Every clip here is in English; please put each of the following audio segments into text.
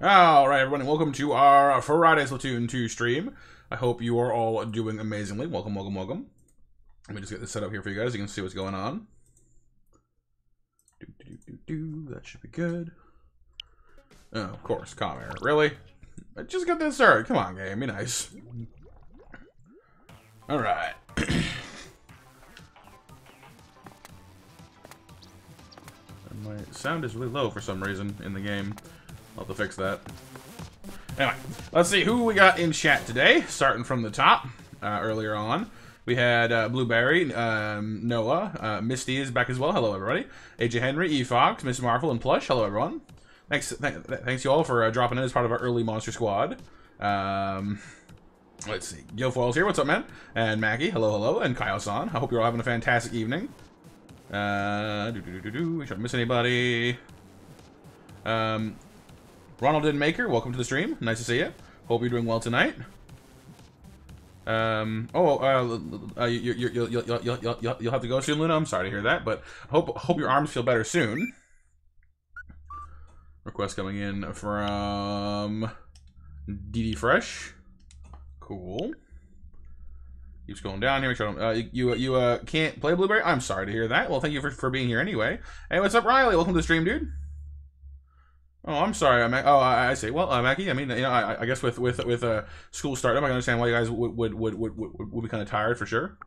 Alright everyone, welcome to our Friday Splatoon 2 stream. I hope you are all doing amazingly. Welcome, welcome, welcome. Let me just get this set up here for you guys. You can see what's going on. That should be good. Oh, of course, comm error. Really? I just got this started. Come on, game. Be nice. Alright. My sound is really low for some reason in the game. I'll have to fix that. Anyway, let's see who we got in chat today. Starting from the top, earlier on. We had Blueberry, Noah, Misty is back as well. Hello, everybody. AJ Henry, E. Fox, Miss Marvel, and Plush. Hello, everyone. Thanks you all for dropping in as part of our early Monster Squad. Let's see. YoFoil's here. What's up, man? And Maggie. Hello, hello. And Kyle-san. I hope you're all having a fantastic evening. We shouldn't miss anybody. Ronald and Maker. Welcome to the stream. Nice to see you. Hope you're doing well tonight. You'll have to go soon, Luna. I'm sorry to hear that, but hope your arms feel better soon. Request coming in from DD Fresh. Cool. Keeps going down here. You can't play Blueberry. I'm sorry to hear that. Well, thank you for being here anyway. Hey, what's up, Riley? Welcome to the stream, dude. Oh, I'm sorry. I see. Well, Mackie, I mean, you know, I guess with school starting, I can understand why you guys would be kind of tired for sure.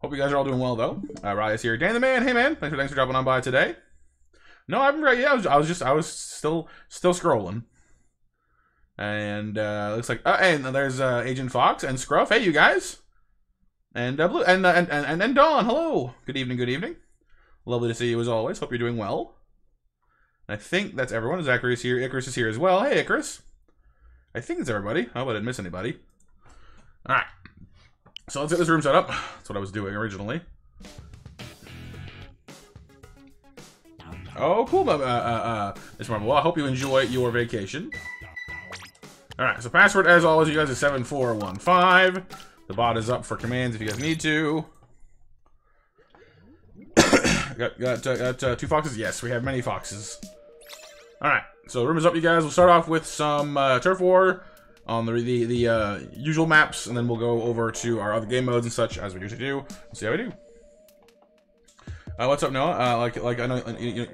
Hope you guys are all doing well though. Riley's here. Dan the man. Hey man, thanks for dropping on by today. No, I'm right. Yeah, I was still scrolling. And looks like and there's Agent Fox and Scruff. Hey you guys. And Blue and Dawn. Hello. Good evening. Good evening. Lovely to see you as always. Hope you're doing well. I think that's everyone. Zachary's here. Icarus is here as well. Hey, Icarus. I think it's everybody. I wouldn't miss anybody. All right. So let's get this room set up. That's what I was doing originally. Oh, cool. Miss Marvel. Well, I hope you enjoy your vacation. All right. So password, as always, you guys is 7415. The bot is up for commands if you guys need to. Got 2 foxes? Yes, we have many foxes. Alright, so room is up, you guys. We'll start off with some Turf War on the usual maps, and then we'll go over to our other game modes and such, as we usually do. We'll see how we do. What's up, Noah? Like I know you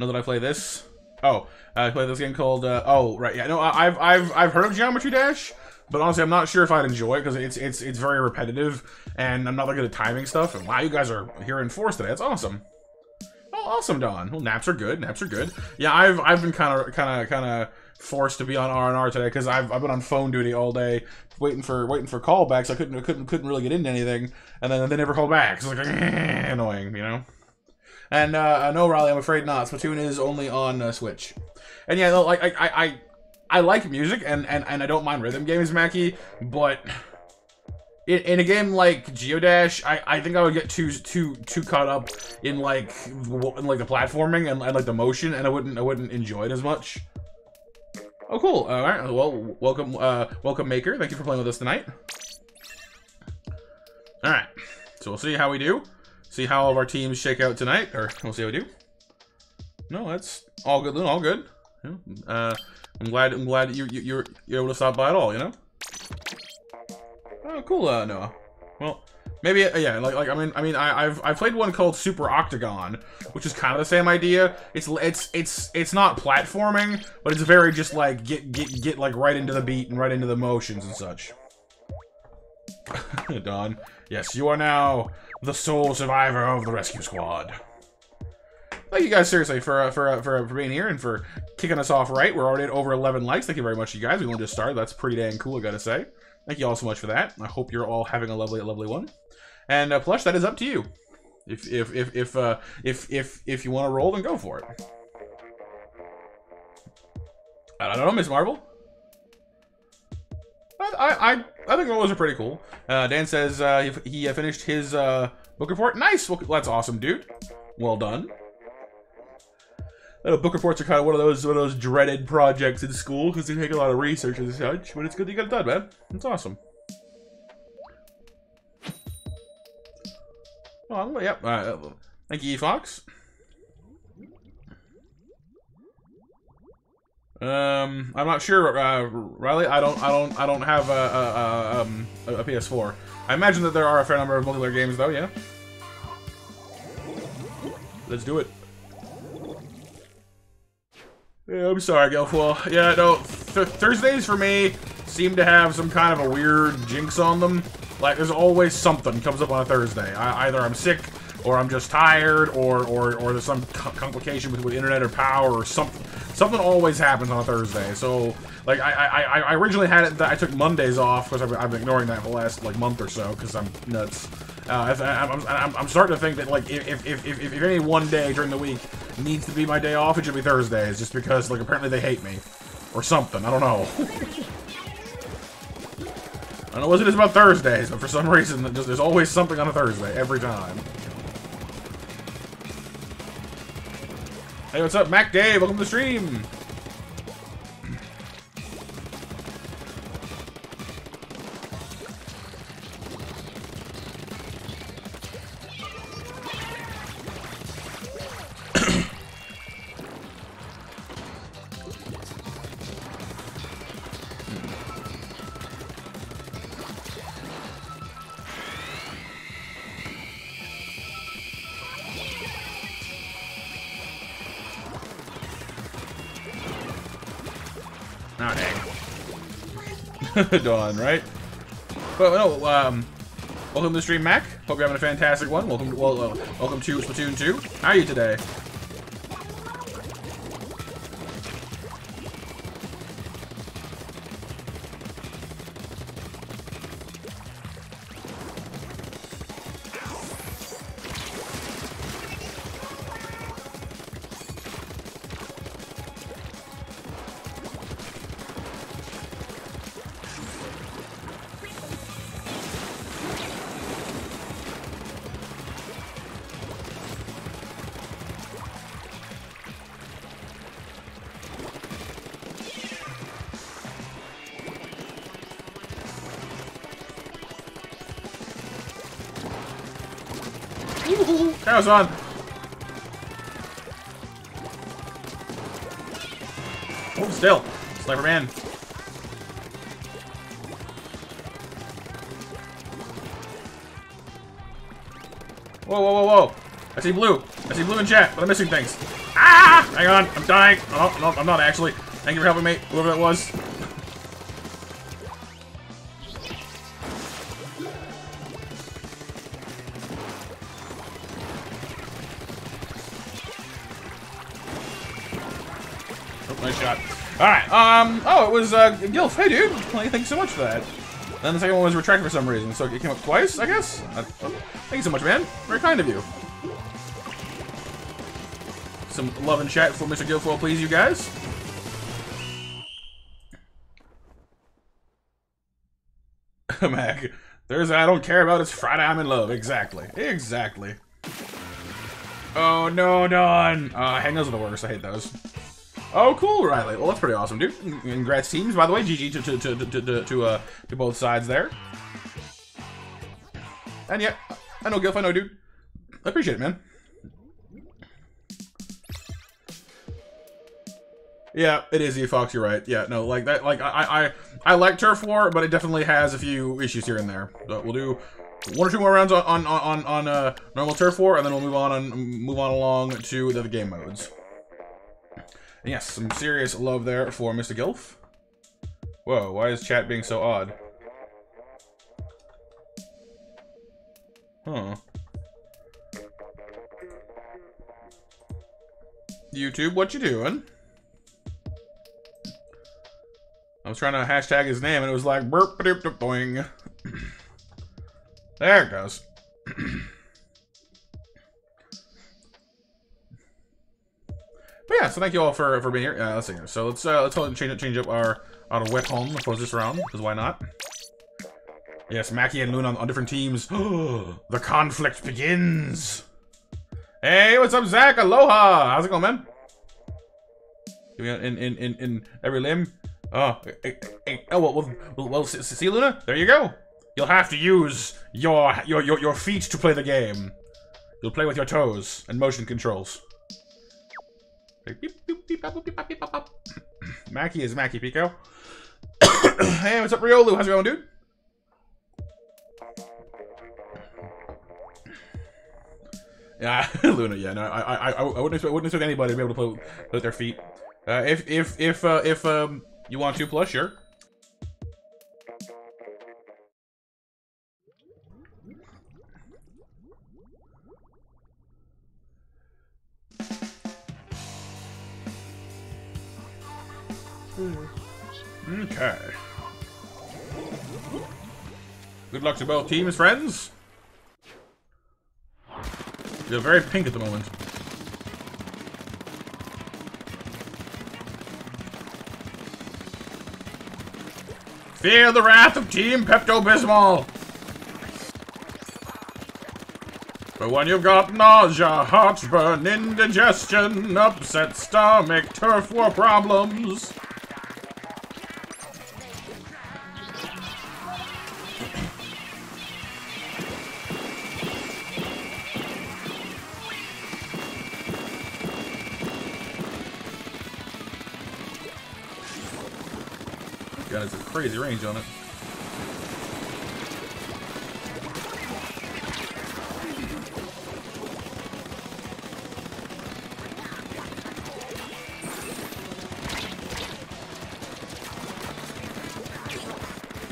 know that I play this. Oh, I play this game called. Oh, right, yeah. No, I've heard of Geometry Dash, but honestly, I'm not sure if I'd enjoy it because it's very repetitive, and I'm not that good at timing stuff. And wow, you guys are here in force today. That's awesome. Oh, awesome, Don. Well, naps are good. Naps are good. Yeah, I've been kind of forced to be on R&R today because I've been on phone duty all day, waiting for callbacks. I couldn't really get into anything, and then they never call back. So it's like annoying, you know. And no, Riley, I'm afraid not. Splatoon is only on Switch. And yeah, no, like I like music, and I don't mind rhythm games, Mackie, but in a game like Geodash, I think I would get too caught up in like the platforming and like the motion, and I wouldn't enjoy it as much. Oh, cool. All right. Well, welcome, Maker. Thank you for playing with us tonight. All right. So we'll see how we do. See how all of our teams shake out tonight, or we'll see how we do. No, that's all good. All good. I'm glad you're able to stop by at all, you know. Oh, cool, Noah. Well, maybe yeah. Like I've played one called Super Octagon, which is kind of the same idea. It's not platforming, but it's very just like get like right into the beat and right into the motions and such. Don, yes, you are now the sole survivor of the rescue squad. Thank you guys seriously for being here and for kicking us off right. We're already at over 11 likes. Thank you very much, you guys. We only just started. That's pretty dang cool, I gotta say. Thank you all so much for that. I hope you're all having a lovely one. And Plush, that is up to you. If you want to roll, then go for it. I don't know, Miss Marvel. I think those are pretty cool. Dan says he finished his book report. Nice. Well, that's awesome, dude. Well done. Book reports are kind of one of those dreaded projects in school because they take a lot of research and such, but it's good that you got it done, man. It's awesome. Oh, yep. Thank you, E. Fox. I'm not sure, Riley. I don't have a PS4. I imagine that there are a fair number of multiplayer games, though. Yeah. Let's do it. Yeah, I'm sorry, Gelfwell. Yeah, no. Thursdays for me seem to have some kind of a weird jinx on them. Like, there's always something comes up on a Thursday. Either I'm sick, or I'm just tired, or there's some complication with internet or power or something. Something always happens on a Thursday. So, like, I originally had it that I took Mondays off, because I've been ignoring that for the last, like, month or so, because I'm nuts. I'm starting to think that, like, if any one day during the week needs to be my day off, it should be Thursdays, just because, like, apparently they hate me. Or something, I don't know. I don't know what it is about Thursdays, but for some reason, there's always something on a Thursday, every time. Hey, what's up, Mac Dave? Welcome to the stream! Dawn, right? But no, welcome to the stream, Mac. Hope you're having a fantastic one. Welcome to, welcome to Splatoon 2. How are you today? That was on. Oh, still. Sniper Man. Whoa, whoa, whoa, whoa. I see blue. I see blue in chat, but I'm missing things. Ah! Hang on. I'm dying. Oh, no, I'm not actually. Thank you for helping me, whoever that was. Alright, oh, it was, Gilf, hey dude, thanks so much for that. And then the second one was retracted for some reason, so it came up twice, I guess? Thank you so much, man. Very kind of you. Some love and chat for Mr. Gilfwell, please, you guys. Mac, there's I don't care about it's Friday, I'm in love. Exactly. Exactly. Oh, no, Don. Hangouts are the worst. I hate those. Oh, cool, Riley. Well, that's pretty awesome, dude. Congrats, teams. By the way, GG to both sides there. And yeah, I know, Gilf. I know, dude. I appreciate it, man. Yeah, it is, Fox. You're right. Yeah, no, like that. Like I like Turf War, but it definitely has a few issues here and there. But we'll do one or two more rounds on normal Turf War, and then we'll move on along to the other game modes. Yes, some serious love there for Mr. Gilf. Whoa, why is chat being so odd? Huh. YouTube, what you doing? I was trying to hashtag his name and it was like burp doop doop boing. There it goes. But yeah, so thank you all for being here. Let's see here. So let's totally change up our wet home for this round, because why not? Yes, Mackie and Luna on different teams. The conflict begins. Hey, what's up, Zach? Aloha. How's it going, man? In every limb. Oh well, see Luna. There you go. You'll have to use your feet to play the game. You'll play with your toes and motion controls. Beep, beep, beep, beep, beep, beep, beep, beep, beep. Mackie is Mackie Pico. Hey, what's up, Riolu? How's it going, dude? Yeah, Luna. Yeah, no, I wouldn't expect anybody to be able to play with their feet. If you want to, plus sure. Okay. Good luck to both teams, friends. They're very pink at the moment. Fear the wrath of Team Pepto-Bismol. But when you've got nausea, heartburn, indigestion, upset stomach, turf war problems. Crazy range on it.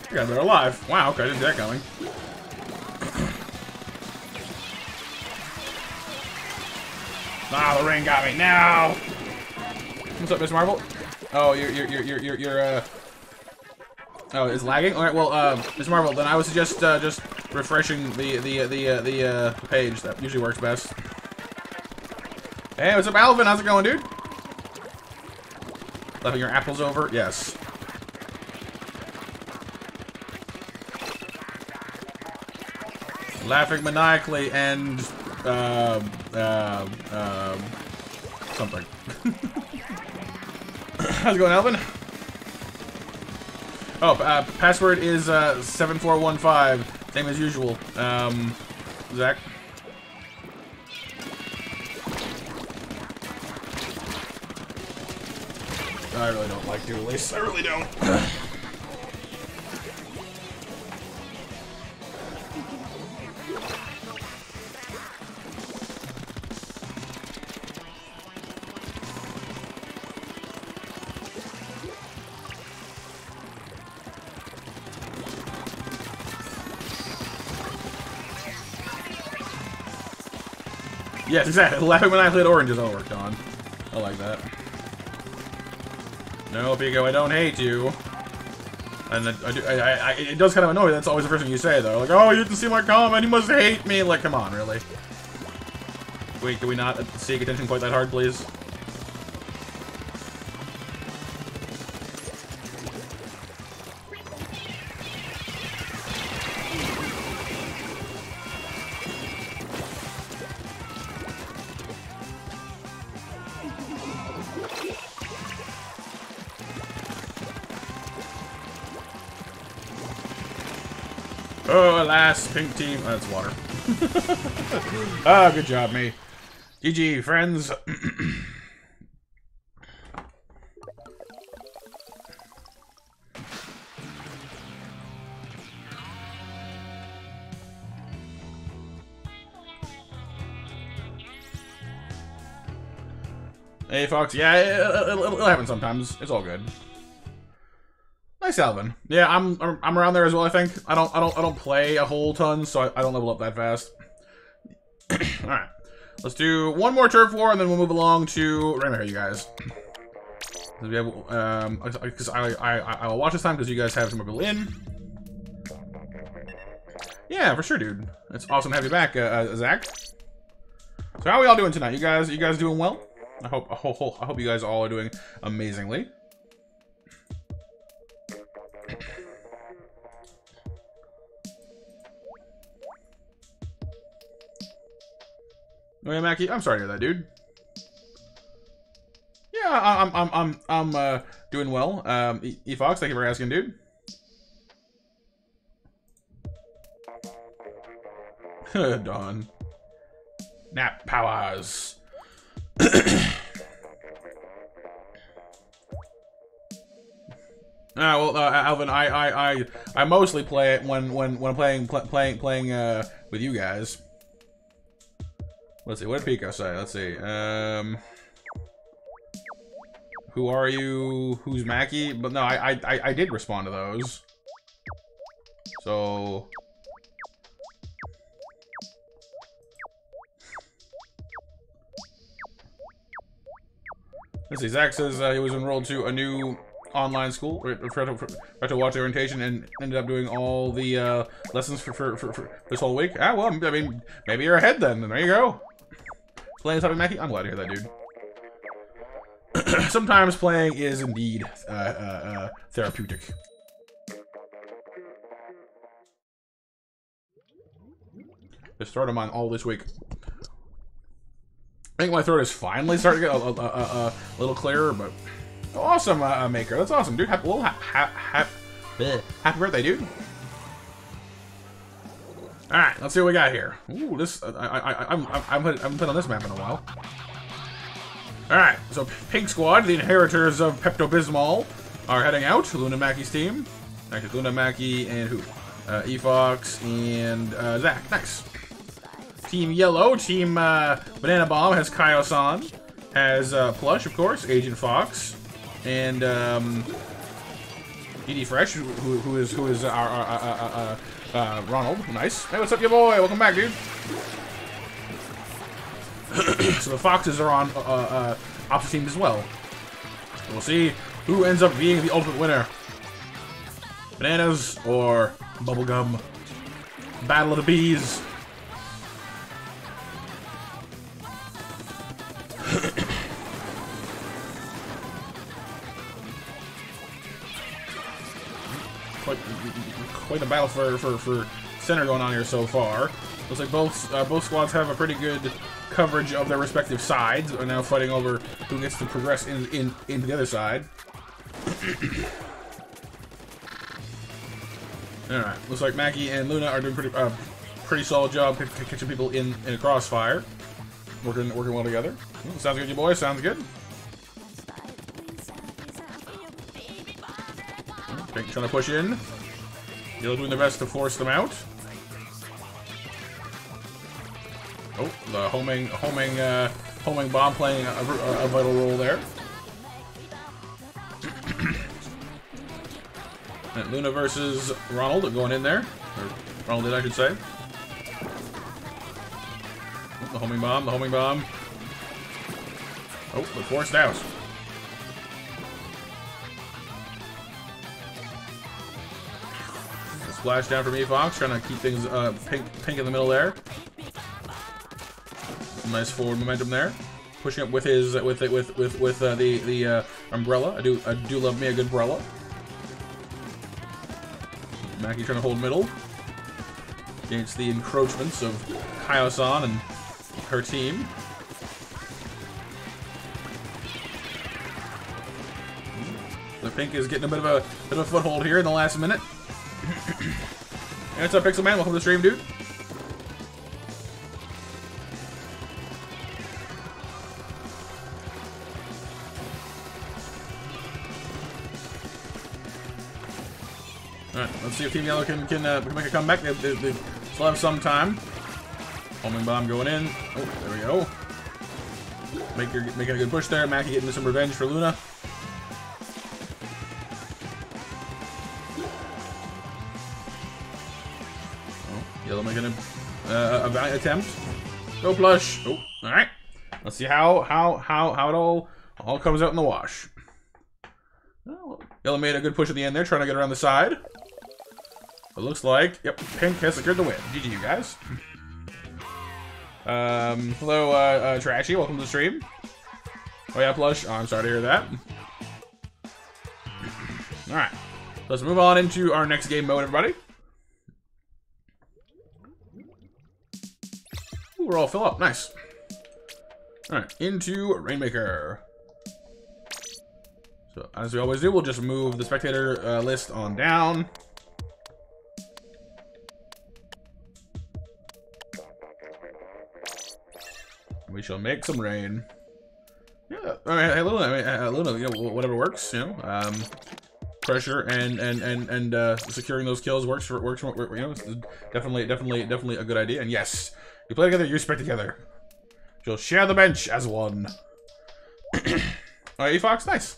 You guys are alive. Wow, okay, I didn't see that coming. Ah, the rain got me now. What's up, Miss Marvel? Oh, oh, it's lagging? Alright, well, Ms. Marvel, then I would suggest, just refreshing the page. That usually works best. Hey, what's up, Alvin? How's it going, dude? Loving your apples over? Yes. Laughing maniacally and, something. How's it going, Alvin? Oh, password is 7415. Same as usual. Zach. I really don't like dual lace. I really don't. Yes, exactly. Laughing when I hit oranges all worked on. I like that. No, Pico, I don't hate you. And it does kind of annoy me. That's always the first thing you say, though. Like, oh, you didn't see my comment. You must hate me. Like, come on, really. Wait, can we not seek attention quite that hard, please? Pink team. Oh, that's water. Ah, oh, good job, me. GG, friends. Hey, Fox. Yeah, it'll happen sometimes. It's all good. Nice, Alvin. Yeah, I'm around there as well. I think I don't play a whole ton, so I don't level up that fast. All right, let's do one more turf war, and then we'll move along to Rainmaker, you guys. We have because I will watch this time because you guys have some people in. Yeah, for sure, dude. It's awesome to have you back, Zach. So how are we all doing tonight? You guys doing well? I hope you guys all are doing amazingly. Oh yeah, Mackie, I'm sorry to hear that, dude. Yeah, I'm doing well. E-Fox, thank you for asking, dude. Dawn. Nap powers. Alright, well, Alvin, I mostly play it when playing with you guys. Let's see, what did Pico say? Let's see. Who are you? Who's Mackie? But no, I did respond to those. So let's see. Zach says he was enrolled to a new online school, tried to watch orientation, and ended up doing all the lessons for this whole week. Ah, well, I mean, maybe you're ahead then. There you go. Playing something, Mackie. I'm glad to hear that, dude. Sometimes playing is indeed therapeutic. Just started mine all this week. I think my throat is finally starting to get a little clearer, but awesome, Maker. That's awesome, dude. Happy, well, happy birthday, dude. All right, let's see what we got here. Ooh, this I'm playing on this map in a while. All right, so Pink Squad, the inheritors of Pepto-Bismol, are heading out. Luna Mackie's team. Actually, Luna Mackie and who? E-Fox and Zach. Nice. Team Yellow, Team Banana Bomb has Kaio-san, has Plush, of course, Agent Fox, and DD Fresh, who is our Ronald. Nice. Hey, what's up, your boy? Welcome back, dude. So the Foxes are on opposite teams as well. We'll see who ends up being the ultimate winner. Bananas or bubblegum? Battle of the Bees. Quite a battle for center going on here so far. Looks like both squads have a pretty good coverage of their respective sides. Are now fighting over who gets to progress into the other side. All right, looks like Mackie and Luna are doing pretty solid job catching people in a crossfire. Working well together. Ooh, sounds good, you boys. Sounds good. Pink trying to push in. You're doing the best to force them out. Oh, the homing bomb playing a vital role there. And Luna versus Ronald going in there. Or Ronald did, I should say. Oh, the homing bomb, the homing bomb. Oh, the forced out. Flash down for me, Fox, trying to keep things pink in the middle there. Nice forward momentum there, pushing up with his the umbrella. I do love me a good umbrella. Mackie trying to hold middle against the encroachments of Kaio-san and her team. The pink is getting a bit of a foothold here in the last minute. Hey, what's up, Pixel Man? Welcome to the stream, dude. Alright, let's see if Team Yellow can make a comeback. They still have some time. Homing bomb going in. Oh, there we go. Making a good push there. Mackie getting some revenge for Luna. Yellow making a valiant attempt. Go Plush. Oh, all right. Let's see how it all comes out in the wash. Oh, Yellow made a good push at the end there, trying to get around the side. It looks like yep, Pink has secured the win. GG, you guys. Hello, Trashy. Welcome to the stream. Oh yeah, Plush. Oh, I'm sorry to hear that. All right. Let's move on into our next game mode, everybody. We're all fill up. Nice. All right, into Rainmaker. So as we always do, we'll just move the spectator list on down. We shall make some rain. Yeah. All right. Hey, Luna. I mean, Luna. You know, whatever works. You know. pressure and securing those kills works for, you know, it's definitely a good idea. And yes, you play together, you respect together. You'll share the bench as one. Alright, E-Fox, nice.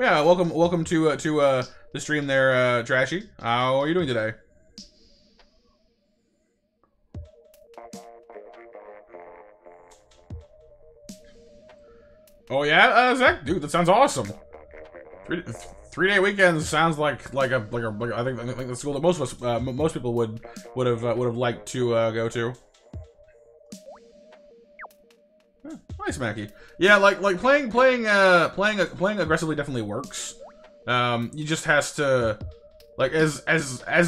Yeah, welcome to the stream there, Trashy. How are you doing today? Oh yeah, Zach, dude, that sounds awesome. Three-day weekends sounds like a I think the school that most of us most people would have liked to go to. Huh, nice, Mackie. Yeah, like playing aggressively definitely works. You just has to like as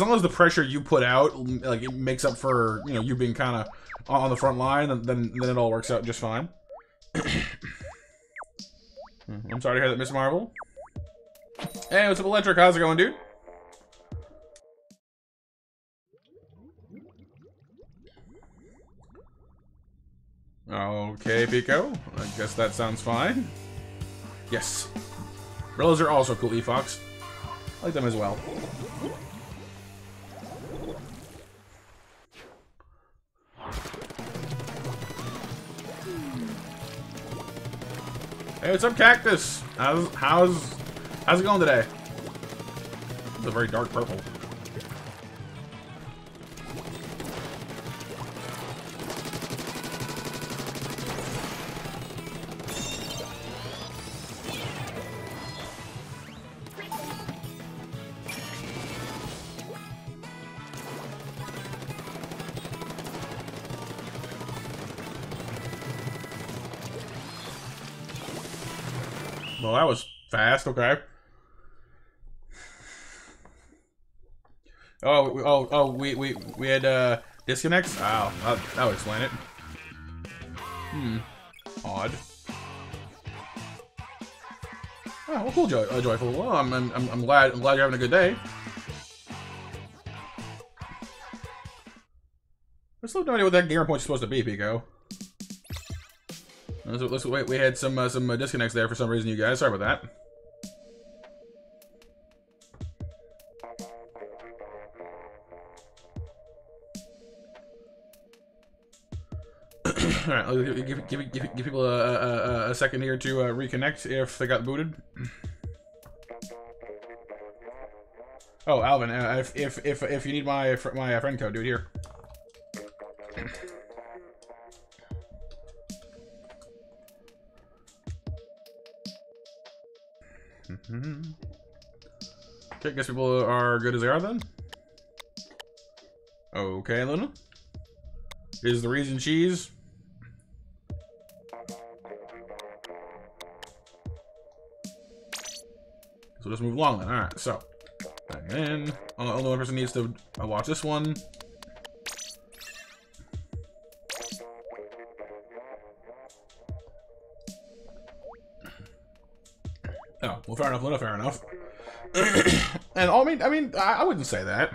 long as the pressure you put out like it makes up for, you know, you being kind of on the front line, then it all works out just fine. I'm sorry to hear that, Miss Marvel. Hey, what's up, Electric? How's it going, dude? Okay, Pico. I guess that sounds fine. Yes. Umbrellas are also cool, E-Fox. I like them as well. Hey, what's up, Cactus? How's it going today? It's a very dark purple. Well, that was fast. Okay. We had disconnects. Oh, that would explain it. Hmm. Odd. Oh, well, cool, Joyful. Well, I'm glad you're having a good day. I still have no idea what that gamer point is supposed to be, Pico. Let's wait. We had some disconnects there for some reason, you guys. Sorry about that. All right, I'll give people a second here to reconnect if they got booted. Oh, Alvin, if you need my friend code, do it here. Okay, I guess people are good as they are then. Okay, Luna. Is the reason cheese? So just move along then. All right, so back in. Only one person needs to watch this one. Oh, well, fair enough, Luna, fair enough. And all I wouldn't say that.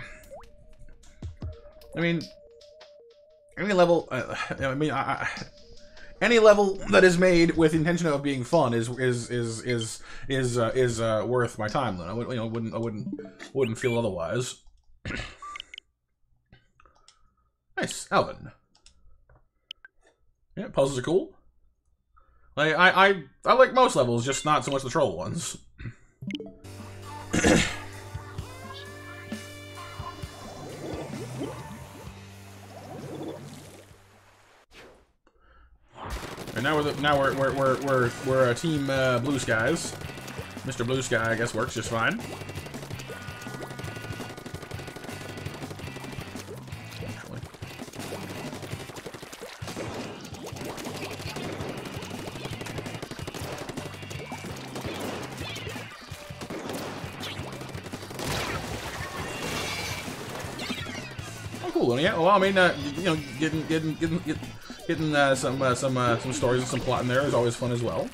I mean, any level, any level that is made with intention of being fun is worth my time, Luna. I wouldn't feel otherwise. Nice, Alvin. Yeah, puzzles are cool. Like, I like most levels, just not so much the troll ones. And now we're a team Blue Skies. Mr. Blue Sky, I guess, works just fine. Actually. Oh, cool. Yeah. Well, I mean, you know, getting some stories and some plot in there is always fun as well.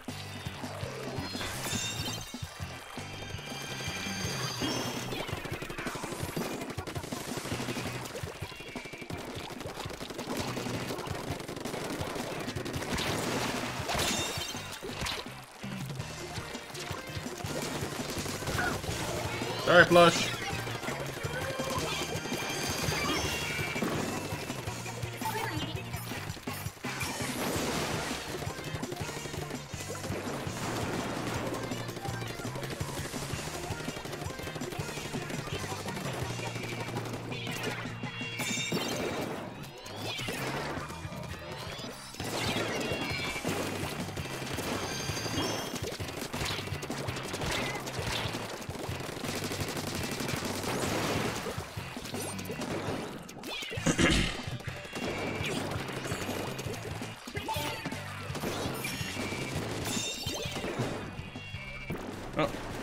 Sorry, Plush.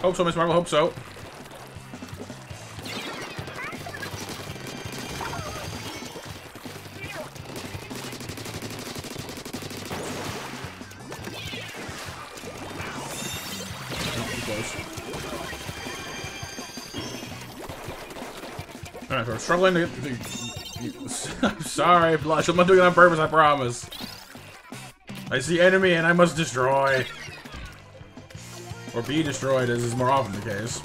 Hope so, Miss Marvel, hope so. Oh, alright, so we're struggling to get to... I'm sorry, Blush. I'm not doing it on purpose, I promise. I see enemy and I must destroy. Or be destroyed, as is more often the case.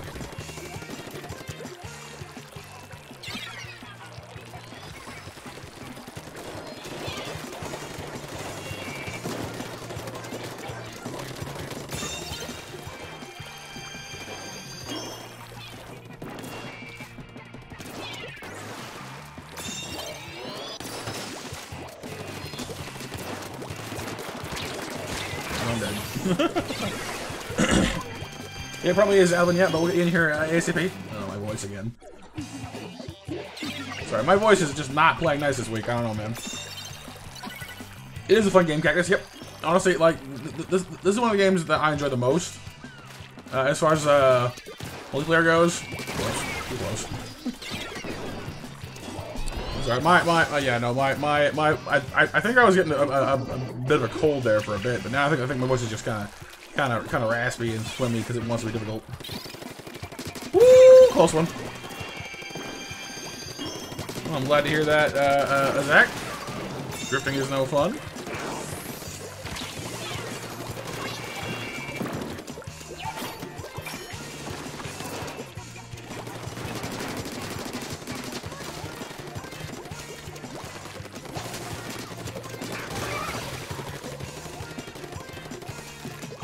It probably is Alvin yet, but we'll get in here ASAP. Oh, my voice again. Sorry, my voice is just not playing nice this week. I don't know, man. It is a fun game, Cactus. Yep. Honestly, like, this is one of the games that I enjoy the most. As far as multiplayer goes. Too close. Sorry, I think I was getting a bit of a cold there for a bit, but now I think my voice is just kind of raspy and swimmy because it wants to be difficult. Woo! Close one. Well, I'm glad to hear that, Zach. Drifting is no fun.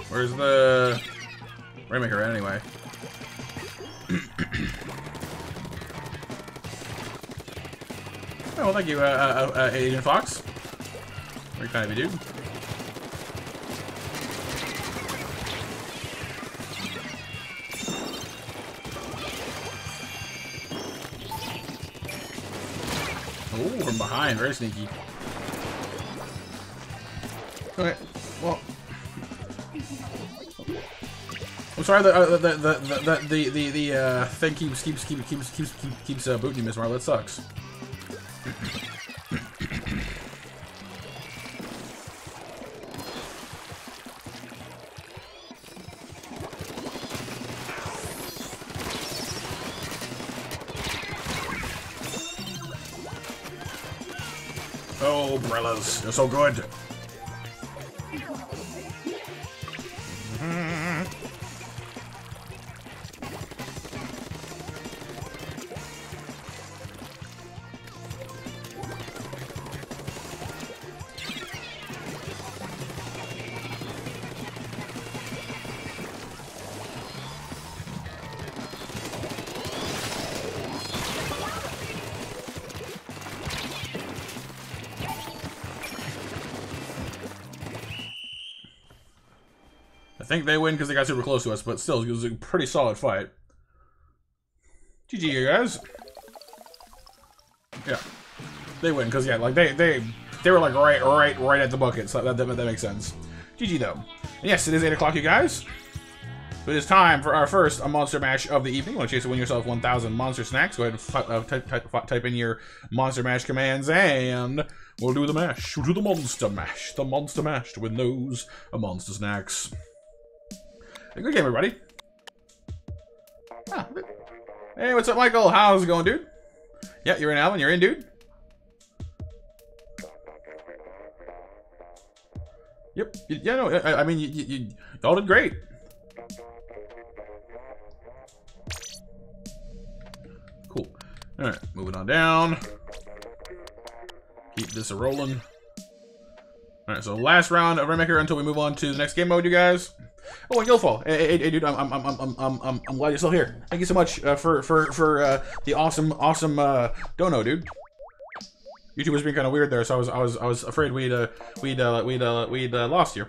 Where's the Rainmaker anyway? Oh, well, thank you, Agent Fox. Very kind of you, dude. Oh, from behind, very sneaky. Okay, well. I'm sorry that the thing keeps booting you, Miss Marvel. That sucks. Oh, umbrellas! They're so good. I think they win because they got super close to us, but still, it was a pretty solid fight. GG, you guys. Yeah, they win because yeah, like they were like right at the bucket, so that makes sense. GG though. And yes, it is 8 o'clock, you guys. So it is time for our first monster match of the evening. Want to chase to win yourself 1,000 monster snacks? Go ahead and type in your monster mash commands, and we'll do the mash. We'll do the monster mash to win those monster snacks. Good game, everybody. Ah. Hey, what's up, Michael? How's it going, dude? Yeah, you're in, Alvin. You're in, dude. Yep. Yeah, no, I mean, y'all did great. Alright, moving on down. Keep this a-rolling. Alright, so last round of Rainmaker until we move on to the next game mode, you guys. Oh, and Guildfall. Hey dude, I'm glad you're still here. Thank you so much for the awesome dono, dude. YouTube was being kind of weird there, so I was afraid we'd lost you.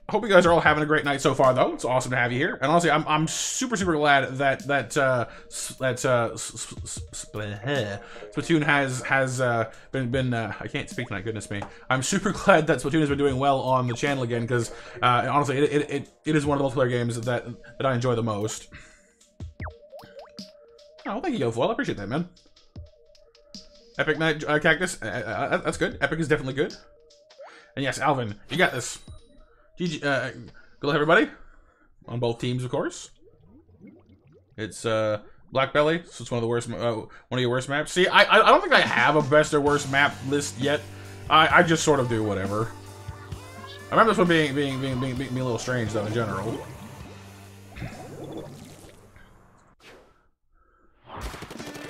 I hope you guys are all having a great night so far, though. It's awesome to have you here, and honestly, I'm super glad that Splatoon has been I can't speak tonight, goodness me. I'm super glad that Splatoon has been doing well on the channel again, because honestly, it is one of the multiplayer games that I enjoy the most. Oh, thank you, Yovel. I appreciate that, man. Epic Night Cactus, that's good. Epic is definitely good. And yes, Alvin, you got this. GG, good luck, everybody. On both teams, of course. It's Black Belly, so it's one of the worst, one of your worst maps. See, I don't think I have a best or worst map list yet. I just sort of do whatever. I remember this one being a little strange though in general.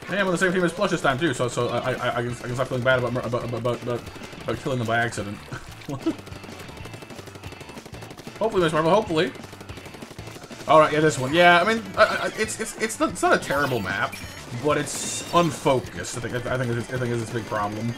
Hey, I'm on the same team as Plush this time too, so I can stop feeling bad about killing them by accident. Hopefully, Miss Marvel. Hopefully. All right, yeah, this one. Yeah, I mean, it's not a terrible map, but it's unfocused. I think is its big problem.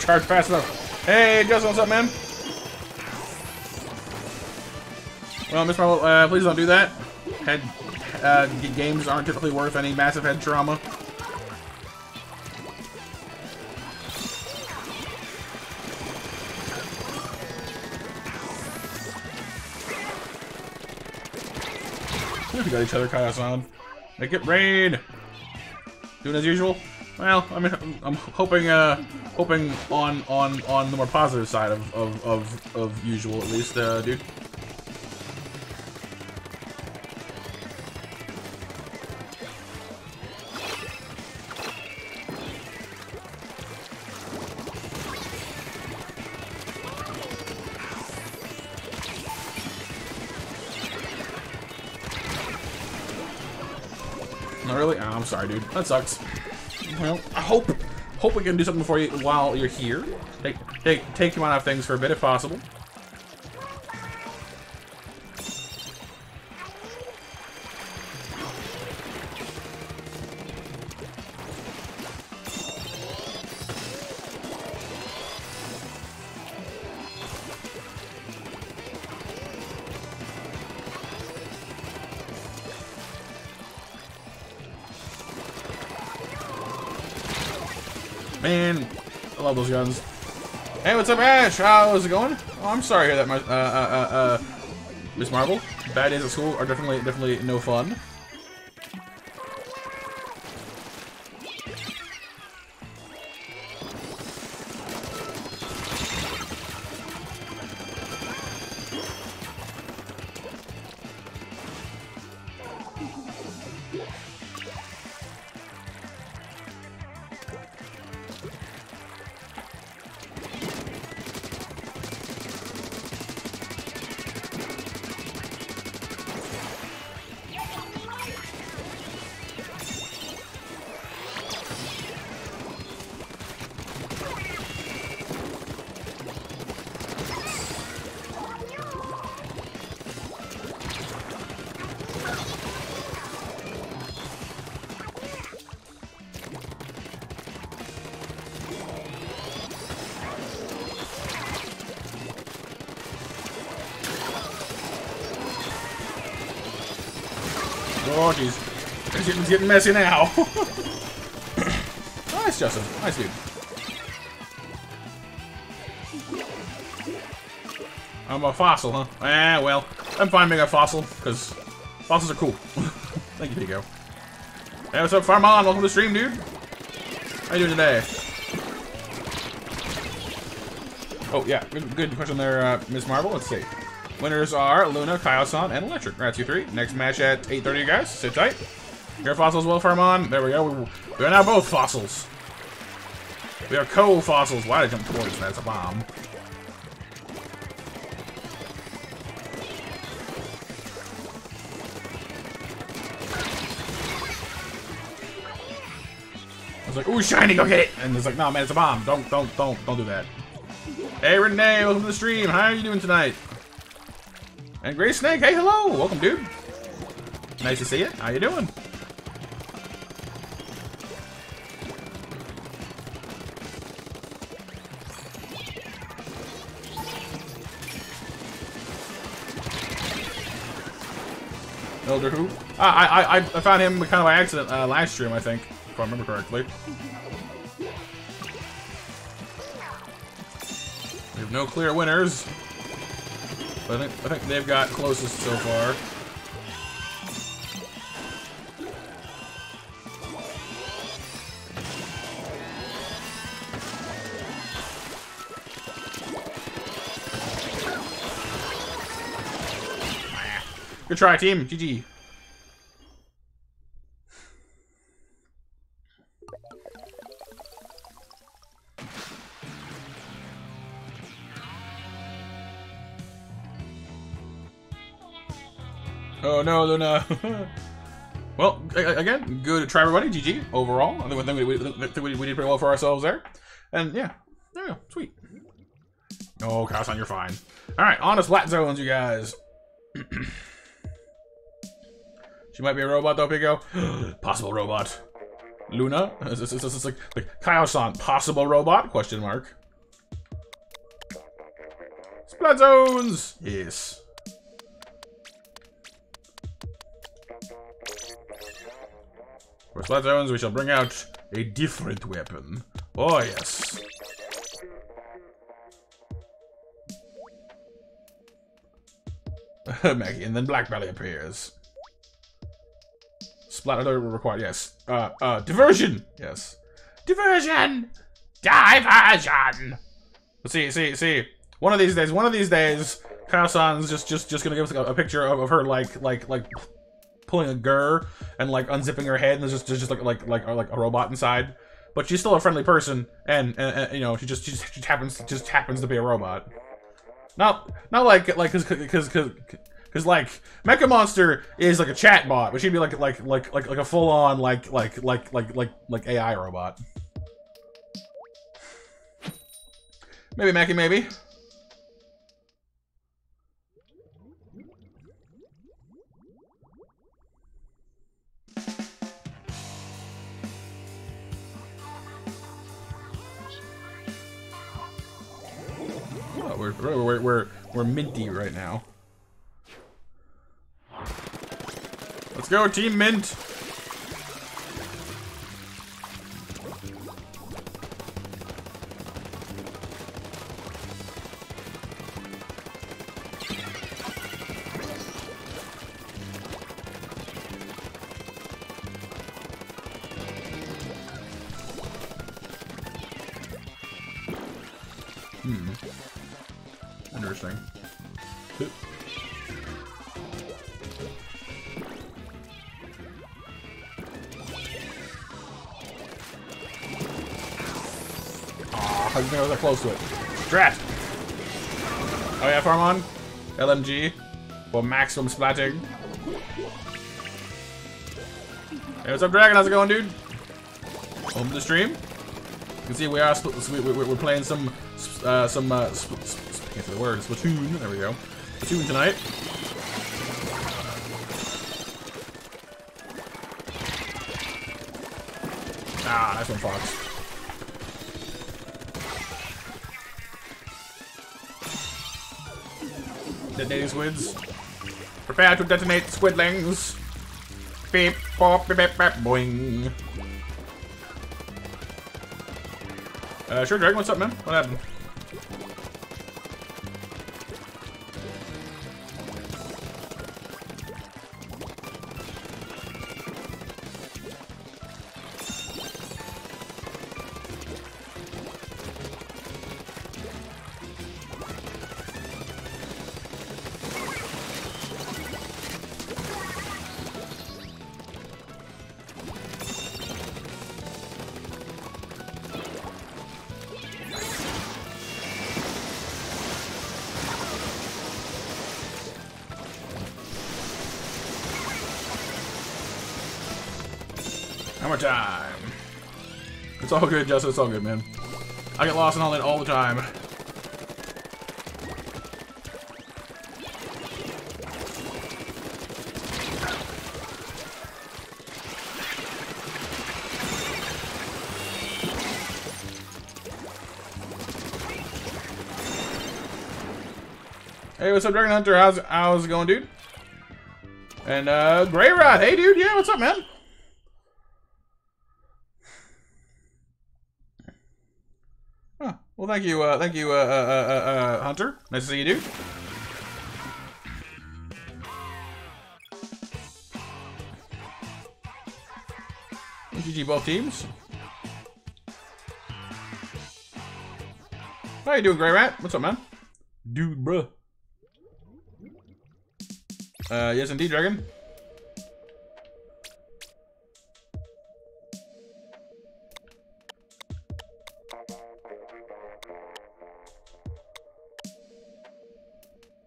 Charge fast enough. Hey, Justin, what's up, man? Well, Miss Marvel, please don't do that. Head games aren't typically worth any massive head trauma. We got each other caught us on. Make it rain. Doing as usual. Well, I mean, I'm hoping, on the more positive side of usual, at least, dude. Not really? Oh, I'm sorry, dude. That sucks. Well, I hope we can do something for you while you're here. Take him off things for a bit if possible. Those guns. Hey, what's up, Ash? How's it going? Oh, I'm sorry to hear that, Miss Marvel. Bad days at school are definitely no fun. Oh, jeez. It's getting messy now. Nice, Justin. Nice, dude. I'm a fossil, huh? Ah, well, I'm fine being a fossil, because fossils are cool. Thank you, Diego. Hey, what's up, Farmon? Welcome to the stream, dude. How you doing today? Oh, yeah, good question there, Miss Marble. Let's see. Winners are Luna, Kyle-san, and Electric. All right, you three. Next match at 8:30, you guys. Sit tight. Your fossils will farm on. There we go. We are now both fossils. We are co-fossils. Why did I jump towards? That's a bomb. I was like, ooh, shiny, go get it. And it's like, no, man, it's a bomb. Don't do that. Hey, Renee, welcome to the stream. How are you doing tonight? And Gray Snake, hey, hello. Welcome, dude. Nice to see you. How you doing? Elder who? I found him kind of by accident last stream, I think, if I remember correctly. We have no clear winners. But I think they've got closest so far. Good try, team. GG. Oh no, Luna. Well, again, good try, everybody. GG overall. I think we did pretty well for ourselves there. And yeah, there you go. Sweet. Oh, Kyle-san, you're fine. All right, on to Splat Zones, you guys. She might be a robot though, Pico. Possible robot. Luna? It's like Kyle-san, possible robot? Question mark. Splat Zones! Yes. For Splat Zones, we shall bring out a different weapon. Oh, yes. Maggie, and then Black Belly appears. Splatter required, yes. Diversion! Yes. Diversion! Diversion! Let's see. One of these days, Kyle-san's just gonna give us like a picture of her like pulling a gur and like unzipping her head and there's just like a robot inside. But she's still a friendly person and you know, she just happens to be a robot. Not like cause like Mecha Monster is like a chat bot, but she'd be like a full on like AI robot. Maybe Mackie, maybe. Oh, we're minty right now. Let's go, Team Mint! Hmm. Interesting. I think I was that close to it. Strat! Oh yeah, Farmon. LMG. For maximum splatting. Hey, what's up, Dragon? How's it going, dude? Welcome to the stream. You can see we're playing some can't say the word. Splatoon. There we go. Splatoon tonight. Ah, nice one, Fox. Detonating squids. Prepare to detonate, squidlings. Beep, pop, beep, beep, beep, boing. Sure, Dragon, what's up, man? What happened? One more time. It's all good, Justin. It's all good, man. I get lost in all that all the time. Hey, what's up, Dragon Hunter? How's it going, dude? And Gray Rod, hey, dude. Yeah, what's up, man? Well, thank you, Hunter. Nice to see you, dude. GG both teams. How you doing, Grey Rat? What's up, man? Dude, bruh. Yes indeed, Dragon.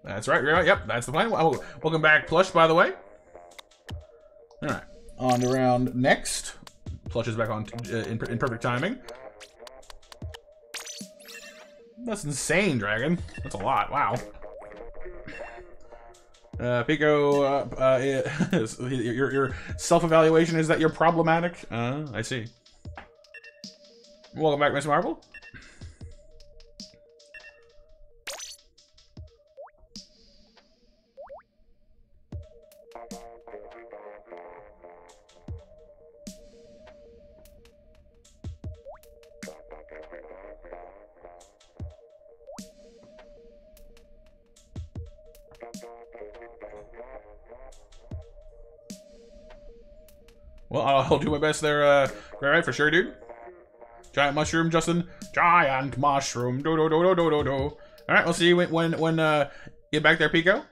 That's right, right, yep, that's the plan. Welcome back, Plush, by the way. Alright, on to round next. Plush is back on in perfect timing. That's insane, Dragon. That's a lot, wow. Pico, your self-evaluation is that you're problematic? I see. Welcome back, Miss Marvel. Well, I'll do my best there, right, for sure, dude. Giant mushroom, Justin. Giant mushroom. Do do do do do do do. All right, we'll see you when get back there, Pico.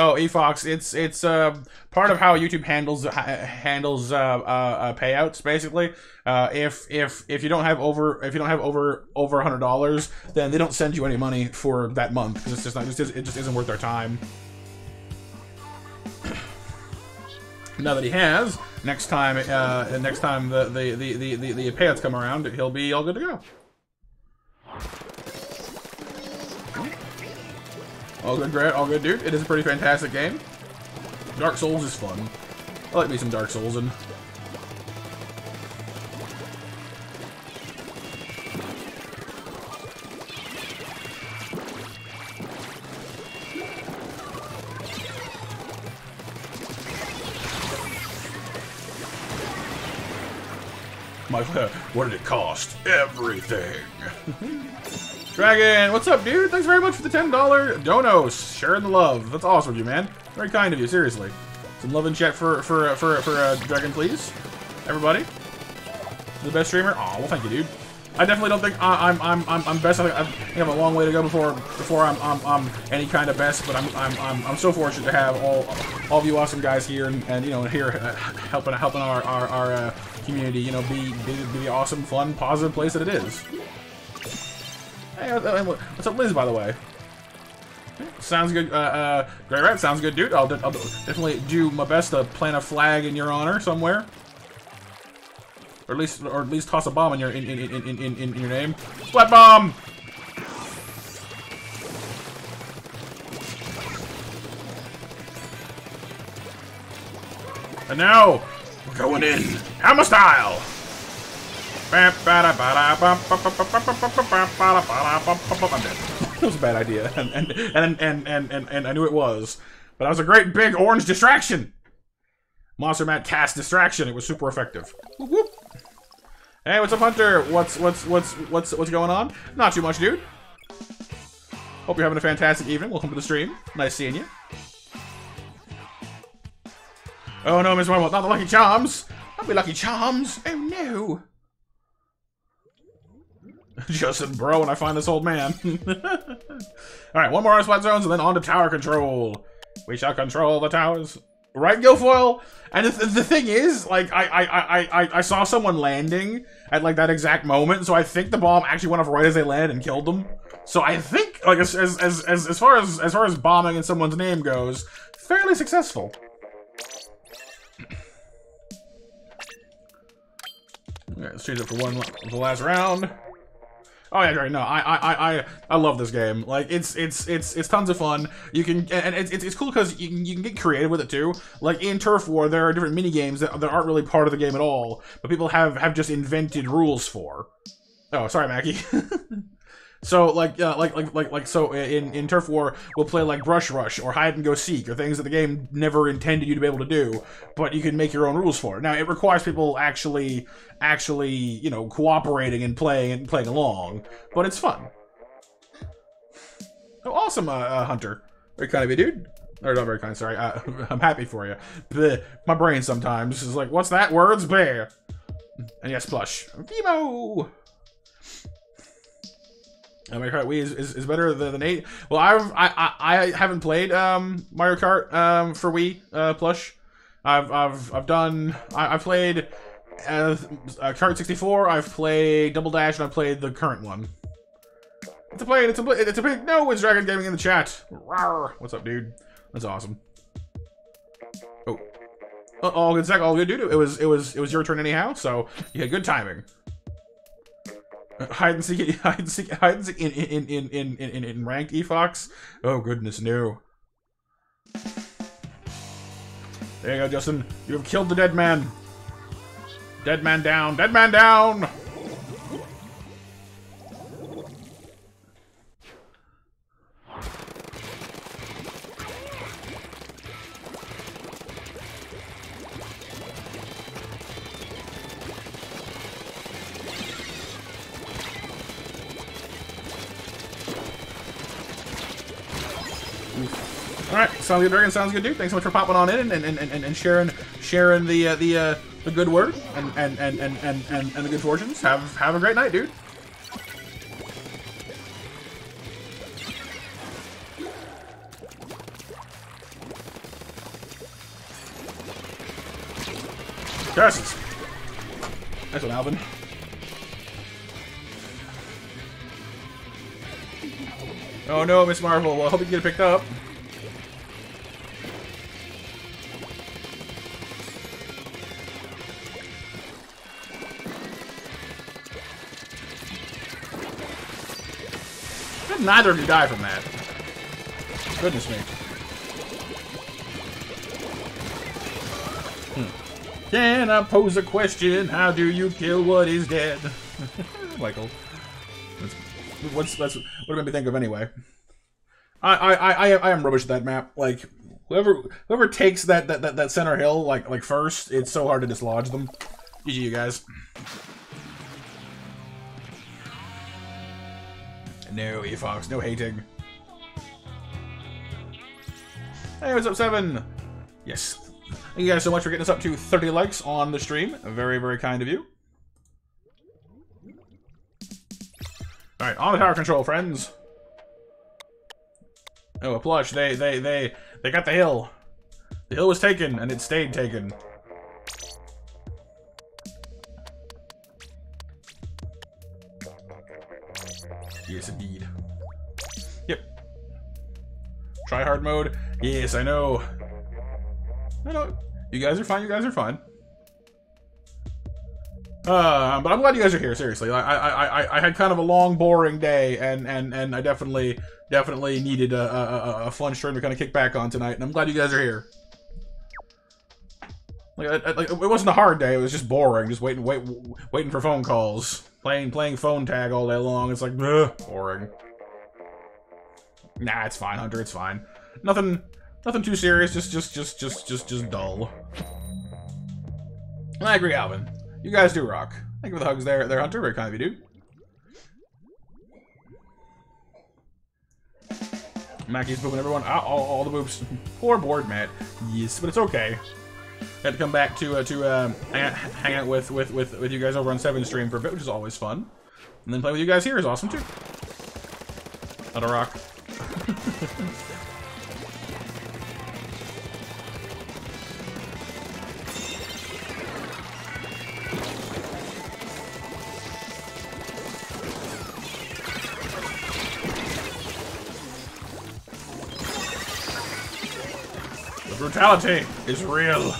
Oh, eFox, it's part of how YouTube handles payouts, basically. If you don't have over $100, then they don't send you any money for that month because it's just not it just isn't worth their time. Now that he has, next time the payouts come around, he'll be all good to go. All good, Grant. All good, dude. It is a pretty fantastic game. Dark Souls is fun. I like me some Dark Souls and. What did it cost? Everything. Dragon, what's up, dude? Thanks very much for the $10 donos. Sharing the love. That's awesome of you, man. Very kind of you, seriously. Some love and chat for Dragon, please. Everybody. The best streamer. Aw, well, thank you, dude. I definitely don't think I'm best. I think I have a long way to go before I'm any kind of best. But I'm so fortunate to have all of you awesome guys here and you know here helping our community, you know, be the awesome, fun, positive place that it is. Hey, what's up, Liz? By the way, sounds good. Great, right? Sounds good, dude. I'll definitely do my best to plant a flag in your honor somewhere, or at least toss a bomb in your in your name. Splat bomb. And now. Going in, Hammer style. That was a bad idea, and I knew it was, but that was a great big orange distraction. Monster Matt cast distraction. It was super effective. Whoop, whoop. Hey, what's up, Hunter? What's going on? Not too much, dude. Hope you're having a fantastic evening. Welcome to the stream. Nice seeing you. Oh no, Miss Marvel, not the Lucky Charms! Not the Lucky Charms! Oh no! Justin, bro, when I find this old man. Alright, one more on Splat Zones, and then on to Tower Control. We shall control the towers. Right, Guilfoyle? And the thing is, like, I saw someone landing at, like, that exact moment, so I think the bomb actually went off right as they landed and killed them. So I think, like, as far as bombing in someone's name goes, fairly successful. Alright, let's change it for one for the last round. Oh yeah, right. No, I love this game. Like it's tons of fun. You can and it's cool because you can get creative with it too. Like in Turf War, there are different mini games that aren't really part of the game at all, but people have just invented rules for. Oh, sorry, Mackie. So so in Turf War, we'll play like Brush Rush or Hide and Go Seek or things that the game never intended you to be able to do, but you can make your own rules for it. Now it requires people actually you know cooperating and playing along, but it's fun. Oh, awesome, Hunter. Very kind of you, dude. Or not very kind. Sorry, I'm happy for you. Bleh. My brain sometimes is like, what's that? Words, bear. And yes, plush. Vimo. Mario Kart Wii is better than 8. Well, I haven't played Mario Kart for Wii plush. I've played Kart 64. I've played Double Dash, and I've played the current one. It's a big no. It's Dragon Gaming in the chat. Rawr. What's up, dude? That's awesome. Oh, all good. Zach, all good, dude. It was your turn anyhow, so you had good timing. Hide and seek in ranked eFox. Oh goodness, no. There you go, Justin. You have killed the dead man. Dead man down. Dead man down. Sounds good, Dragon. Sounds good, dude. Thanks so much for popping on in and sharing the good word and the good fortunes. Have a great night, dude. Curses. Nice one, Alvin. Oh no, Miss Marvel. Well, I hope you get it picked up. Neither of you die from that. Goodness me. Can I pose a question? How do you kill what is dead? Michael. That's what it made me think of anyway. I am rubbish at that map. Like whoever takes that center hill like first, it's so hard to dislodge them. GG you guys. No, eFox, no hating. Hey, what's up, Seven? Yes. Thank you guys so much for getting us up to 30 likes on the stream. Very, very kind of you. Alright, on the tower control, friends. Oh, a plush. They got the hill. The hill was taken, and it stayed taken. Yes, indeed. Yep. Try hard mode. Yes, I know. I know. You guys are fine. You guys are fine. But I'm glad you guys are here. Seriously, I had kind of a long, boring day, and I definitely needed a fun stream to kind of kick back on tonight. And I'm glad you guys are here. Like it wasn't a hard day. It was just boring. Just waiting for phone calls. Playing phone tag all day long, it's like, ugh, boring. Nah, it's fine, Hunter, it's fine. Nothing too serious, just dull. I agree, Alvin. You guys do rock. Thank you for the hugs there, Hunter. Very kind of you, dude. Mackie's booping everyone. All the boops. Poor board, Matt. Yes, but it's okay. Had to come back to hang out with you guys over on Seven stream for a bit, which is always fun, and then play with you guys here is awesome too. Let it rock. The brutality is real.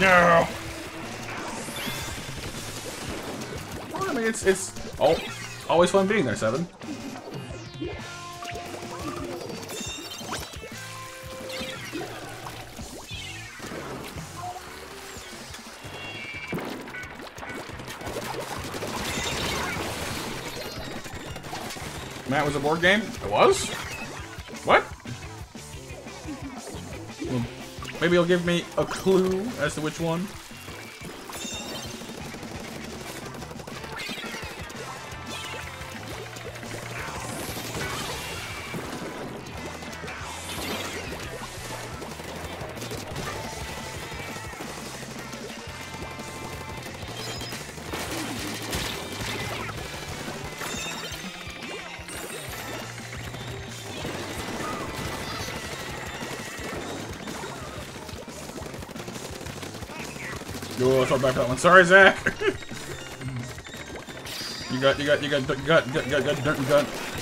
No! Well, I mean, it's always fun being there, Seven. That was a board game? It was? What? Well, maybe you'll give me a clue as to which one. Oh, I thought back that one. Sorry, Zach. you got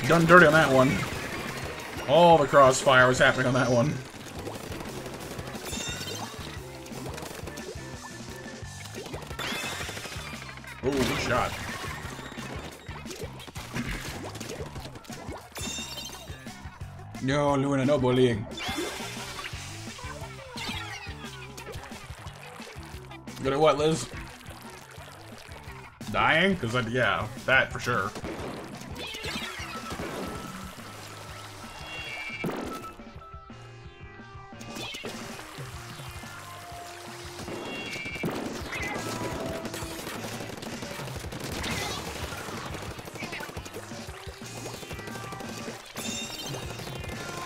done dirty on that one. All the crossfire was happening on that one. Oh, good shot. No, Luna, no bullying. Good at what, Liz? Dying? Because, yeah, that for sure.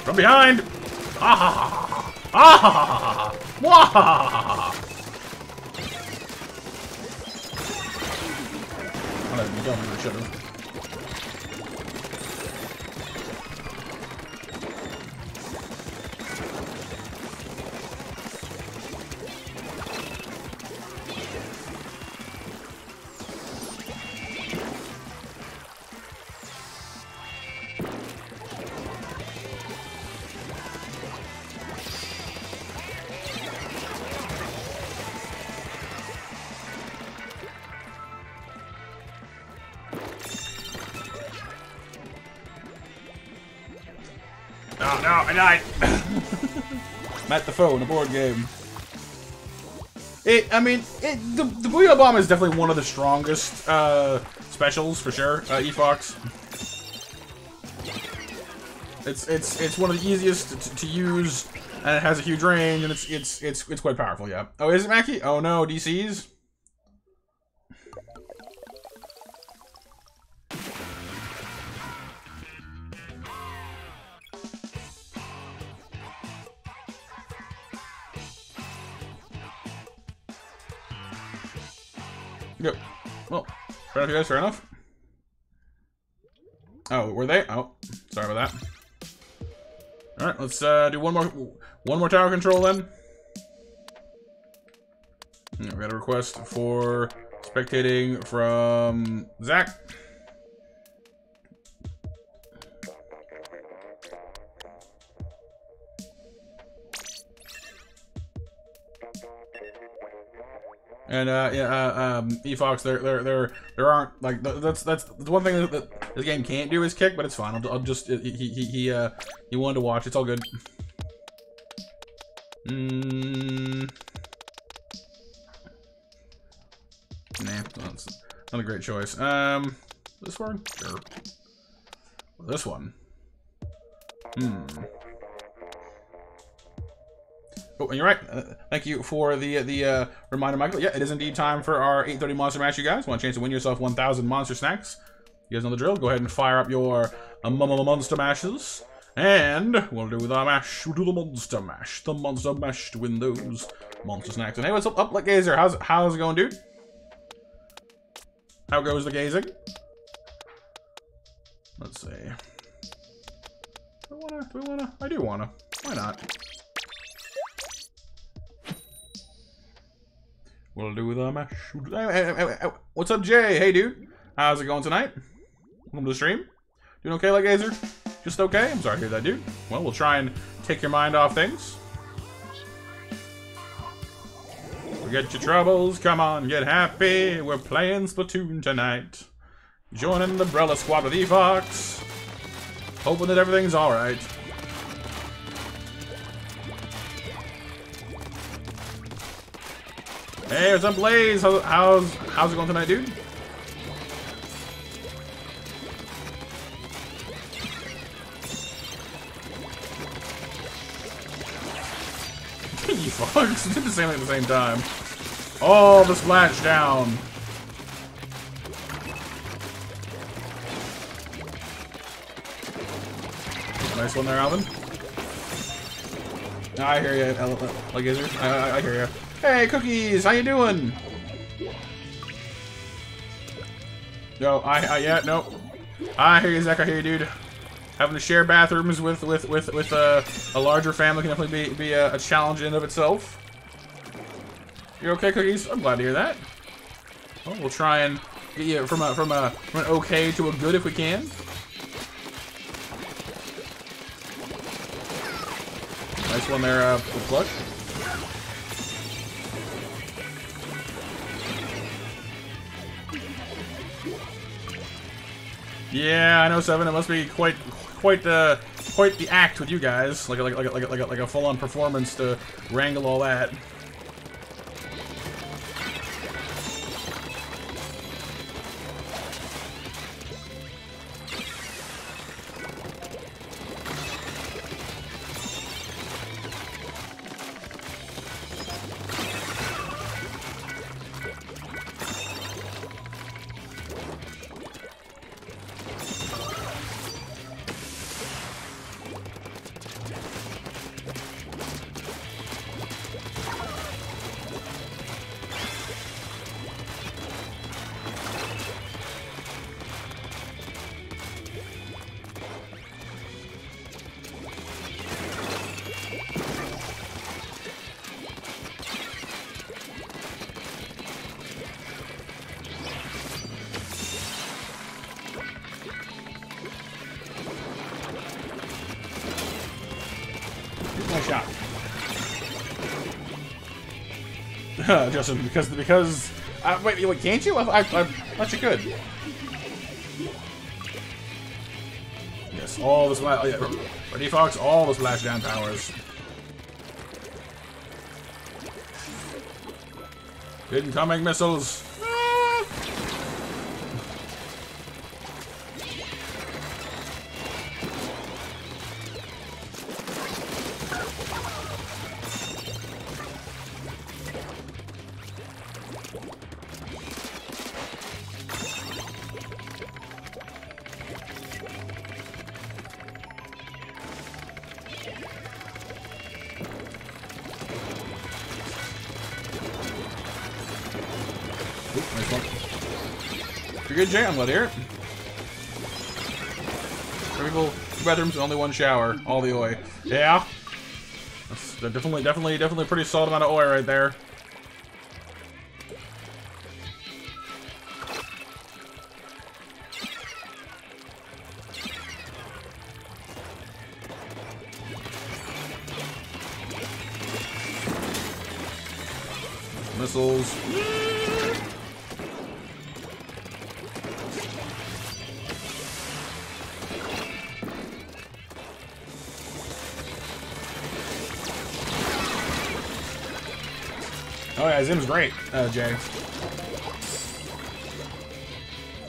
From behind! Ah! Ah! Wah! Oh no, I died! Matt Defoe in a board game. The Booyah Bomb is definitely one of the strongest specials for sure. E-Fox. It's one of the easiest to use, and it has a huge range, and it's quite powerful. Yeah. Oh, is it Mackie? Oh no, DCs. Yep. Well, fair enough, you guys. Fair enough. Oh, were they? Oh, sorry about that. All right, let's do one more tower control then. We got a request for spectating from Zach. And E-Fox, there aren't, like, that's the one thing that this game can't do is kick, but it's fine. I'll just he wanted to watch. It's all good. Nah, that's not a great choice. This one, sure. This one. Oh, and you're right. Thank you for the reminder, Michael. Yeah, it is indeed time for our 8:30 monster match, you guys. Want a chance to win yourself 1,000 monster snacks? You guys know the drill. Go ahead and fire up your monster mashes. And we'll do the mash. We'll do the monster mash. The monster mash to win those monster snacks. And hey, what's up, like Gazer? How's it going, dude? How goes the gazing? Let's see. Do we wanna? I do wanna. Why not? We'll do the mash. What's up, Jay? Hey, dude. How's it going tonight? Welcome to the stream. Doing okay, like Gazer? Just okay? I'm sorry to hear that, dude. Well, we'll try and take your mind off things. We Forget your troubles, come on, get happy. We're playing Splatoon tonight. Joining the umbrella squad with E-Fox. Hoping that everything's alright. Hey, what's up, Blaze? How's it going tonight, dude? You fucks did the same thing at the same time. Oh, the splash down. Nice one there, Alvin. I hear you, Alligator. I hear you. Hey, Cookies, how you doing? No, no. I hear you, Zach, I hear you, dude. Having to share bathrooms with a larger family can definitely be a challenge in and of itself. You okay, Cookies? I'm glad to hear that. Well, we'll try and get you from an okay to a good if we can. Nice one there, with Pluck. Yeah, I know, Seven. It must be quite the act with you guys, like a full-on performance to wrangle all that. Justin, wait, can't you? I thought you could. Yes, all the splash. Oh, yeah. Ready, Fox? All the splashdown powers. Incoming missiles. Ah! Good jam, let here. Three people, two bathrooms, and only one shower. All the oi. Yeah. That's definitely a pretty solid amount of oi right there. Missiles. Oh yeah, Zim's great, Jay.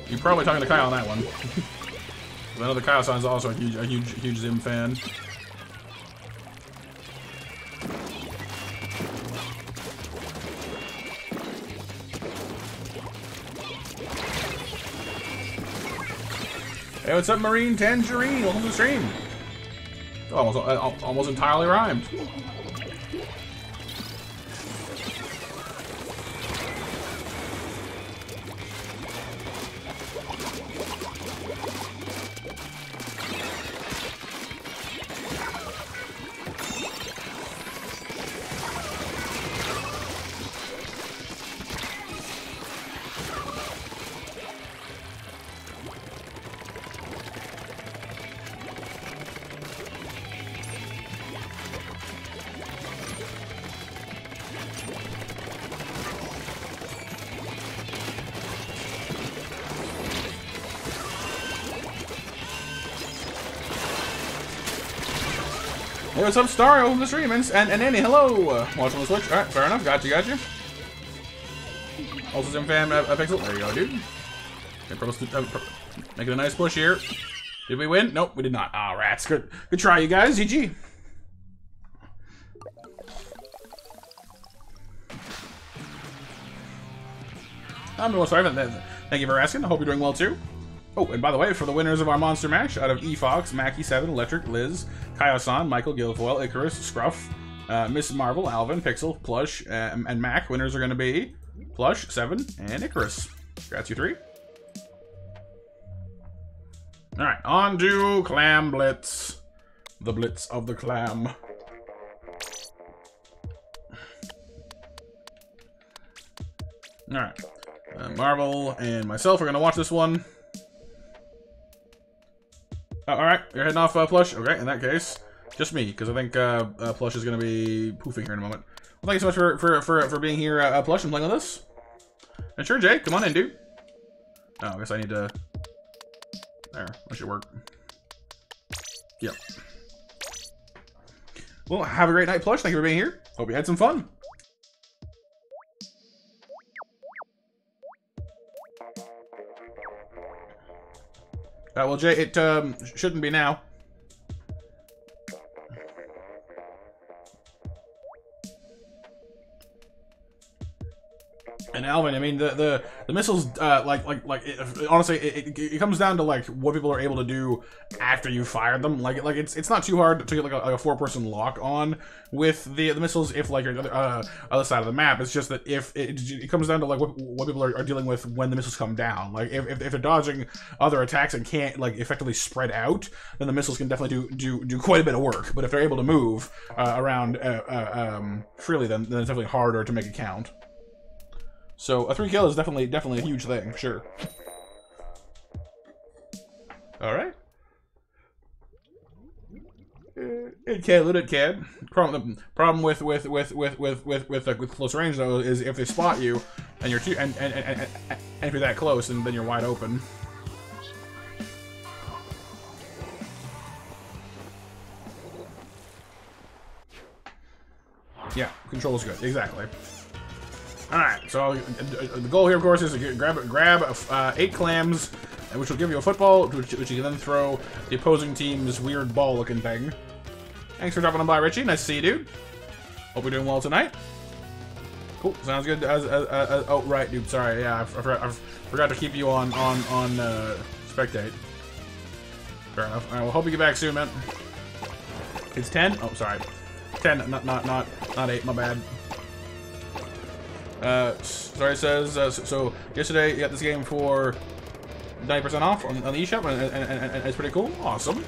You're probably talking to Kyle on that one. I know the Kyle sounds also a huge Zim fan. Hey, what's up, Marine Tangerine? Welcome to the stream. Almost entirely rhymed. Hey, what's up, Star? Welcome to the stream, and Annie, hello! Watching on the Switch. Alright, fair enough. Got you. Also, Jim Fam, a pixel. There you go, dude. Making a nice push here. Did we win? Nope, we did not. Ah, rats. Good try, you guys. GG. I'm most sorry. Thank you for asking. I hope you're doing well, too. Oh, and by the way, for the winners of our Monster Mash, out of eFox, Mackie7, Electric, Liz, Kaiosan, Michael, Guilfoyle, Icarus, Scruff, Miss Marvel, Alvin, Pixel, Plush, and Mac. Winners are going to be Plush, 7, and Icarus. Congrats, you three. Alright, on to Clam Blitz. The Blitz of the Clam. Alright. Marvel and myself are going to watch this one. Alright, you're heading off, Plush. Okay, in that case, just me, because I think Plush is going to be poofing here in a moment. Well, thank you so much for being here, Plush, and playing with us. And sure, Jay, come on in, dude. Oh, I guess I need to... There, that should work. Yep. Well, have a great night, Plush. Thank you for being here. Hope you had some fun. Well, Jay, it shouldn't be now. And Alvin, I mean, the missiles, honestly, it comes down to like what people are able to do after you fire them. Like it's not too hard to get like a four-person lock on with the missiles if like you're on the other side of the map. It's just that if it comes down to like what people are dealing with when the missiles come down. Like if they're dodging other attacks and can't like effectively spread out, then the missiles can definitely do quite a bit of work. But if they're able to move around freely, then it's definitely harder to make it count. So a 3-kill is definitely a huge thing, for sure. Alright. It can, it can. Problem with close range though is if they spot you and you're too and if you're that close and then you're wide open. Yeah, control's good, exactly. Alright, so the goal here, of course, is to grab 8 clams, which will give you a football, which you can then throw the opposing team's weird ball-looking thing. Thanks for dropping on by, Richie. Nice to see you, dude. Hope you're doing well tonight. Cool, sounds good. Oh, right, dude. Sorry, yeah, I forgot to keep you on spectate. Fair enough. Alright, well, hope you get back soon, man. It's 10? Oh, sorry. 10, not 8, my bad. Sorry, it says, so yesterday you got this game for 90% off on the eShop, and it's pretty cool. Awesome.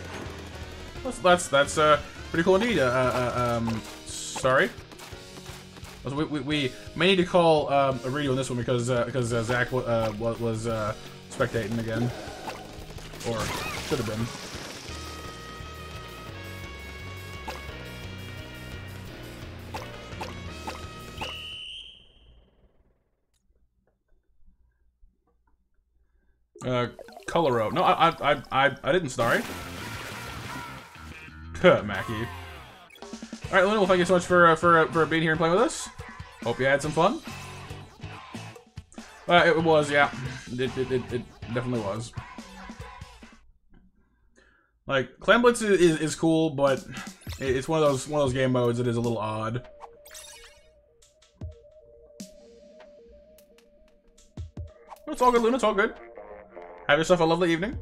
That's pretty cool indeed. Sorry. So we may need to call a redo on this one because Zach was spectating again, or should have been. Coloro. No, I didn't, sorry. Good, Mackie. Alright, Luna, well, thank you so much for being here and playing with us. Hope you had some fun. It was, yeah. It definitely was. Like, Clan Blitz is cool, but it's one of those game modes that is a little odd. No, it's all good, Luna, it's all good. Have yourself a lovely evening.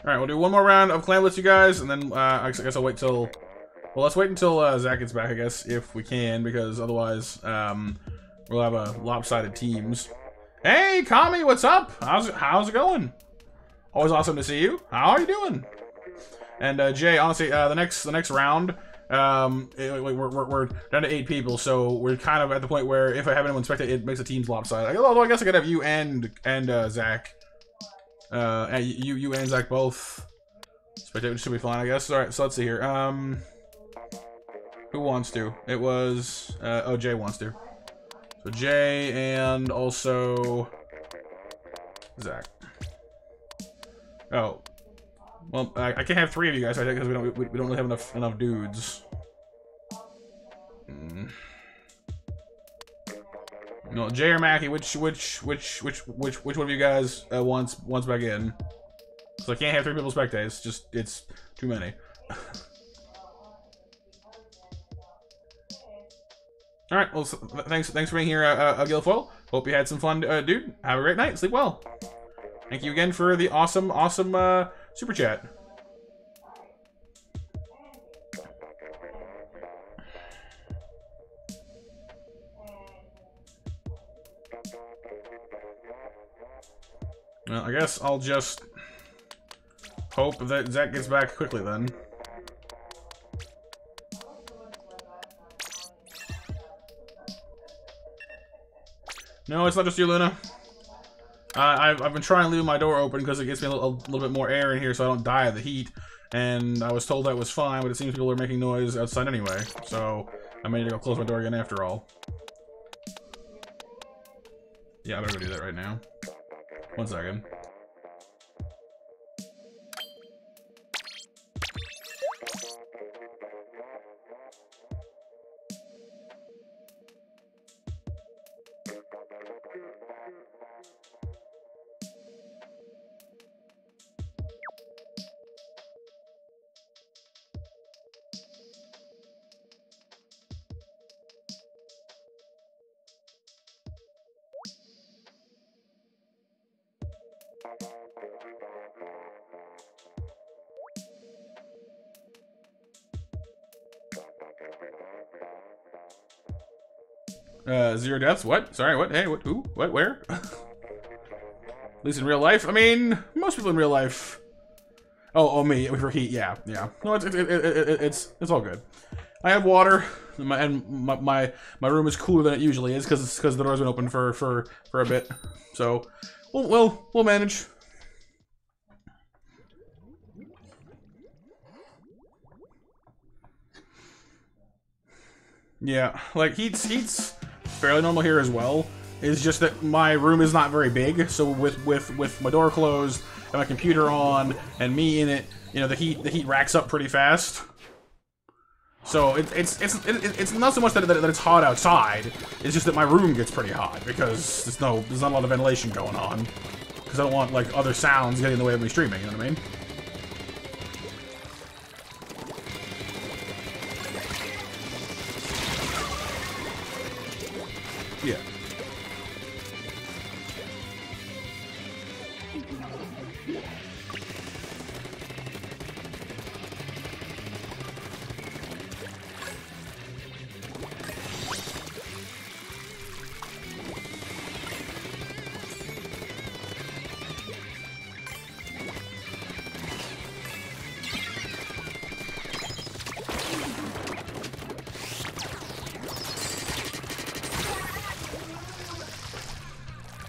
Alright, we'll do one more round of Clan Blitz, you guys, and then I guess I'll wait till... Well, let's wait until Zach gets back, I guess, if we can, because otherwise we'll have a lopsided teams. Hey, Kami, what's up? How's it going? Always awesome to see you. How are you doing? And Jay, honestly, the next round, we're down to 8 people, so we're kind of at the point where if I have anyone spectate, it makes the teams lopsided. Although I guess I could have you and Zach. You and Zach both. Spectator should be fine, I guess. Alright, so let's see here. Who wants to? It was... oh, Jay wants to. So Jay and also... Zach. Oh. Well, I can't have three of you guys right now because we don't really have enough dudes. You know, Jay or Mackie, which one of you guys wants back in? So I can't have three people spectate. It's just it's too many. All right. Well, so thanks for being here, Guilfoyle. Hope you had some fun, dude. Have a great night. Sleep well. Thank you again for the awesome super chat. Well, I guess I'll just hope that Zach gets back quickly then. No, it's not just you, Luna. I've been trying to leave my door open because it gets me a little bit more air in here so I don't die of the heat. And I was told that was fine, but it seems people are making noise outside anyway. So I may need to go close my door again after all. Yeah, I better go do that right now. One second. Zero deaths? What? Sorry, what? Hey, what? Who? What? Where? At least in real life? I mean, most people in real life. Oh, me. We repeat. Yeah, yeah. No, it's all good. I have water, and my room is cooler than it usually is because the door's been open for a bit. So, we'll manage. Yeah, like heat's fairly normal here as well. It's just that my room is not very big, so with my door closed and my computer on and me in it, you know, the heat racks up pretty fast. So it's not so much that it's hot outside. It's just that my room gets pretty hot because there's not a lot of ventilation going on. Because I don't want like other sounds getting in the way of me streaming. You know what I mean? Yeah.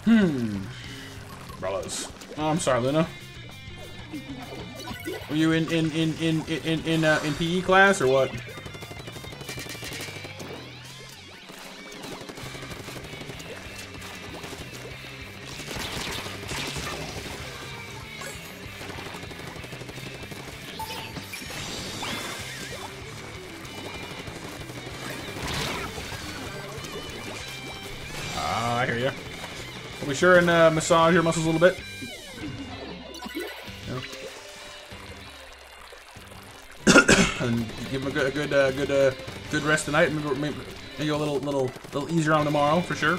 Umbrellas. Oh, I'm sorry, Luna. Were you in PE class or what? I hear you. Are we sure and massage your muscles a little bit? Yeah. And give them a good rest tonight. Maybe go a little easier on tomorrow for sure.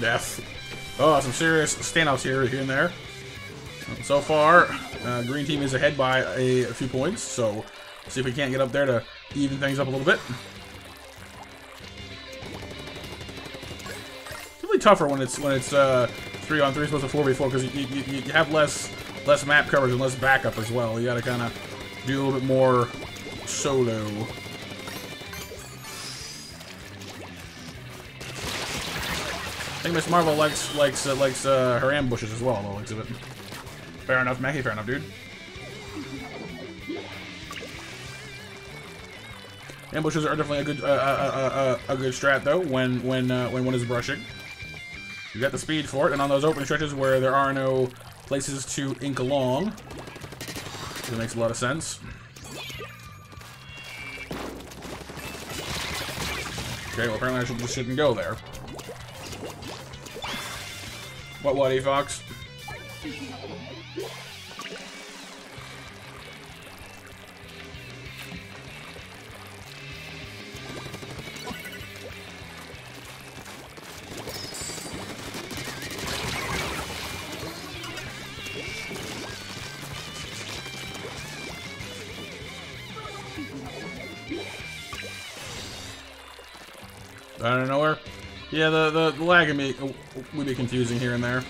no death. Oh, some serious standouts here and there. So far, green team is ahead by a few points, so we'll see if we can't get up there to even things up a little bit. It's really tougher when it's 3-on-3 as opposed to 4v4 because you have less map coverage and less backup as well. You got to kind of do a little bit more solo. I think Miss Marvel likes her ambushes as well. By the looks of it. Fair enough, Mackie. Fair enough, dude. Ambushes are definitely a good strat though when one is brushing. You got the speed for it, and on those open stretches where there are no places to ink along, it makes a lot of sense. Okay, well apparently I just shouldn't go there. What, E-Fox? Out of nowhere? Yeah, the lag would be confusing here and there.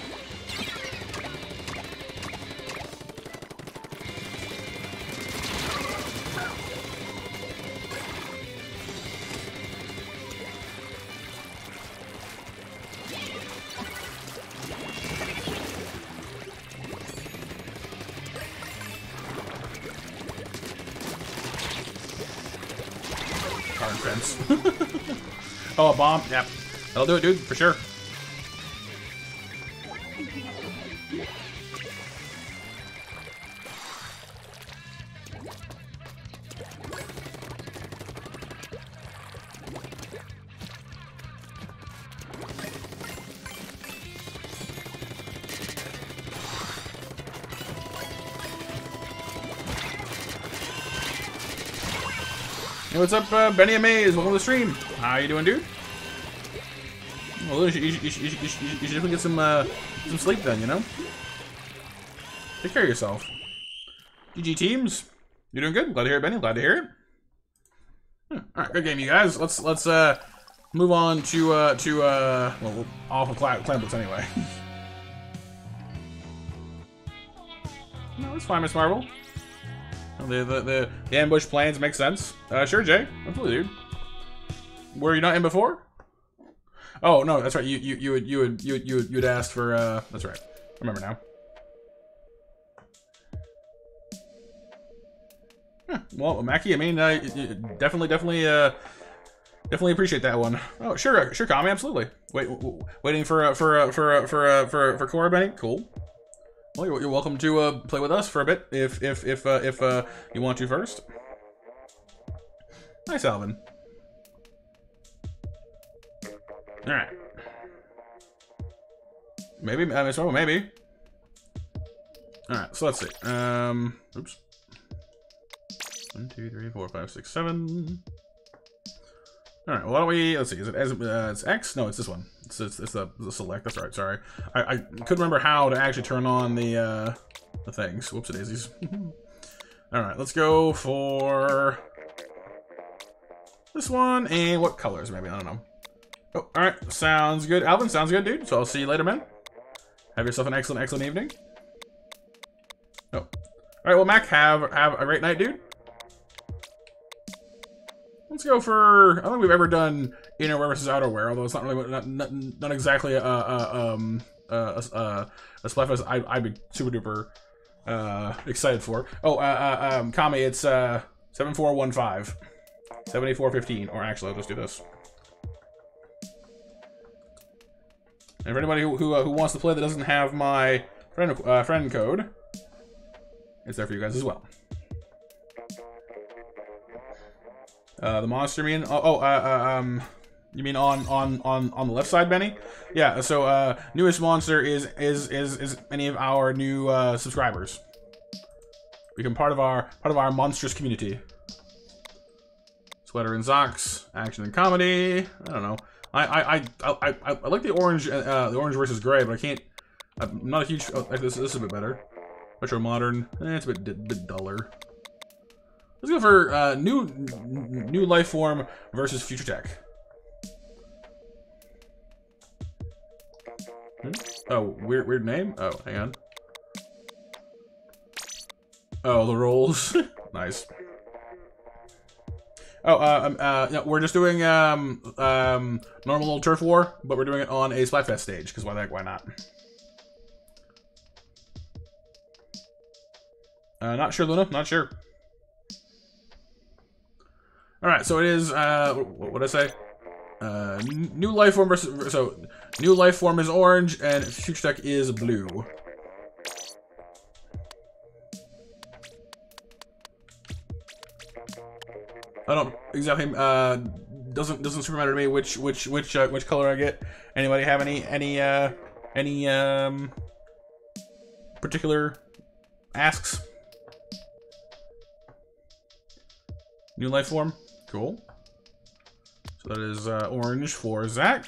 Card fence. Oh, a bomb? Yep. That'll do it, dude, for sure. Hey, what's up, Benny and Maze? Welcome to the stream. How you doing, dude? Well, you should definitely get some sleep then, you know? Take care of yourself. GG teams. You're doing good. Glad to hear it, Benny. Glad to hear it. Huh. Alright, good game, you guys. Let's move on to well, off of Clamblitz anyway. No, that's fine, Miss Marvel. The ambush plans make sense. Sure, Jay. Absolutely, dude. Were you not in before? Oh no, that's right. You'd asked for. That's right. I remember now. Huh. Well, Mackie, I mean, definitely appreciate that one. Oh, sure, Kami, absolutely. Waiting for Cora, Benny. Cool. Well, you're welcome to play with us for a bit if you want to first. Nice, Alvin. All right. Maybe. I mean, so maybe. All right. So let's see. Oops. 1, 2, 3, 4, 5, 6, 7. All right. Well, why don't we? Let's see. Is it as it's X? No, it's this one. It's the select. That's right. Sorry. I couldn't remember how to actually turn on the things. Whoopsie daisies. All right. Let's go for this one. And what colors? Maybe I don't know. Oh, all right, sounds good. Alvin, sounds good, dude. So I'll see you later, man. Have yourself an excellent evening. Oh, all right. Well, Mac, have a great night, dude. Let's go for. I don't think we've ever done innerwear versus outerwear, although it's not really not exactly a Splatfest I'd be super duper excited for. Oh, Kami, it's 7415, 7415, or actually, I'll just do this. And for anybody who wants to play that doesn't have my friend code, it's there for you guys as well. The monster mean? You mean on the left side, Benny? Yeah. So newest monster is any of our new subscribers. Become part of our monstrous community. Sweater and socks, action and comedy. I don't know. I like the orange versus gray, but I can't. I'm not a huge. Oh, this is a bit better. Retro modern. It's a bit duller. Let's go for new life form versus future tech. Hmm? Oh, weird name. Oh, hang on. Oh, the rolls. Nice. Oh, no, we're just doing normal old Turf War, but we're doing it on a Splatfest stage because why the heck? Why not? Not sure, Luna. Not sure. All right, so it is. What did I say? New life form versus. So new life form is orange, and future tech is blue. I don't exactly. Doesn't super matter to me which color I get. Anybody have any particular asks? New life form, cool. So that is orange for Zach.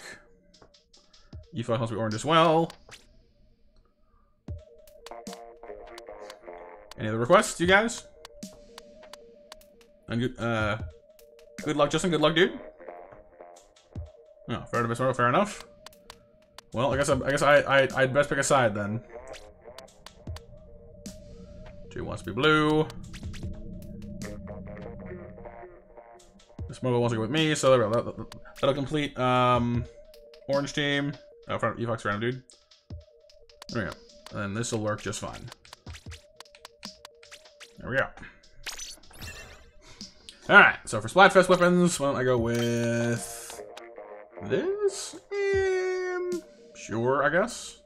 E5 must be orange as well. Any other requests, you guys? Good luck, Justin. Good luck, dude. Oh, fair to miss. Fair enough. Well, I guess I'd best pick a side then. Jay wants to be blue. The Smuggle wants to go with me, so that'll complete. Orange team. Oh, front of Evox round, dude. There we go. And this will work just fine. There we go. Alright, so for Splatfest weapons, why don't I go with this? Sure, I guess.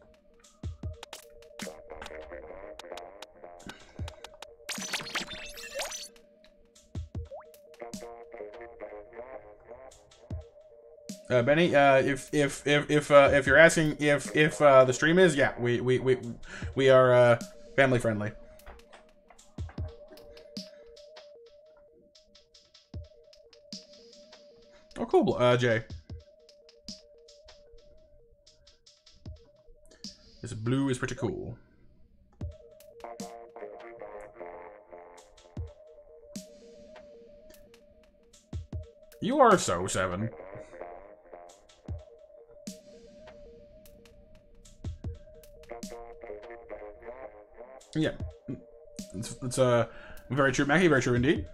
Benny, if you're asking if the stream is, yeah, we are family friendly. Oh, cool, Jay. This blue is pretty cool. You are so seven. Yeah, it's very true, Mackie. Very true indeed.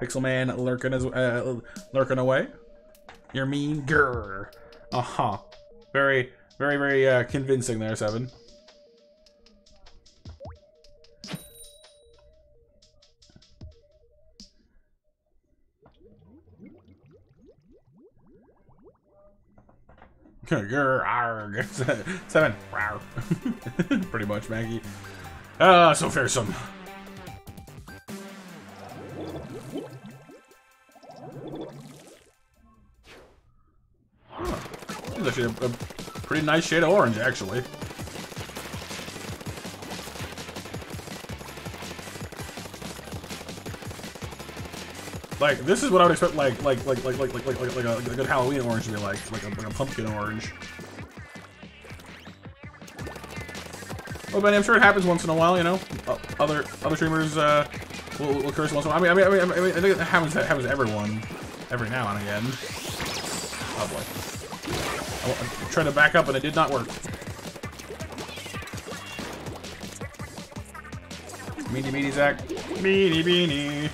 Pixelman lurking as lurking away. You're mean, grr. Uh-huh. Very, very, very convincing there, Seven. Grr, arg. Seven. Pretty much, Maggie. Ah, so fearsome. This is actually a pretty nice shade of orange, actually. Like, this is what I would expect, like a good Halloween orange to be like a pumpkin orange. Well, Benny, I'm sure it happens once in a while, you know. Other streamers will curse once in a while. I mean, I think it happens to everyone, every now and again. Oh boy, I tried to back up and it did not work. Meanie, meanie, Zach. Meanie, beanie.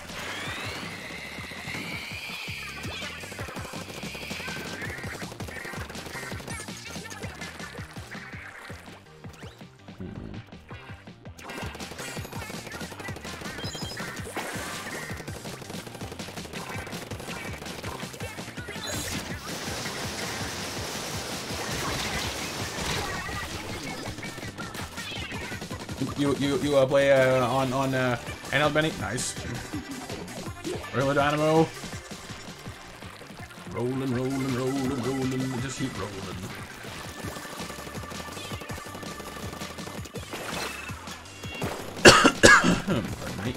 You play on NL, Benny? Nice. Roller Dynamo. Rolling, rolling, rolling, rolling. Just keep rolling. Pardon me.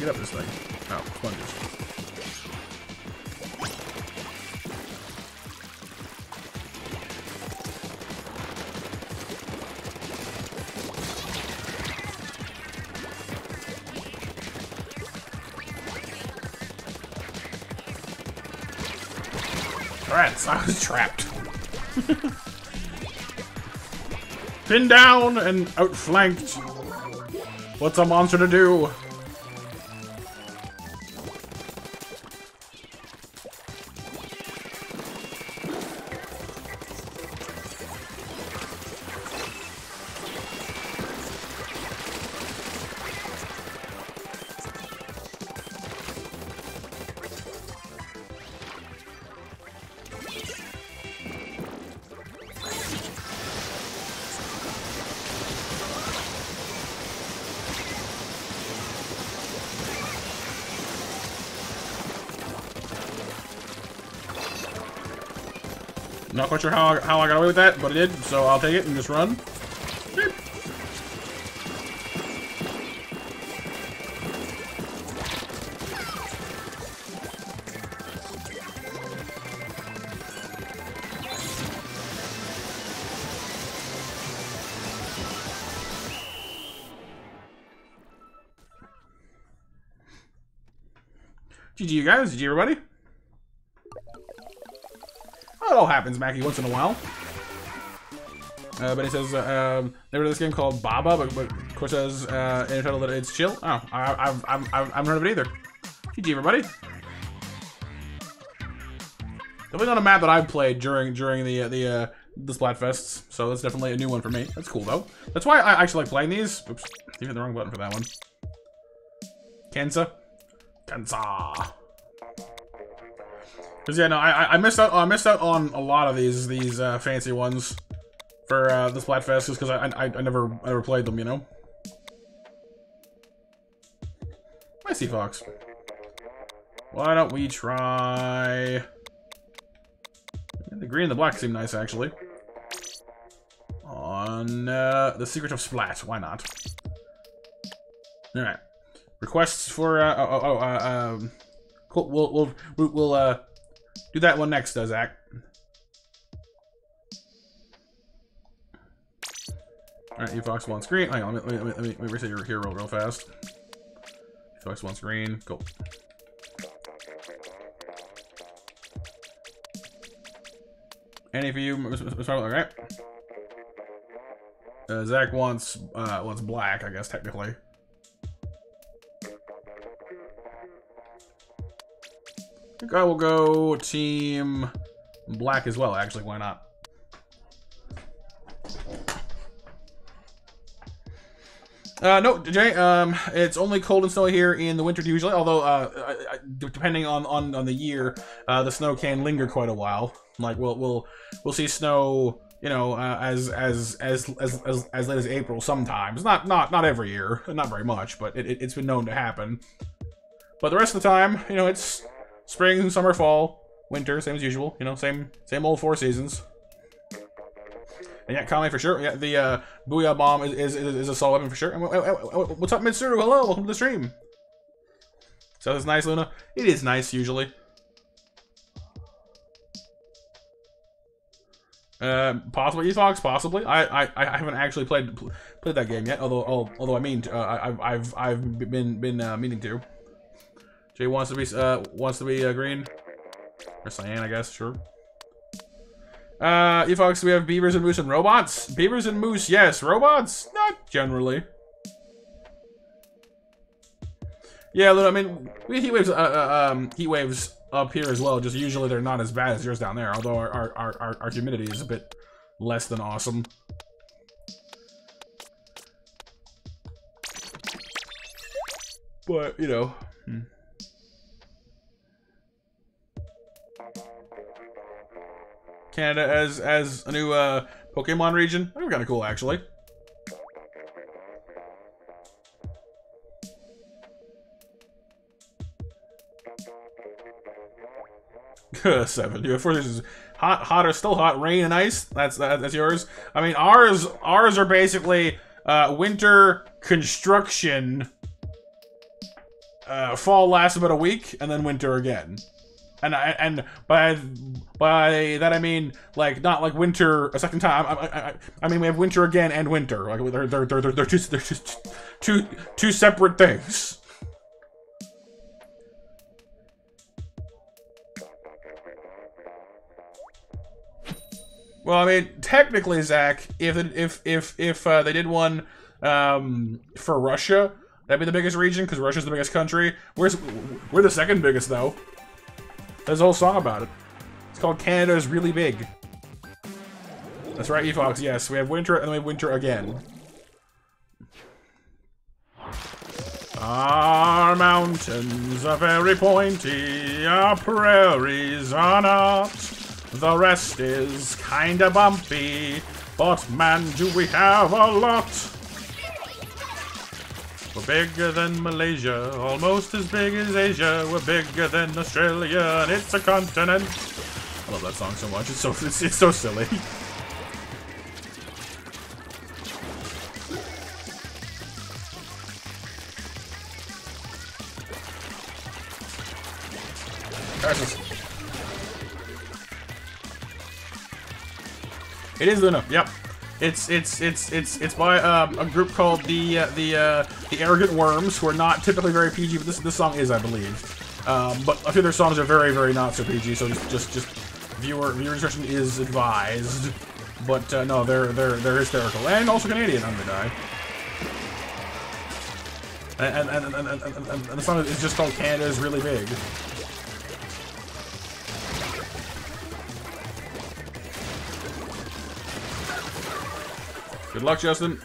get up this thing. Oh, sponges. Rats, I was trapped. Pinned down and outflanked. What's a monster to do? Not quite sure how I got away with that, but I did, so I'll take it and just run. Beep. GG, you guys. GG, everybody. It all happens, Mackie, once in a while. But he says, never heard of this game called Baba, but of course says in the title that it's chill. Oh, I've heard of it either. GG, everybody. Definitely not a map that I've played during the Splatfests, so that's definitely a new one for me. That's cool though. That's why I actually like playing these. Oops, you hit the wrong button for that one. Kansa. Cause yeah, no, I missed out on a lot of these fancy ones for the Splatfest, just because I never played them, you know. I see Fox. Why don't we try? The green and the black seem nice actually. On the Secret of Splat, why not? All right, requests for cool. We'll do that one next, Zach. Alright, Ufox wants green. Hang on, let me reset your hero real fast. Ufox wants green. Cool. Any of you, alright. Zach wants black, I guess, technically. I think I will go team black as well, actually, why not? No, Jay, it's only cold and snowy here in the winter usually, although depending on the year, the snow can linger quite a while. Like we'll see snow, you know, as late as April sometimes. Not every year, not very much, but it's been known to happen. But the rest of the time, you know, it's spring, summer, fall, winter, same as usual. You know, same old four seasons. And yeah, Kame for sure. Yeah, the Booyah Bomb is a solid weapon for sure. What's up, Mitsuru? Hello, welcome to the stream. So it's nice, Luna. It is nice usually. Possibly Efox, possibly. I haven't actually played that game yet. Although I mean, I've been meaning to. Jay wants to be green or cyan, I guess. Sure. Efox, we have beavers and moose and robots. Beavers and moose, yes. Robots, not generally. Yeah, I mean, we have heat waves up here as well. Just usually they're not as bad as yours down there. Although our humidity is a bit less than awesome. But you know. Canada as a new Pokemon region. That would be kind of cool, actually. Seven. You have 4 seasons. Hotter, still hot. Rain and ice. That's yours. I mean, ours are basically winter construction. Fall lasts about a week, and then winter again. And by that I mean, like, not like winter a second time. I mean, we have winter again and winter. Like, they're just two separate things. Well, I mean, technically, Zach, if they did one for Russia, that'd be the biggest region because Russia's the biggest country. We're the second biggest though. There's a whole song about it. It's called Canada's Really Big. That's right, eFox. Yes, we have winter and then we have winter again. Our mountains are very pointy. Our prairies are not. The rest is kinda bumpy, but man, do we have a lot! We're bigger than Malaysia, almost as big as Asia. We're bigger than Australia, and it's a continent. I love that song so much. It's so silly. It is Luna. Yep, it's by a group called the Arrogant Worms, who are not typically very PG, but this song is, I believe. But a few of their songs are very, very not so PG, so just viewer discretion is advised. But no, they're hysterical and also Canadian. I'm gonna die. And the song is just called Canada's Really Big. Good luck, Justin.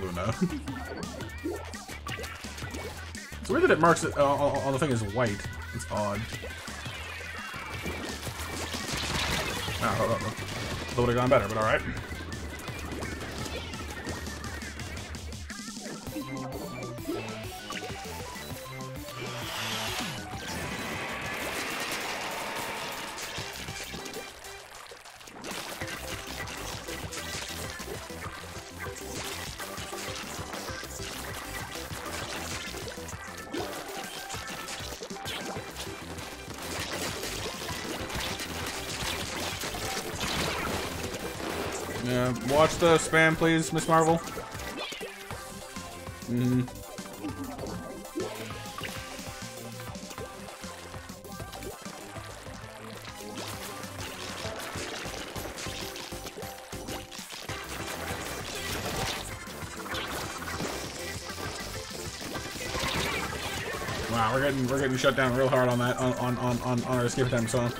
Luna. It's weird that it marks it on the thing as white. It's odd. Oh, that would have gone better, but alright. Watch the spam, please, Miss Marvel. Mm-hmm. Wow, we're getting shut down real hard on that on our escape time song.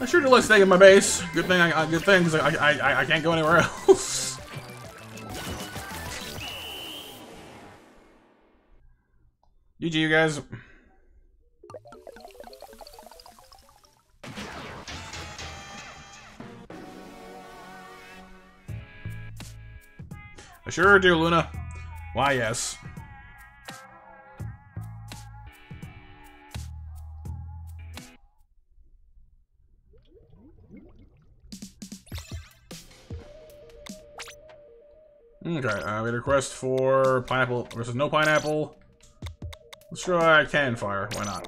I sure do like staying in my base. Good thing, because I can't go anywhere else. GG, you guys. I sure do, Luna. Why, yes. Okay, we had a request for pineapple versus no pineapple. Let's try cannon fire, why not?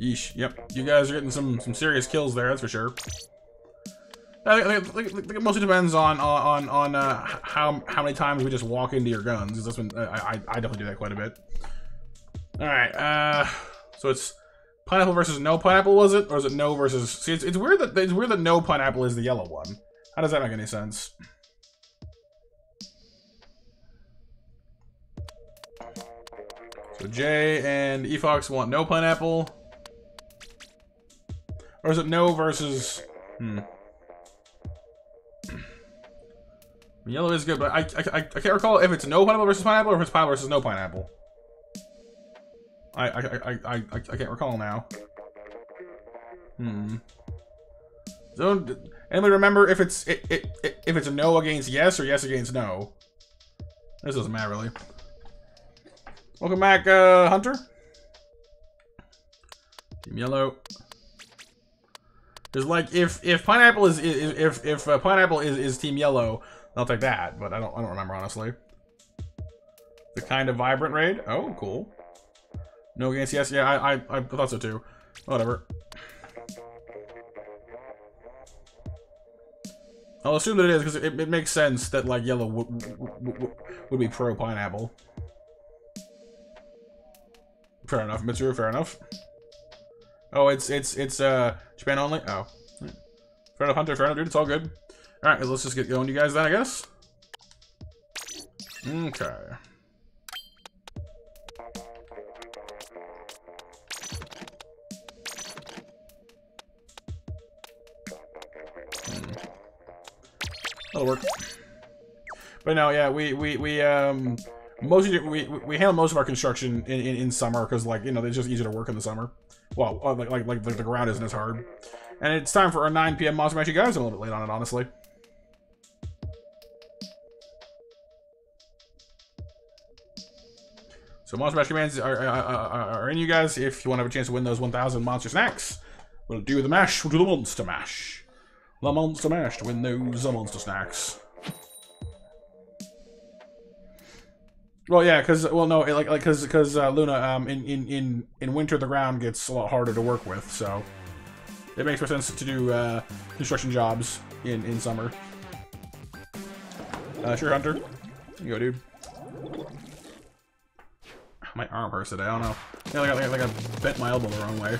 Yeesh, yep. You guys are getting some serious kills there, that's for sure. I think it mostly depends on how many times we just walk into your guns. That's when I definitely do that quite a bit. Alright, so it's pineapple versus no pineapple, was it? Or is it no versus... See, it's weird that no pineapple is the yellow one. How does that make any sense? So Jay and eFox want no pineapple. Or is it no versus... Hmm. Yellow is good, but I can't recall if it's no pineapple versus pineapple or if it's pineapple versus no pineapple. I can't recall now. Hmm. Don't anybody remember if it's if it's a no against yes or yes against no? This doesn't matter really. Welcome back, Hunter. Team Yellow. It's like if pineapple is pineapple is Team Yellow. I'll take that, but I don't remember honestly. The kind of vibrant raid. Oh, cool. No against yes. Yeah, I thought so too. Whatever. I'll assume that it is because it makes sense that like yellow would be pro pineapple. Fair enough, Mitsuru. Fair enough. Oh, it's Japan only. Oh, fair enough, Hunter. Fair enough, dude. It's all good. All right, let's just get going, you guys. Then I guess. Okay. That'll work. But no, yeah, we handle most of our construction in summer because, like, you know, it's just easier to work in the summer. Well, like the ground isn't as hard. And it's time for our 9 p.m. monster match. You guys are a little bit late on it, honestly. So monster match commands are in, you guys, if you want to have a chance to win those 1,000 monster snacks. We'll do the mash. We'll do the monster mash. The monster mash to win those monster snacks. Well, yeah, because because Luna, in winter the ground gets a lot harder to work with, so it makes more sense to do construction jobs in summer. Sure, Hunter. Here you go, dude. My arm hurts today. I don't know. Yeah, like I bent my elbow the wrong way.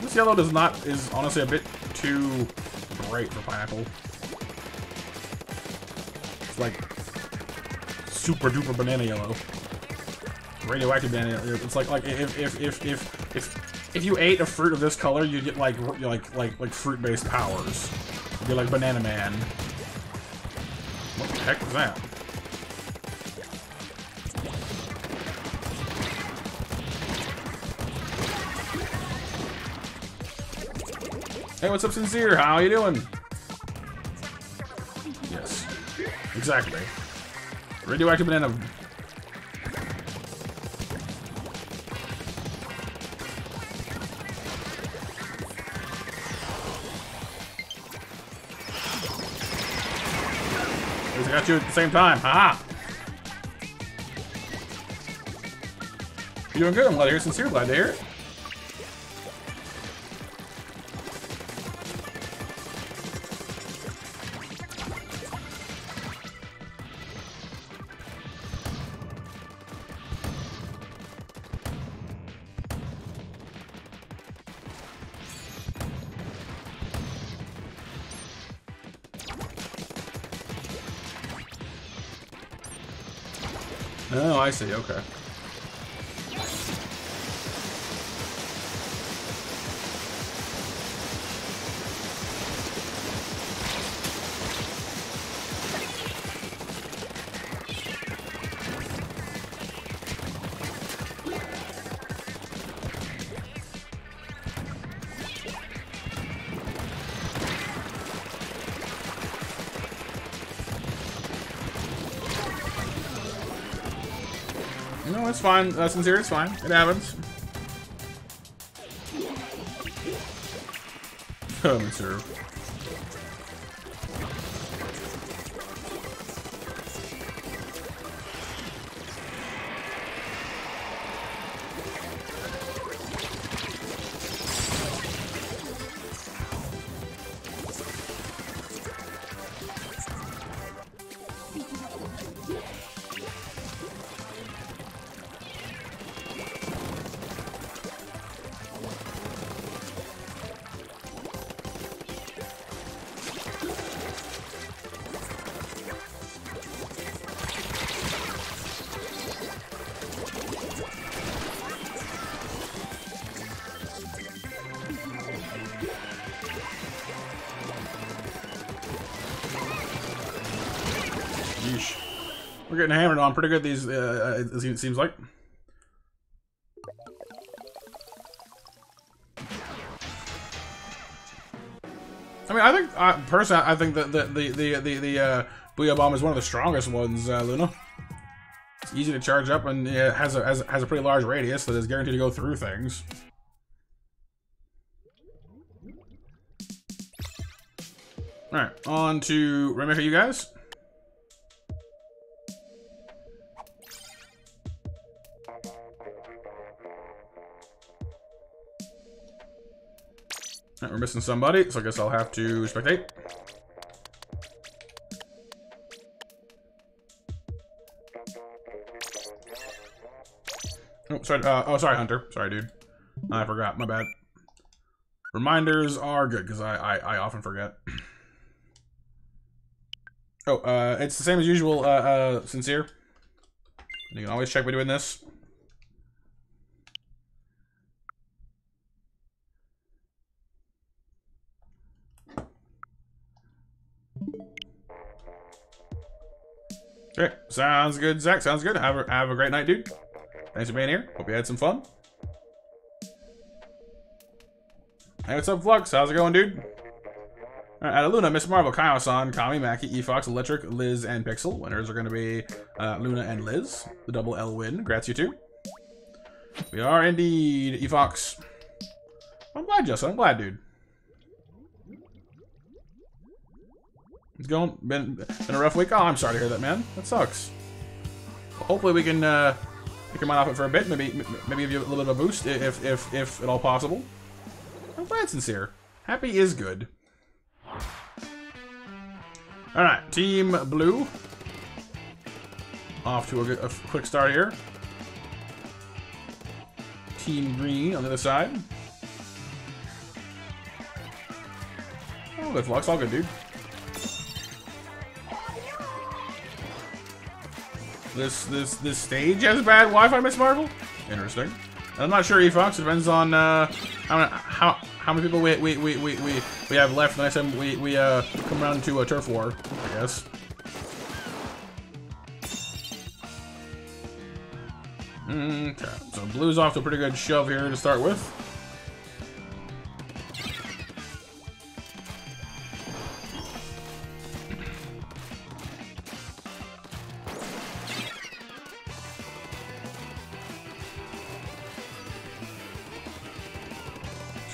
This yellow is honestly a bit too bright for pineapple. It's like super duper banana yellow, radioactive banana. It's like if you ate a fruit of this color, you'd get like fruit based powers. You'd be like Banana Man. What the heck was that? Hey, what's up, Sincere? How you doing? Yes. Exactly. Radioactive banana. I got you at the same time. Haha! You're doing good. I'm glad to hear it, Sincere. Glad to hear it. Oh, I see. Okay. It's fine, Sincere, it's fine. It happens. Oh, Sincere. we're getting hammered on pretty good these, it seems like. I mean, I think, personally, I think that the Booyah Bomb is one of the strongest ones, Luna. It's easy to charge up, and it has a pretty large radius that is guaranteed to go through things. Alright, on to Rainmaker, you guys. Alright, we're missing somebody, so I guess I'll have to spectate. Oh, sorry, sorry, Hunter. Sorry, dude. I forgot. My bad. Reminders are good, because I often forget. Oh, it's the same as usual, Sincere. You can always check by doing this. Okay, sounds good, Zach. Sounds good. Have a great night, dude. Thanks for being here. Hope you had some fun. Hey, what's up, Flux? How's it going, dude? All right, Luna, Miss Marvel, Kyle-san, Kami, Maki, eFox, Electric, Liz, and Pixel. Winners are going to be Luna and Liz. The double L win. Grats, you two. We are indeed, eFox. I'm glad, Justin. I'm glad, dude. It's going been a rough week. Oh, I'm sorry to hear that, man. That sucks. Well, hopefully we can pick your mind off it for a bit. Maybe give you a little bit of a boost if at all possible. I'm glad, Sincere. Happy is good. All right, Team Blue. Off to a quick start here. Team Green on the other side. Oh, good Flux. All good, dude. This stage has bad Wi-Fi, Miss Marvel. Interesting. I'm not sure, eFox. It depends on how many people we have left the next time we come around to a Turf War, I guess. Okay. So Blue's off to a pretty good shove here to start with.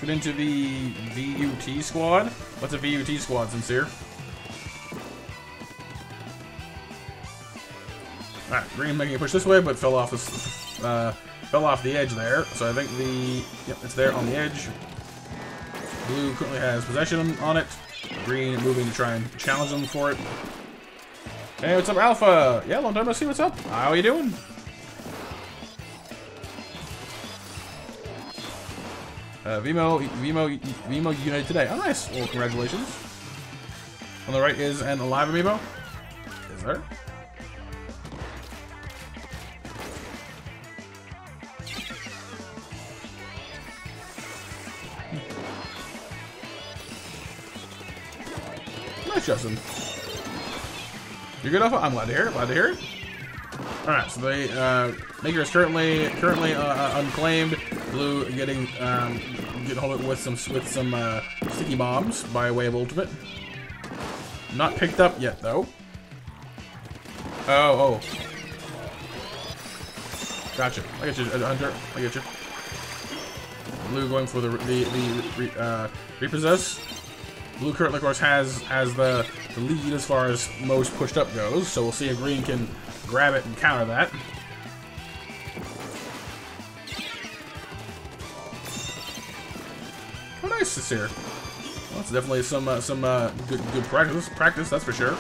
Into the VUT squad. What's a VUT squad, Sincere? Alright, Green making a push this way, but fell off the edge there. So I think yep, it's there on the edge. Blue currently has possession on it. Green moving to try and challenge them for it. Hey, what's up, Alpha? Yeah, long time no see. What's up? How are you doing? Vimo united today. Oh, nice. Well, congratulations. On the right is an alive amiibo. Is there? Nice, Justin. You're good, Alpha? I'm glad to hear it. Glad to hear it. All right, so the Maker is currently unclaimed. Blue getting get hold of it with some sticky bombs by way of ultimate. Not picked up yet though. Oh, gotcha. I get you, Hunter. I get you. Blue going for the repossess. Blue currently, of course, has the lead as far as most pushed up goes. So we'll see if Green can grab it and counter that. Oh, nice, this here. Well, it's definitely some good practice, that's for sure.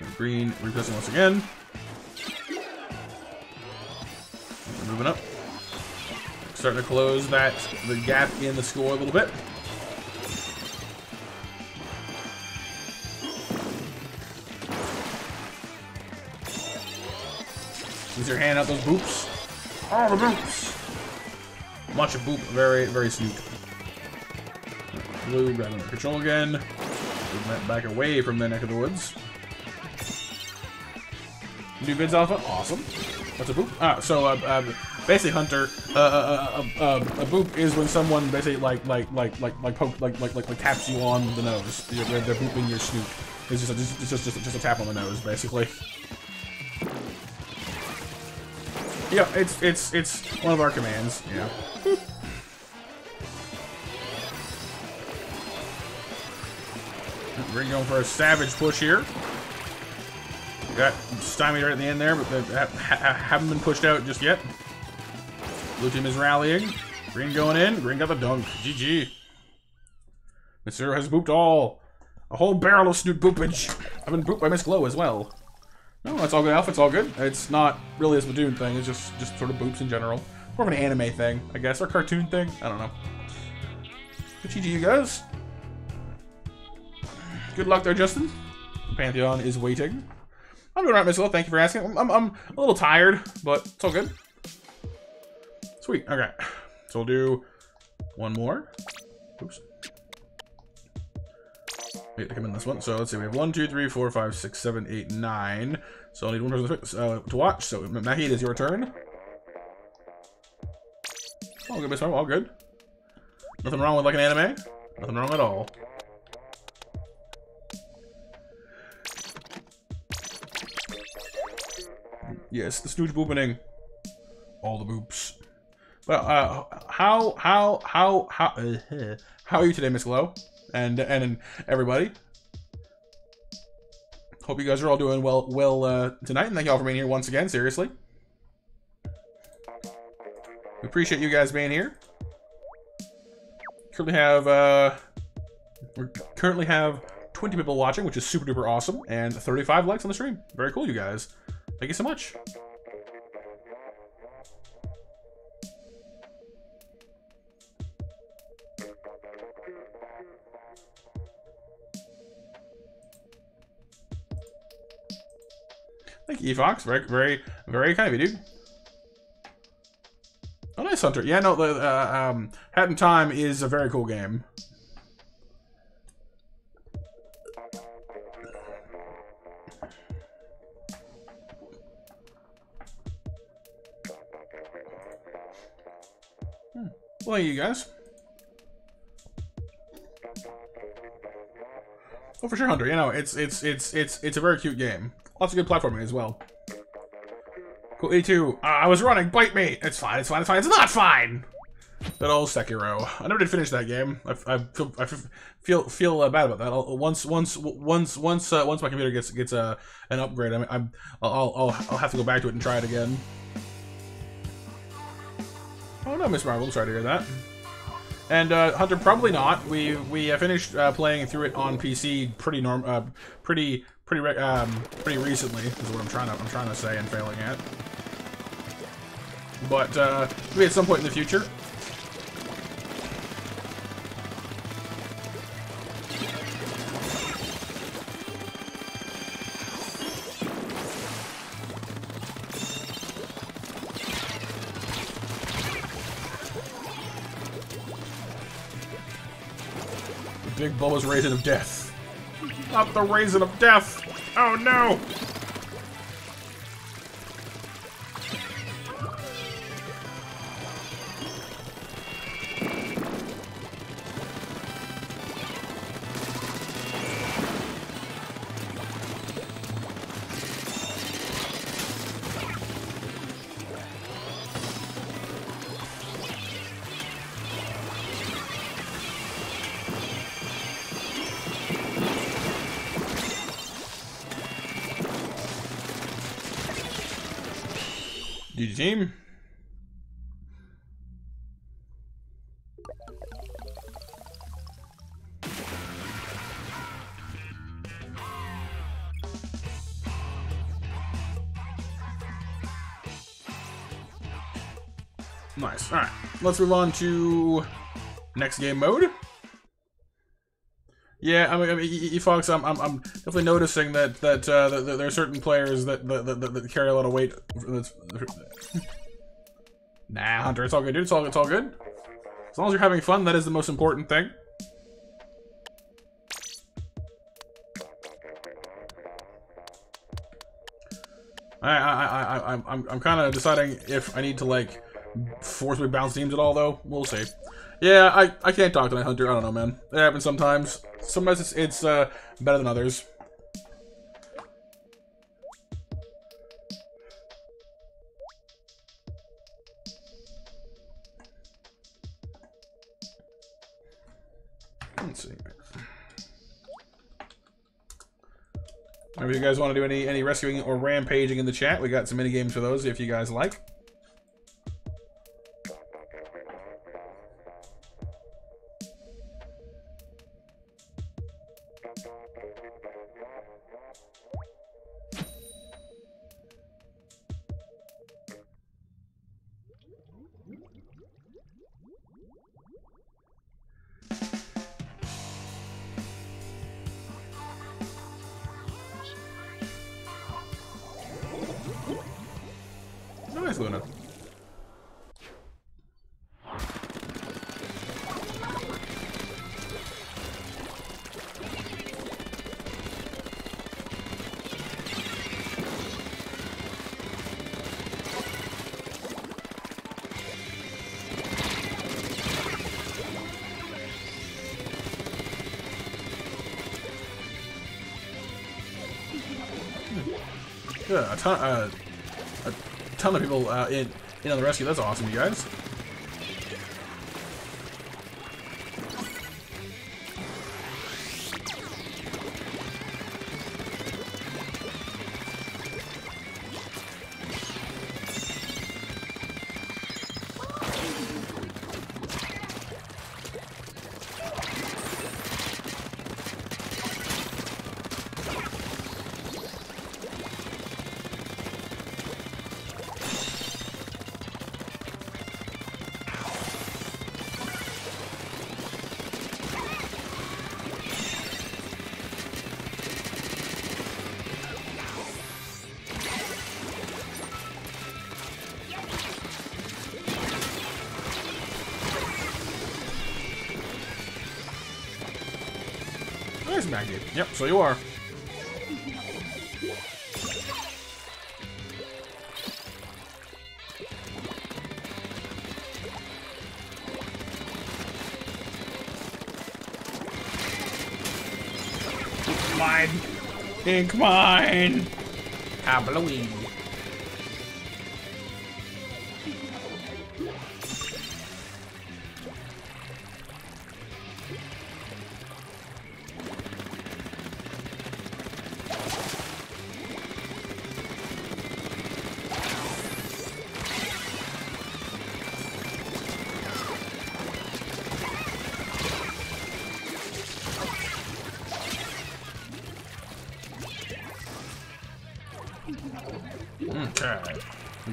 And Green reposting once again. We're moving up, starting to close the gap in the score a little bit. Use your hand out those boops. Oh, the boops! Much a boop, very, very sneaky. Blue grabbing the control again. Moving that back away from the neck of the woods. New goods alpha, awesome. What's a boop? Ah, so basically, Hunter, a boop is when someone basically like taps you on the nose. They're booping your snoot. It's just a tap on the nose, basically. Yeah, it's one of our commands. Yeah. We're going for a savage push here. Got stymied right at the end there, but they haven't been pushed out just yet. Blue team is rallying. Green going in. Green got the dunk. GG. Mitsuru has booped all. A whole barrel of snoot boopage. I've been booped by Miss Glow as well. No, it's all good, Alpha. It's all good. It's not really a Splatoon thing. It's just sort of boops in general. More of an anime thing, I guess, or cartoon thing. I don't know. But GG, you guys. Good luck there, Justin. Pantheon is waiting. I'm doing all right, Miss Glow. Thank you for asking. I'm a little tired, but it's all good. Sweet. Okay. So we'll do one more. Oops. We have to come in this one. So let's see. We have 1, 2, 3, 4, 5, 6, 7, 8, 9. So I need one person to watch. So Mahi, it is your turn. All good, Miss Glow. All good. Nothing wrong with like an anime. Nothing wrong at all. Yes, the snooch booping. All the boops. Well, how are you today, Miss Glow? And everybody. Hope you guys are all doing well tonight, and thank y'all for being here once again, seriously. We appreciate you guys being here. We currently have 20 people watching, which is super duper awesome, and 35 likes on the stream. Very cool, you guys. Thank you so much. Thank you, eFox. Very, very, very kind of you, dude. Oh, nice, Hunter. Yeah, no, the Hat in Time is a very cool game. Well, thank you guys. Oh, for sure, Hunter. You know, it's a very cute game. Lots of good platforming as well. Cool, E2. I was running. Bite me. It's fine. It's fine. It's fine. It's not fine. That old Sekiro. I never did finish that game. I feel bad about that. Once my computer gets an upgrade, I'll have to go back to it and try it again. Oh no, Miss Marvel, sorry to hear that. And Hunter, probably not. We finished playing through it on PC pretty recently. Is what I'm trying to say and failing at. But maybe at some point in the future. Big Bubba's Raisin of Death. Not the Raisin of Death! Oh no! Team. Nice. All right, let's move on to next game mode. Yeah, I mean, eFox, I'm definitely noticing that there are certain players that carry a lot of weight. Nah, Hunter, it's all good, dude. It's all good. As long as you're having fun, that is the most important thing. I'm kind of deciding if I need to like forcibly bounce teams at all, though. We'll see. Yeah, I can't talk to my hunter. I don't know, man. It happens sometimes. Sometimes it's better than others. Let's see. If you guys want to do any rescuing or rampaging in the chat, we got some mini games for those if you guys like. A ton of people in on the rescue. That's awesome, you guys. Yep, so you are. Mine. Ink mine. Halloween.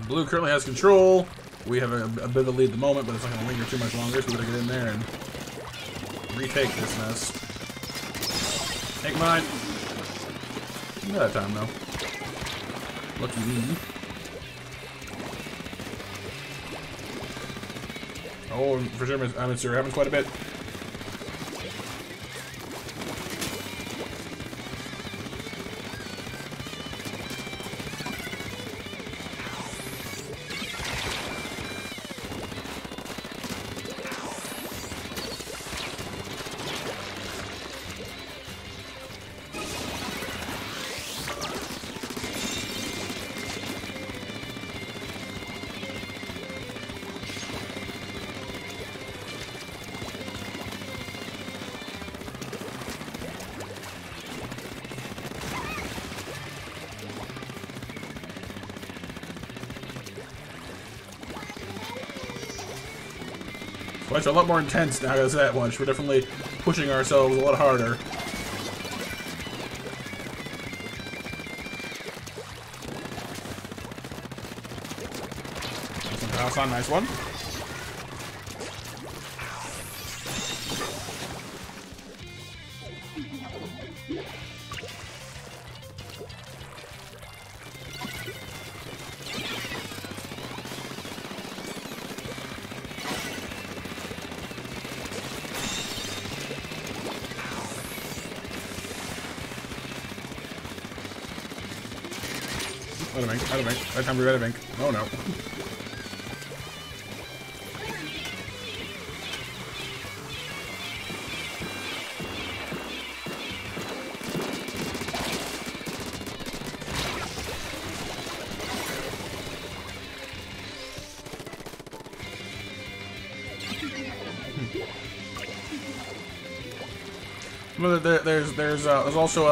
Blue currently has control. We have a bit of a lead at the moment, but it's not going to linger too much longer, so we gotta get in there and retake this mess. Take mine. Another time, though. Lucky me. Oh, for sure, I'm sure it happens quite a bit. It's a lot more intense now as that much. We're definitely pushing ourselves a lot harder. That's a nice one. of the bank, out of the bank. By the time we were out of the bank. Oh no. There's also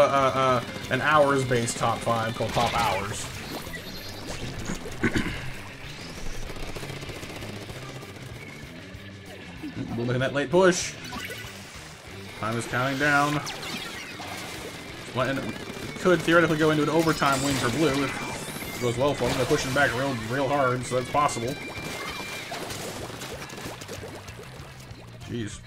an hours-based top 5 called Top Hours. We'll look at that late push. Time is counting down. It could theoretically go into an overtime win for Blue if it goes well for them. They're pushing back real hard, so that's possible. Jeez.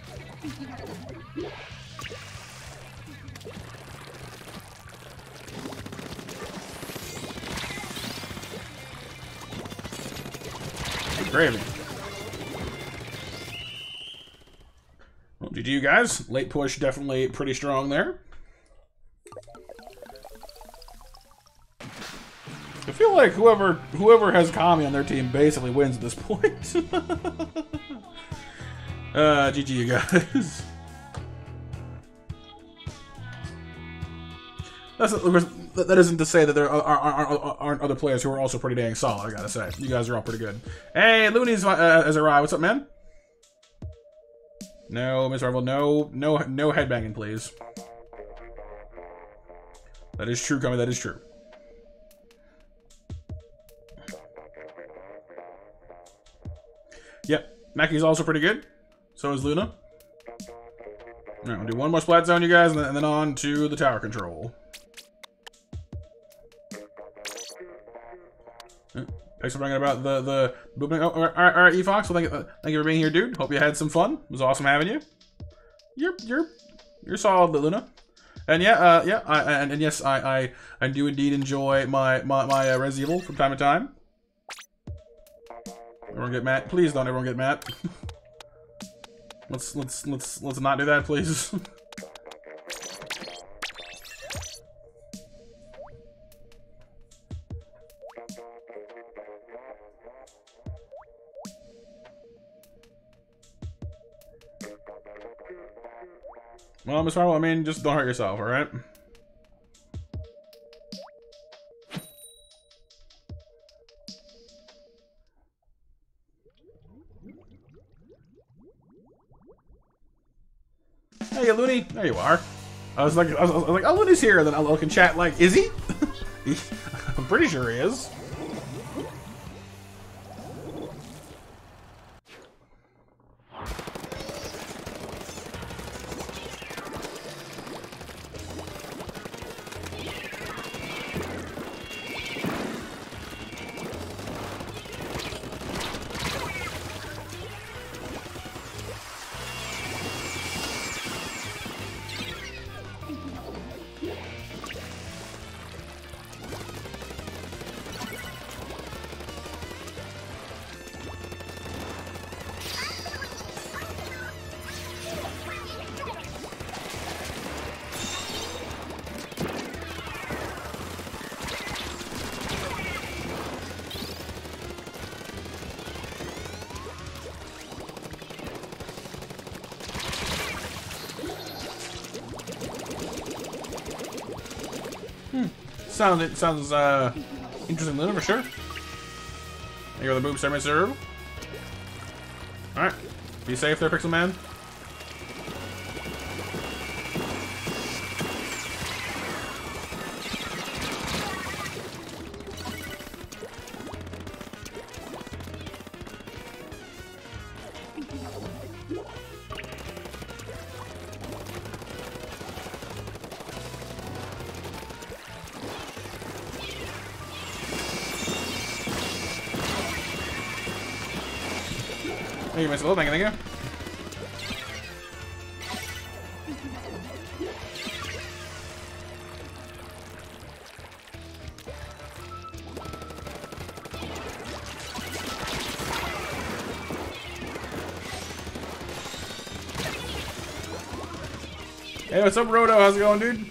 Gravy. Well, GG you guys. Late push definitely pretty strong there. I feel like whoever has Kami on their team basically wins at this point. GG you guys. That isn't to say that there aren't other players who are also pretty dang solid, I gotta say. You guys are all pretty good. Hey, Looney's as I ride. What's up, man? No, Miss Rival, no headbanging, please. That is true, Kami, that is true. Yep, Mackie's also pretty good. So is Luna. Alright, we'll do one more splat zone, you guys, and then on to the tower control. Thanks for bringing about the booping. Oh, all right, eFox. Well, thank you for being here, dude. Hope you had some fun. It was awesome having you. You're solid, Luna. And yeah, yes, I do indeed enjoy my Res Evil from time to time. Everyone get mad. Please don't everyone get mad. let's not do that, please. Well, Miss Marvel, I mean, just don't hurt yourself, alright? Hey, Looney! There you are. I was like, oh, Looney's here, and then I look in chat like, is he? I'm pretty sure he is. Sounds interesting, Luna, for sure. There you go, the boobs, my serve. Alright. Be safe there, Pixel Man. Hello, thank you. Hey, what's up, Roto? How's it going, dude?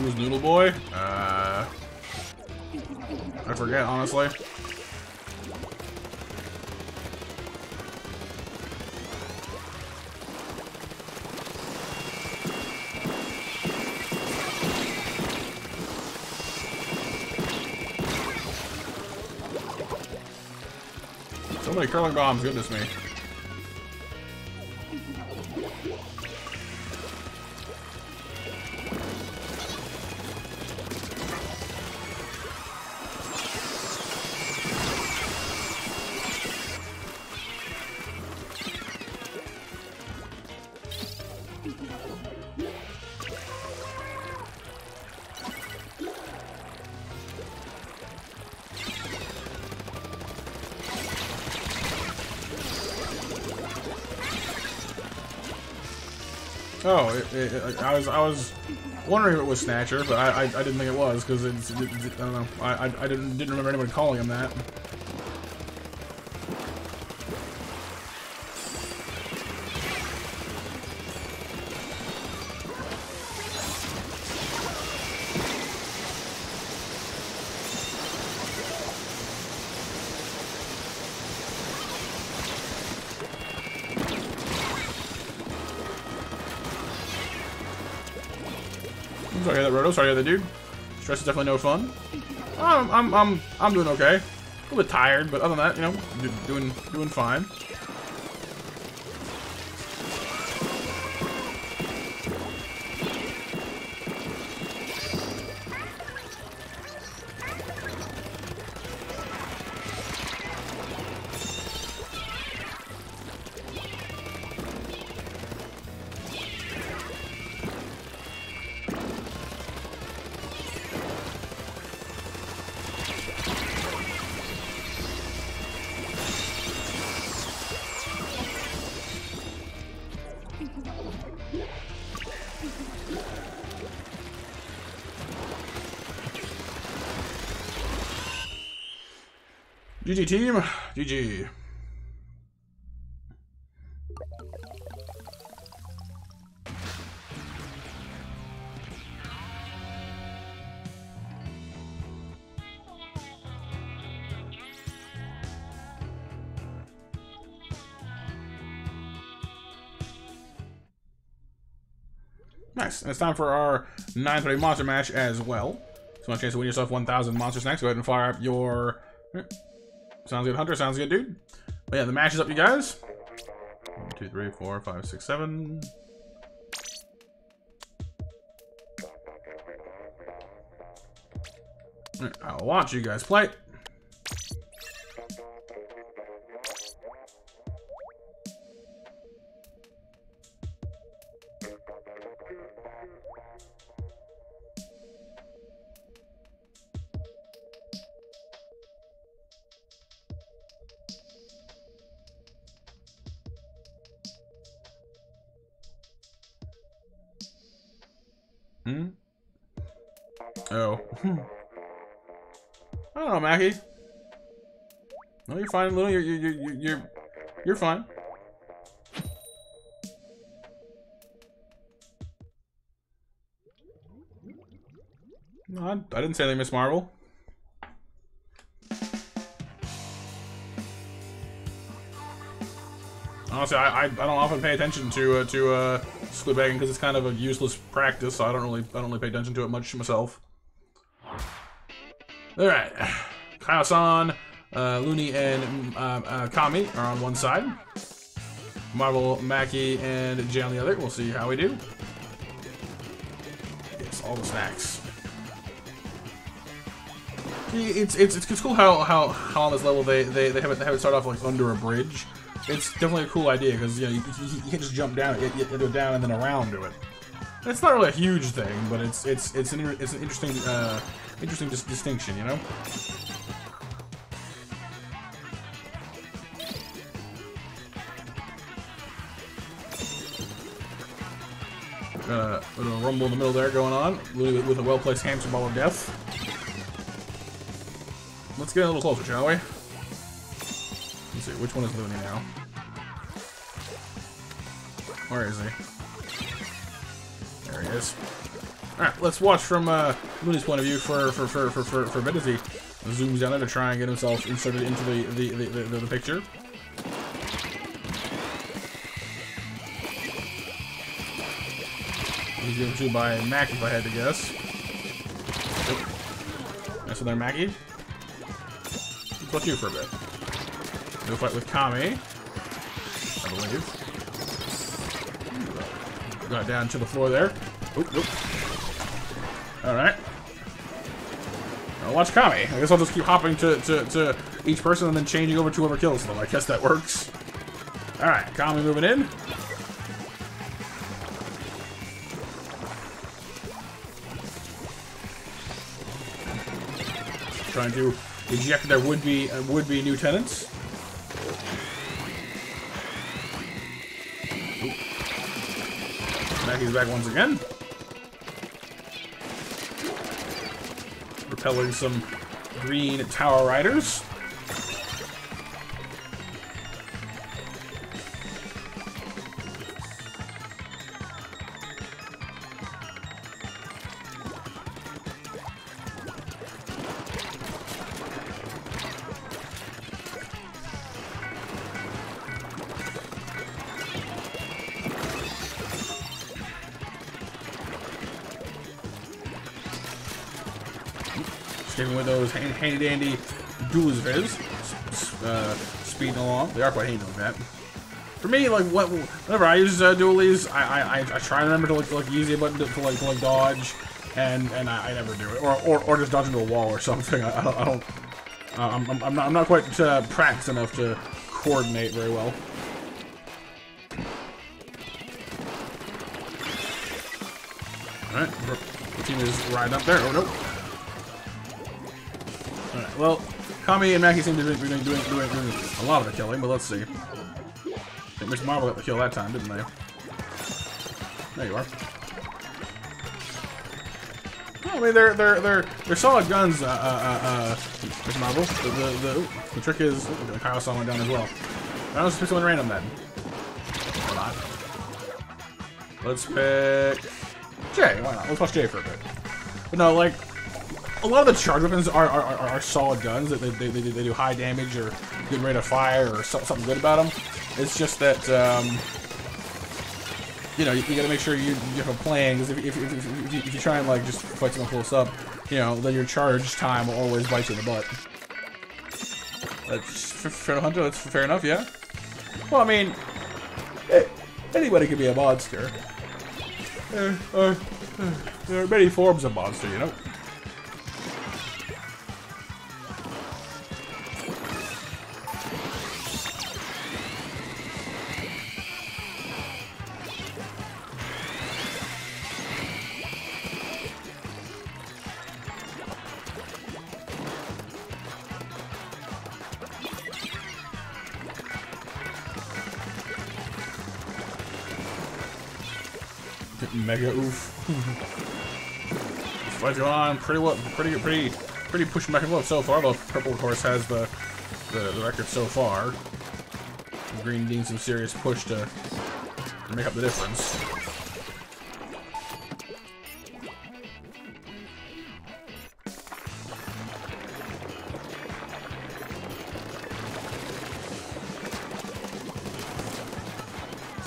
Who's Noodle Boy? I forget, honestly. So many curling bombs, goodness me. Oh, I was wondering if it was Snatcher, but I didn't think it was because it's I don't know, I didn't remember anyone calling him that. Sorry, the other dude. Stress is definitely no fun. I'm doing okay. A little bit tired, but other than that, you know, doing fine. GG team, GG. Nice, and it's time for our 9:30 monster match as well. So, you want a chance to win yourself 1,000 monster snacks? Go ahead and fire up your. Sounds good, Hunter. Sounds good, dude. But yeah, the match is up, you guys. 1, 2, 3, 4, 5, 6, 7. I'll watch you guys play. I don't know, Mackie. No, you're fine, Little. You're fine. No, I didn't say anything, Miss Marvel. Honestly, I don't often pay attention to squid bagging because it's kind of a useless practice. So I don't really pay attention to it much myself. Alright, Kyle-san, Looney, and Kami are on one side. Marvel, Mackie, and Jay on the other. We'll see how we do. Yes, all the snacks. It's cool how on this level they have it start off like under a bridge. It's definitely a cool idea because you know you can just jump down, get down, and then around to it. It's not really a huge thing, but it's an interesting distinction, you know. Got a little rumble in the middle there going on, with a well-placed hamster ball of death. Let's get a little closer, shall we? Let's see which one is Looney now. Where is he? There he is. Alright, let's watch from Mooney's point of view for a bit as he zooms down there to try and get himself inserted into the picture. He's given to by Mac, if I had to guess. Yep. Nice one there, Mackie. Let's watch you for a bit. No fight with Kami, I believe. Got down to the floor there. Oop, nope. Alright. I'll watch Kami. I guess I'll just keep hopping to each person and then changing over to whoever kills them. I guess that works. Alright, Kami moving in. Trying to eject their would-be new tenants. Mackie's back once again. Repelling some green tower riders. Even with those handy dandy duels viz, speeding along. They are quite handy like that. For me, like whenever I use dualies, I try to remember to like use the button to like dodge, and I never do it, or just dodge into a wall or something. I'm not quite practiced enough to coordinate very well. All right, the team is riding up there. Oh no. Alright, well, Kami and Mackie seem to be doing a lot of the killing, but let's see. I think Mr. Marvel got the kill that time, didn't they? There you are. Well, I mean, they're solid guns, Mr. Marvel. The trick is... Oh, Kyle-san went down as well. Now let's pick someone random, then. Or not. Let's pick... Jay, why not? Let's watch Jay for a bit. But no, like... A lot of the charge weapons are solid guns. They do high damage or good rate of fire or something good about them. It's just that, you know, you gotta make sure you have a plan. Because if you try and, like, just fight someone close up, you know, then your charge time will always bite you in the butt. That's fair, Hunter. That's fair enough, yeah? Well, I mean, anybody could be a monster. There are many forms of monster, you know? Mega oof. What's going on? Pretty pushing back and forth so far. Well, purple, of course, has the record so far. Green needs some serious push to make up the difference.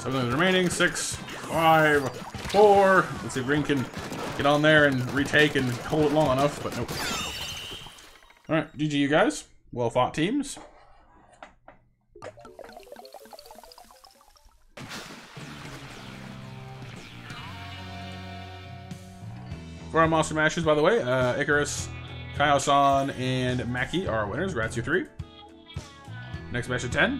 Seven of the remaining 6, 5. 4. Let's see if Green can get on there and retake and hold it long enough, but nope. Alright, GG you guys. Well fought teams. For our Monster Mashers, by the way, Icarus, Kyle-san, and Mackie are our winners. Rats, you 3. Next match at 10.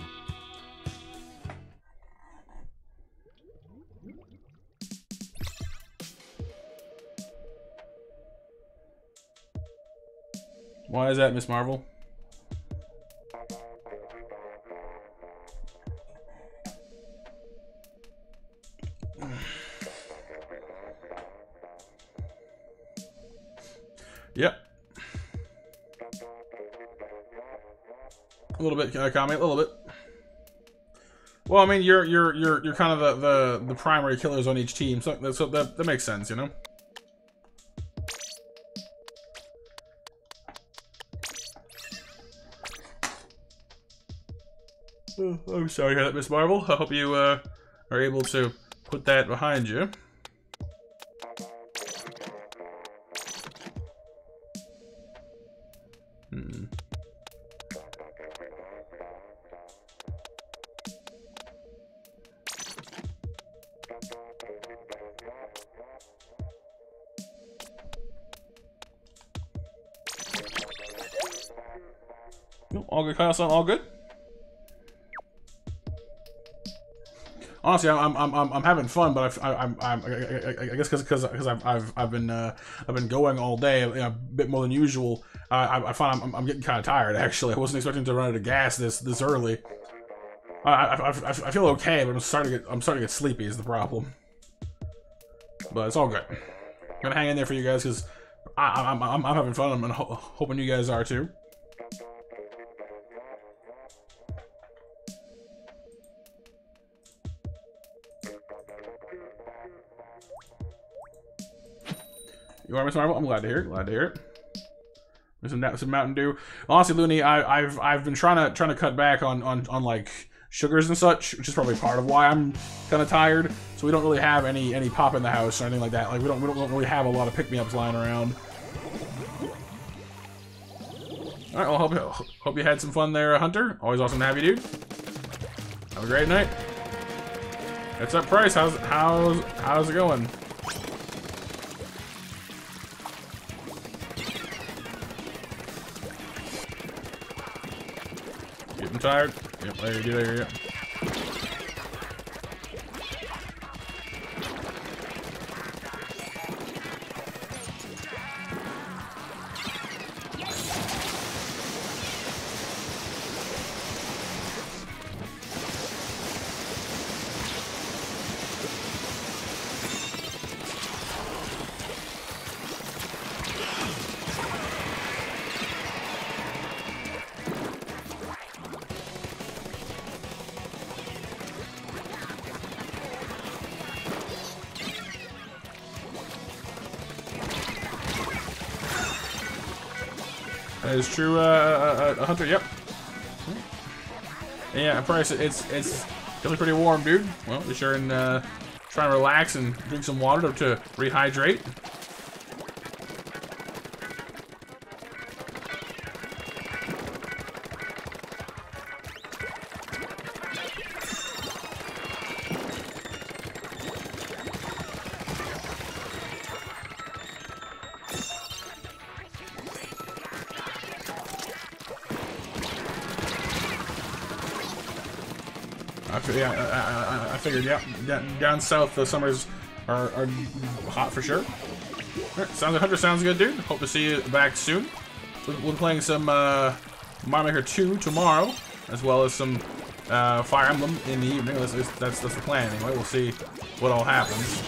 Why is that, Miss Marvel? Yep. A little bit, Kami, a little bit. Well, I mean, you're kind of the primary killers on each team, so that makes sense, you know. I'm sorry to hear that, Miss Marvel. I hope you are able to put that behind you. All good, Kyle-san, all good. Honestly, I'm having fun, but I guess because I've been going all day, a bit more than usual. I find I'm getting kind of tired. Actually, I wasn't expecting to run out of gas this early. I feel okay, but I'm starting to get sleepy is the problem. But it's all good. I'm gonna hang in there for you guys because I'm having fun. I'm hoping you guys are too. You are Miss Marvel? I'm glad to hear it. Glad to hear it. There's some Mountain Dew. Honestly, Looney, I've been trying to cut back on like sugars and such, which is probably part of why I'm kind of tired. So we don't really have any pop in the house or anything like that. Like we don't really have a lot of pick-me-ups lying around. All right, well, hope you had some fun there, Hunter. Always awesome to have you, dude. Have a great night. What's up, Price? How's it going? I'm tired. Yep, there you go, there you go. Is true, Hunter. Yep. Yeah, Price. It's feeling pretty warm, dude. Well, be sure and try and relax and drink some water to rehydrate. Yeah, down south the summers are hot for sure. All right, sounds like Hunter, sounds good, dude. Hope to see you back soon. We'll be playing some Mario Maker 2 tomorrow, as well as some Fire Emblem in the evening. That's the plan anyway. We'll see what all happens.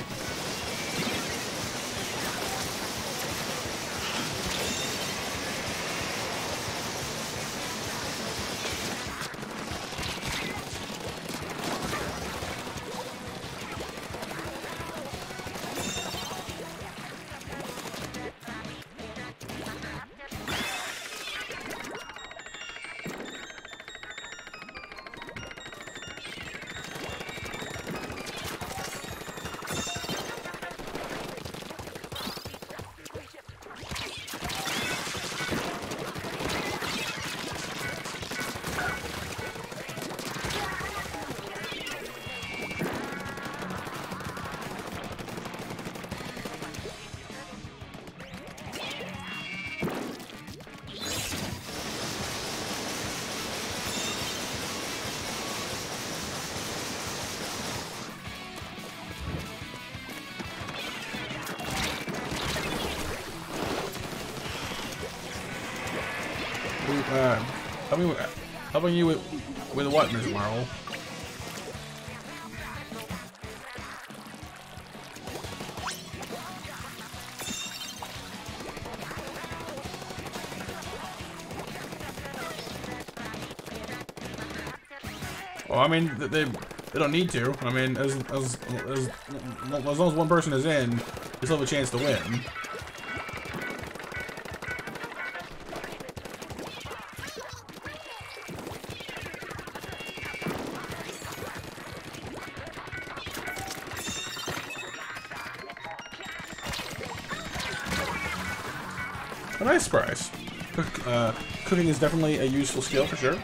Helping you with what, Ms. Marvel? Well, I mean, they don't need to. I mean, as long as one person is in, they still have a chance to win. a nice surprise. Cooking is definitely a useful skill for sure.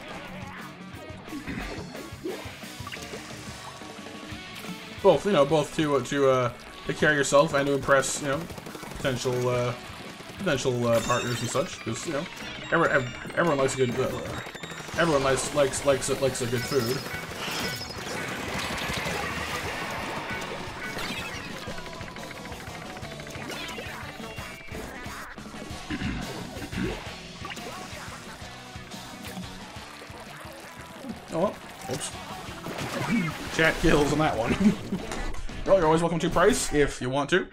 Both, you know, both to carry yourself and to impress, you know, potential partners and such. Because you know, everyone likes a good, everyone likes a good food. Chat kills on that one. Well, you're always welcome to price if you want to.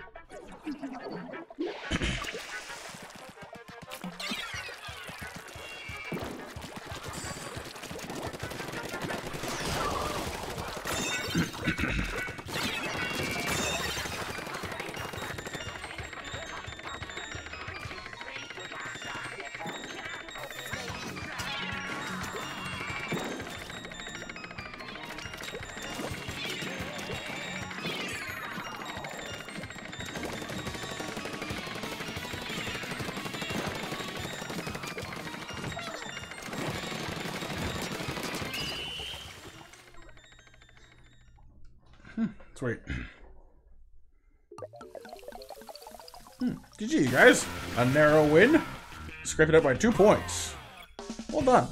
Sweet. GG, you guys. A narrow win. Scrape it up by 2 points. Well done.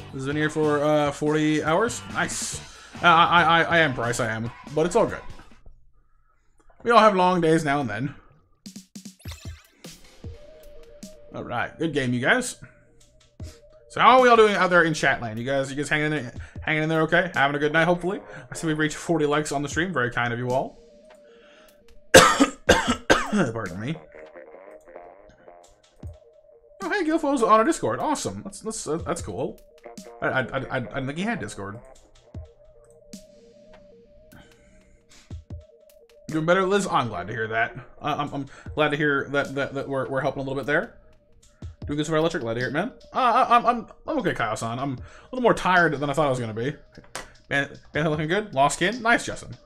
This has been here for 40 hours. Nice. I am Price, I am. But it's all good. We all have long days now and then. All right. Good game, you guys. So how are we all doing out there in Chatland? You guys hanging in there? Hanging in there, okay? Having a good night, hopefully. I see we've reached 40 likes on the stream. Very kind of you all. Pardon me. Oh, hey, Gilfo's on our Discord. Awesome. That's cool. I didn't think he had Discord. Doing better, Liz? I'm glad to hear that. I'm glad to hear that we're helping a little bit there. Doing this for electric light here, man. I'm okay, Kyle-san. I'm a little more tired than I thought I was gonna be. Man looking good. Lost skin. Nice, Justin.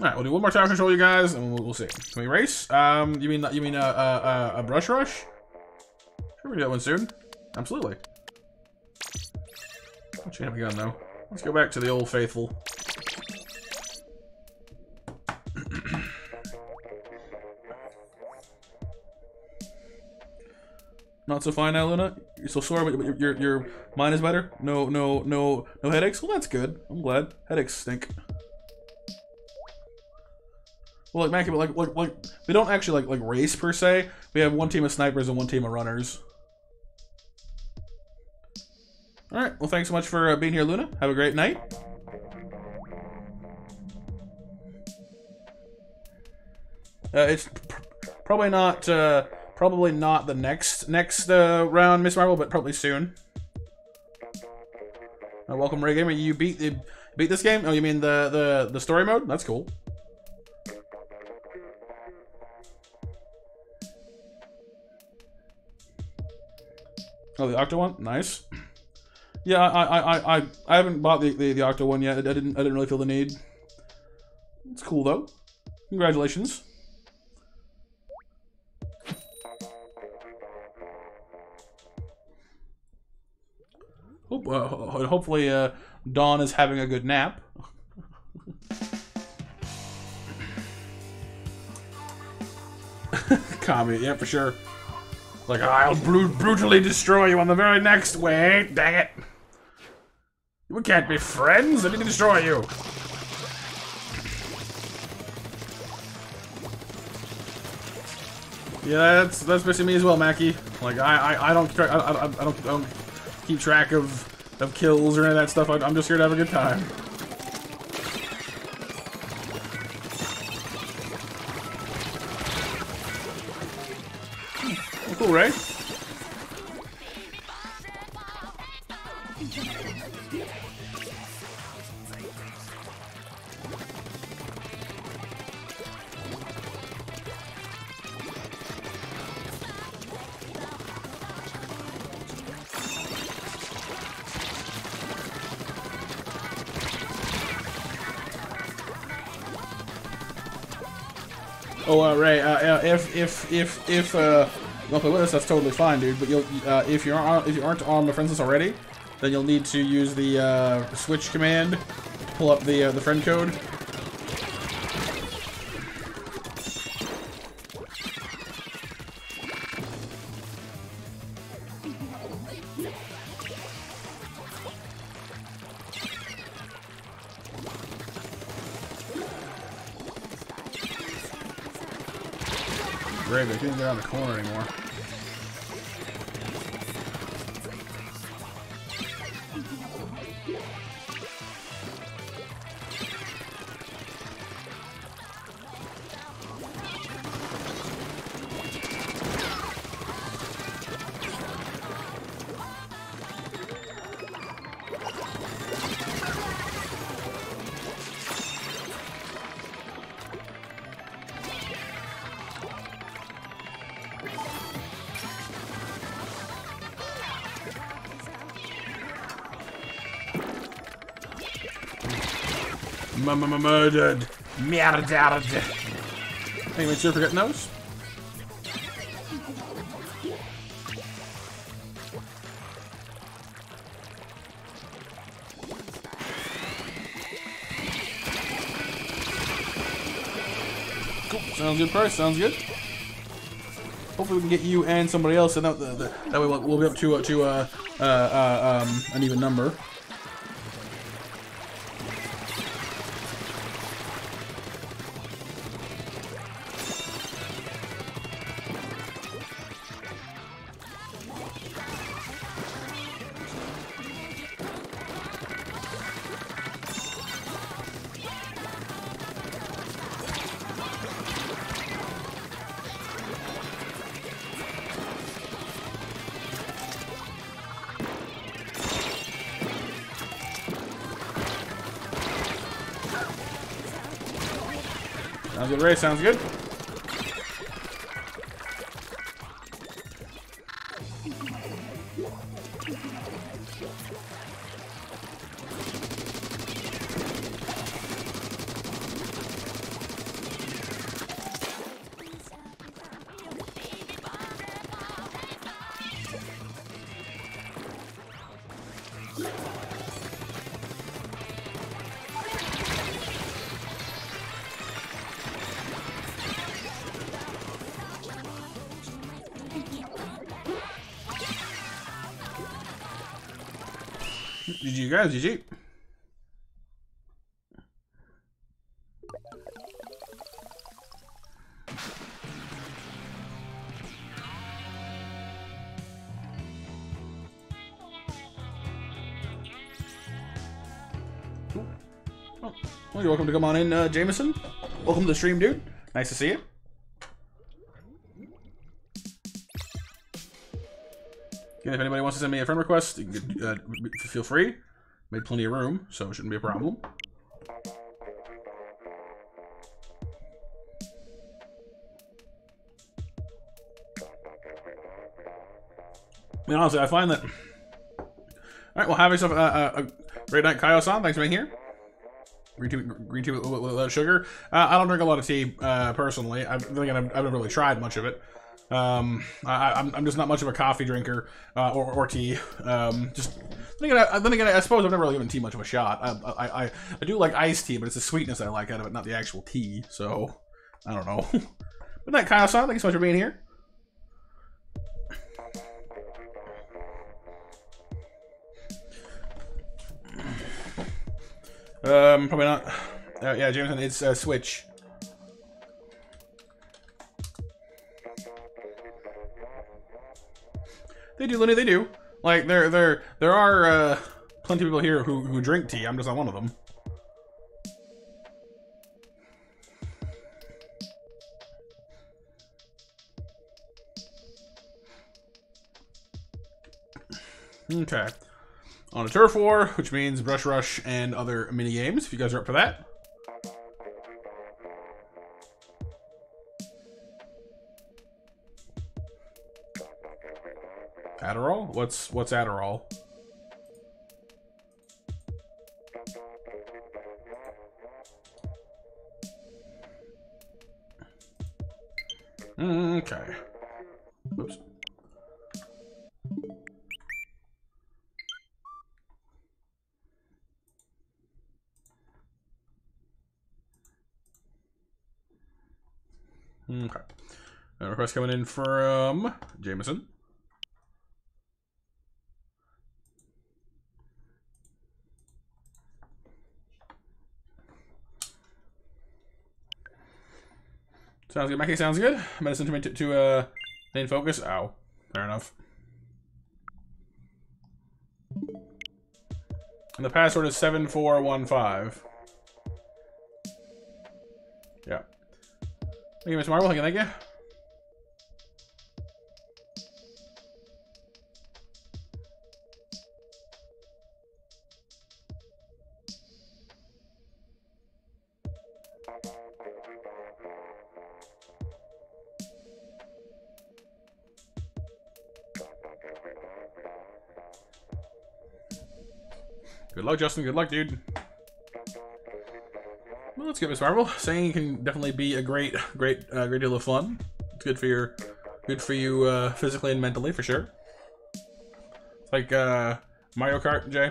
All right, we'll do one more time control, you guys, and we'll see. Can we race? You mean a brush rush? Sure, we do that one soon. Absolutely. I'll chain up a gun though. Let's go back to the old faithful. Not so fine now, Luna. You're so sore, but your mind is better. No headaches. Well, that's good. I'm glad. Headaches stink. Well, like Mackie, but like we don't actually like race per se. We have one team of snipers and one team of runners. All right. Well, thanks so much for being here, Luna. Have a great night. It's probably not. Probably not the next round, Miss Marvel, but probably soon. Welcome, Ray Gamer. You beat this game? Oh, you mean the story mode? That's cool. Oh, the Octo one, nice. Yeah, I haven't bought the Octo one yet. I didn't really feel the need. It's cool though. Congratulations. Hopefully, Dawn is having a good nap. Kami, yeah, for sure. Like, I'll brutally destroy you on the very next way. Dang it. We can't be friends. I need to destroy you. Yeah, that's basically me as well, Mackie. Like, I don't keep track of kills or any of that stuff. I'm just here to have a good time. Oh, cool, right? Oh, Ray, luckily with us, that's totally fine, dude. But you'll, if you aren't on the friends list already, then you'll need to use the Switch command to pull up the friend code. Great, but he didn't get around the corner anymore. Murdered. Hey, make sure you forget those. Cool. Sounds good, Price. Sounds good. Hopefully, we can get you and somebody else, and that way we'll be up to an even number. Sounds good, Ray. Sounds good. GG guys, GG. Cool. Oh, well, you're welcome to come on in, Jameson. Welcome to the stream, dude. Nice to see you. And if anybody wants to send me a friend request, you can, feel free. Made plenty of room, so it shouldn't be a problem. I mean, honestly, I find that... Alright, well, have yourself a great night, Kaio-san. Thanks for being here. Green tea without sugar. I don't drink a lot of tea, personally. I've never really tried much of it. I'm just not much of a coffee drinker, or tea. Then again, I suppose I've never really given tea much of a shot. I do like iced tea, but it's the sweetness I like out of it, not the actual tea. So I don't know. Good night, Kyle-san. Thank you so much for being here. Probably not. Yeah, Jameson, it's Switch. They do, Lenny, they do. Like, there are plenty of people here who drink tea. I'm just not one of them. Okay. On a turf war, which means brush rush and other mini games, if you guys are up for that. Adderall? What's Adderall? Okay. A request coming in from Jameson. Sounds good, Mackie, sounds good. Medicine to me to main focus. Ow. Fair enough. And the password is 7415. Yeah. Thank you, Mr. Marble. Thank you. Good luck, Justin. Good luck, dude. Well, let's get Miss Marvel. Singing can definitely be a great deal of fun. It's good for your, good for you physically and mentally for sure. It's like Mario Kart, Jay.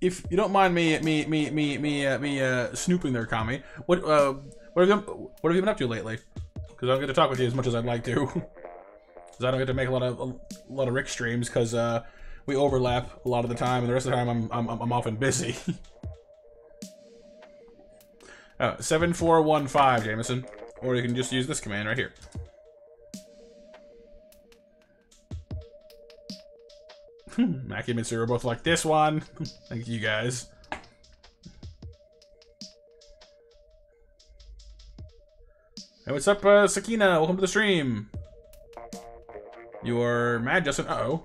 If you don't mind me snooping there, Kami, what have you been up to lately? Because I don't get to talk with you as much as I'd like to. Because I don't get to make a lot of Rick streams because we overlap a lot of the time, and the rest of the time I'm often busy. 7415, Jameson, or you can just use this command right here. Mackie and Mitsuru are both like this one. Thank you guys. Hey, what's up, Sakina? Welcome to the stream. You are mad, Justin. Uh-oh.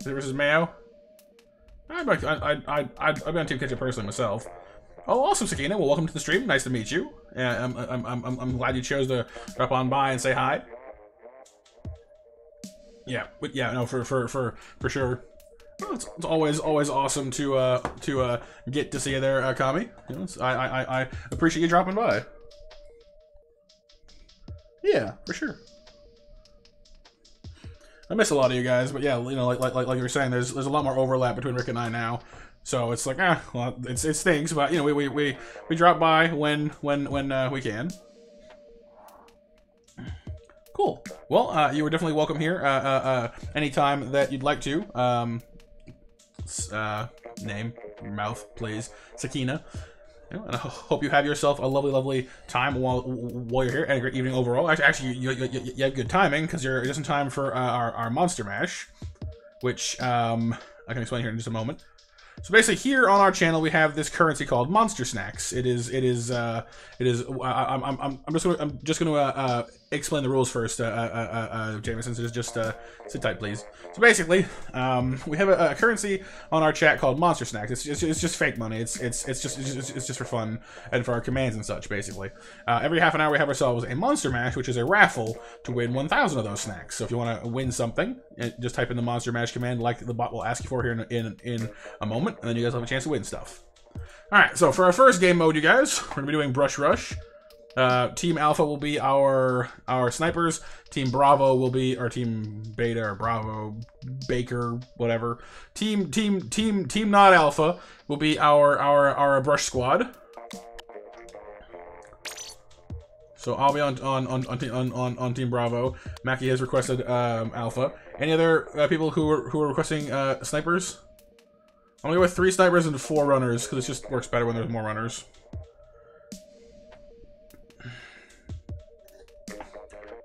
Is it versus Mayo? I'd be on Team Ketchup personally myself. Oh, awesome, Sakina. Well, welcome to the stream. Nice to meet you. Yeah, I'm glad you chose to drop on by and say hi. Yeah, but yeah, no, for sure. Well, it's always awesome to get to see you there, Kami. You know, I appreciate you dropping by. Yeah, for sure. I miss a lot of you guys, but yeah, you know, like you were saying, there's a lot more overlap between Rick and I now, so it's like well, it stinks, but you know, we drop by when we can. Cool. Well, you were definitely welcome here anytime that you'd like to. Name your mouth, please, Sakina. You know, and I hope you have yourself a lovely time while you're here and a great evening overall. Actually, you have good timing because you're just in time for our Monster Mash, which I can explain here in just a moment. So basically, here on our channel, we have this currency called Monster Snacks. I'm just gonna explain the rules first, Jameson. So just sit tight, please. So basically, we have a currency on our chat called Monster Snacks. It's just fake money. It's just for fun and for our commands and such. Basically, every half an hour we have ourselves a Monster Mash, which is a raffle to win 1,000 of those snacks. So if you want to win something, just type in the Monster Mash command, like the bot will ask you for here in a moment. And then you guys will have a chance to win stuff. Alright, so for our first game mode, you guys, we're going to be doing Brush Rush. Team Alpha will be our snipers. Team Bravo will be our Team Beta or Bravo, Baker, whatever. Team Not Alpha will be our Brush Squad. So I'll be on Team Bravo. Mackie has requested Alpha. Any other people who are requesting snipers? I'm gonna go with 3 snipers and 4 runners, because it just works better when there's more runners.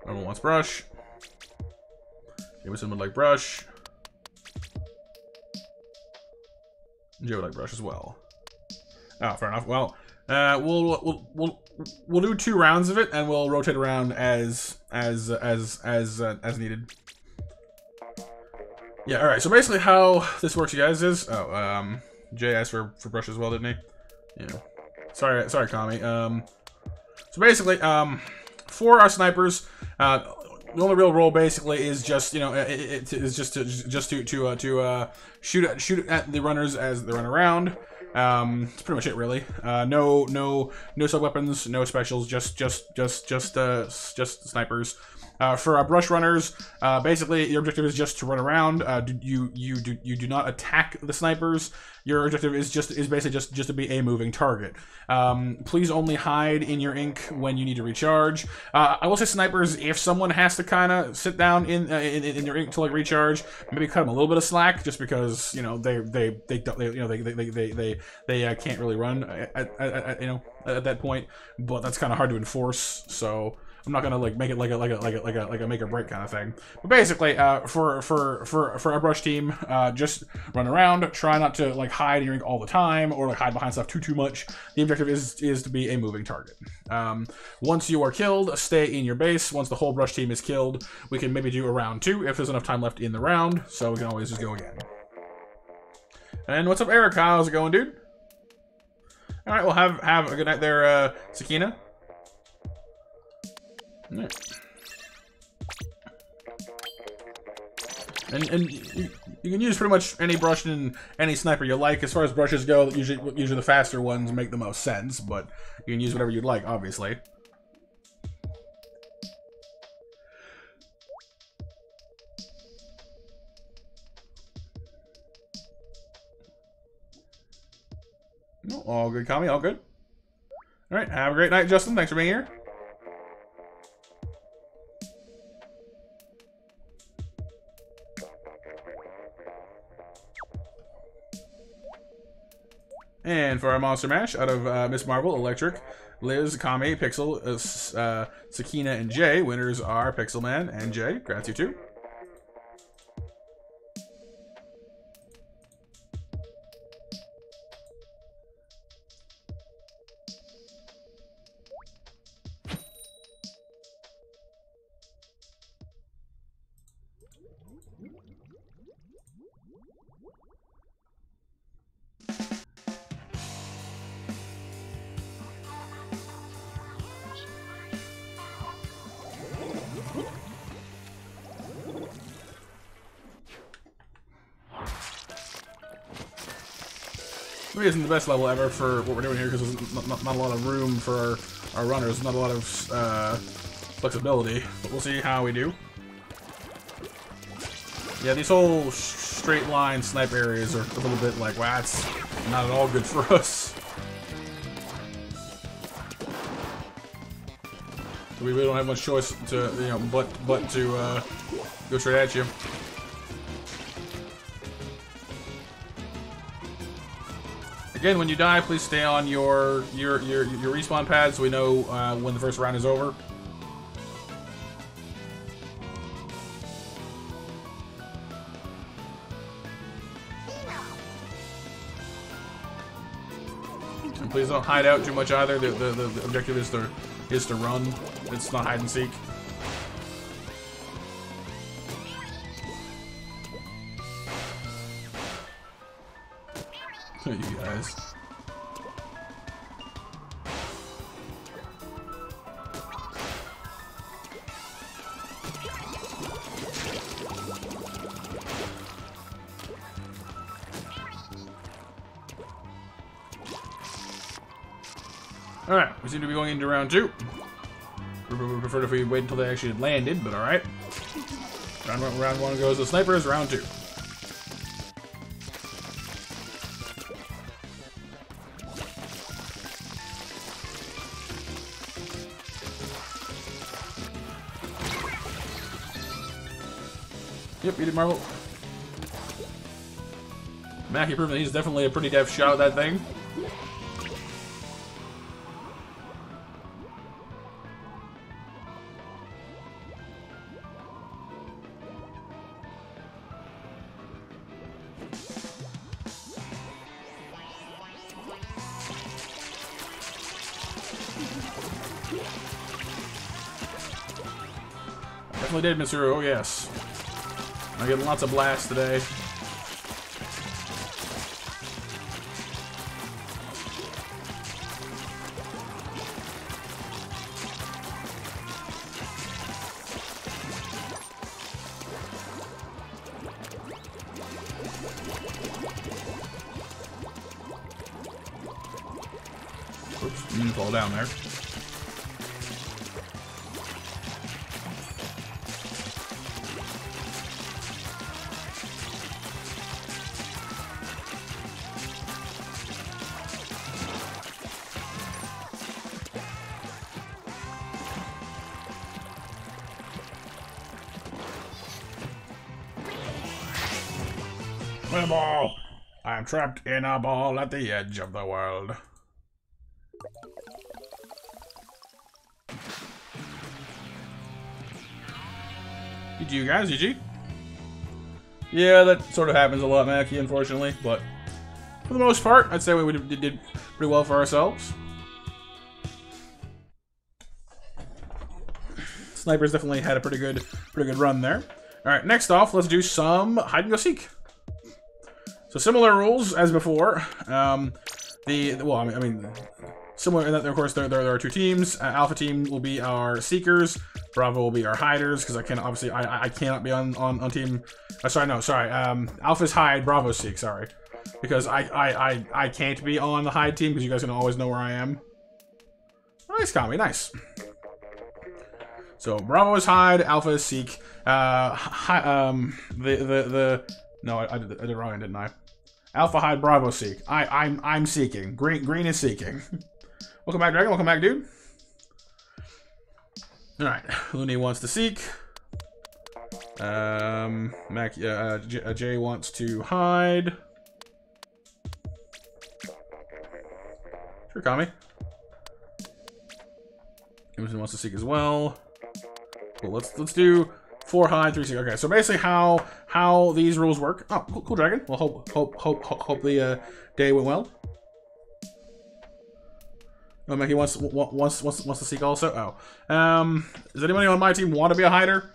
Everyone wants brush. Jameson would like brush. Joe would like brush as well. Oh, fair enough. Well, we'll do 2 rounds of it, and we'll rotate around as needed. Yeah, alright, so basically how this works, you guys, is... Oh, Jay asked for brush as well, didn't he? Yeah. Sorry, Kami. So basically, for our snipers, the only real role basically is just, you know, it is just to shoot at the runners as they run around. That's pretty much it, really. No sub weapons, no specials, just snipers. For our brush runners, basically your objective is just to run around. You do not attack the snipers. Your objective is basically just to be a moving target. Please only hide in your ink when you need to recharge. I will say snipers, if someone has to kind of sit down in your ink to like recharge, maybe cut them a little bit of slack, just because you know they can't really run at that point. But that's kind of hard to enforce, so I'm not gonna like make it like a make or break kind of thing. But basically, for our brush team, just run around. Try not to like hide in your ink all the time, or like hide behind stuff too much. The objective is to be a moving target. Once you are killed, stay in your base. Once the whole brush team is killed, we can maybe do a round 2 if there's enough time left in the round. So we can always just go again. And what's up, Eric? How's it going, dude? All right, well have a good night there, Sakina. And you can use pretty much any brush and any sniper you like. As far as brushes go, usually the faster ones make the most sense, but you can use whatever you'd like, obviously. Oh, all good, Kami, all good. All right, have a great night, Justin. Thanks for being here. And for our Monster Mash, out of Miss Marvel, Electric, Liz, Kami, Pixel, Sakina, and Jay. Winners are Pixelman and Jay. Congrats, you two. Isn't the best level ever for what we're doing here because there's not a lot of room for our runners, not a lot of flexibility, but we'll see how we do. Yeah, these whole straight line snipe areas are a little bit like, wow, it's not at all good for us. So we really don't have much choice to, you know, but to go straight at you. Again, when you die, please stay on your respawn pad so we know when the first round is over. And please don't hide out too much either. The objective is to run. It's not hide and seek. You guys. All right, we seem to be going into round 2. We would prefer if we wait until they actually landed, but all right. Round 1 goes to snipers. Round 2. Yep, he did Marvel. Mackie proving he's definitely a pretty deft shot at that thing. Definitely did, Mitsuru, oh yes. I'm getting lots of blasts today. Oops, you didn't fall down there. I'm trapped in a ball at the edge of the world. GG, you guys, GG. Yeah, that sort of happens a lot, Mackie, unfortunately, but for the most part, I'd say we did pretty well for ourselves. Snipers definitely had a pretty good run there. All right, next off, let's do some hide and go seek. So similar rules as before. I mean, similar in that, of course, there are two teams. Alpha team will be our seekers. Bravo will be our hiders, because I cannot be on team. Alpha's hide. Bravo's seek. Sorry, because I can't be on the hide team because you guys can always know where I am. Nice, Kami. Nice. So Bravo is hide. Alpha is seek. No, I did it wrong, didn't I? Alpha hide, Bravo seek. I'm seeking. Green is seeking. Welcome back, Dragon. Welcome back, dude. All right, Looney wants to seek. Jay wants to hide. Sure, Kami. Emerson wants to seek as well. Well, let's do 4 hide, 3 seek. Okay, so basically how these rules work. Oh, cool Dragon. Well, hope the day went well. Oh, Mickey wants to seek also. Oh, does anybody on my team want to be a hider?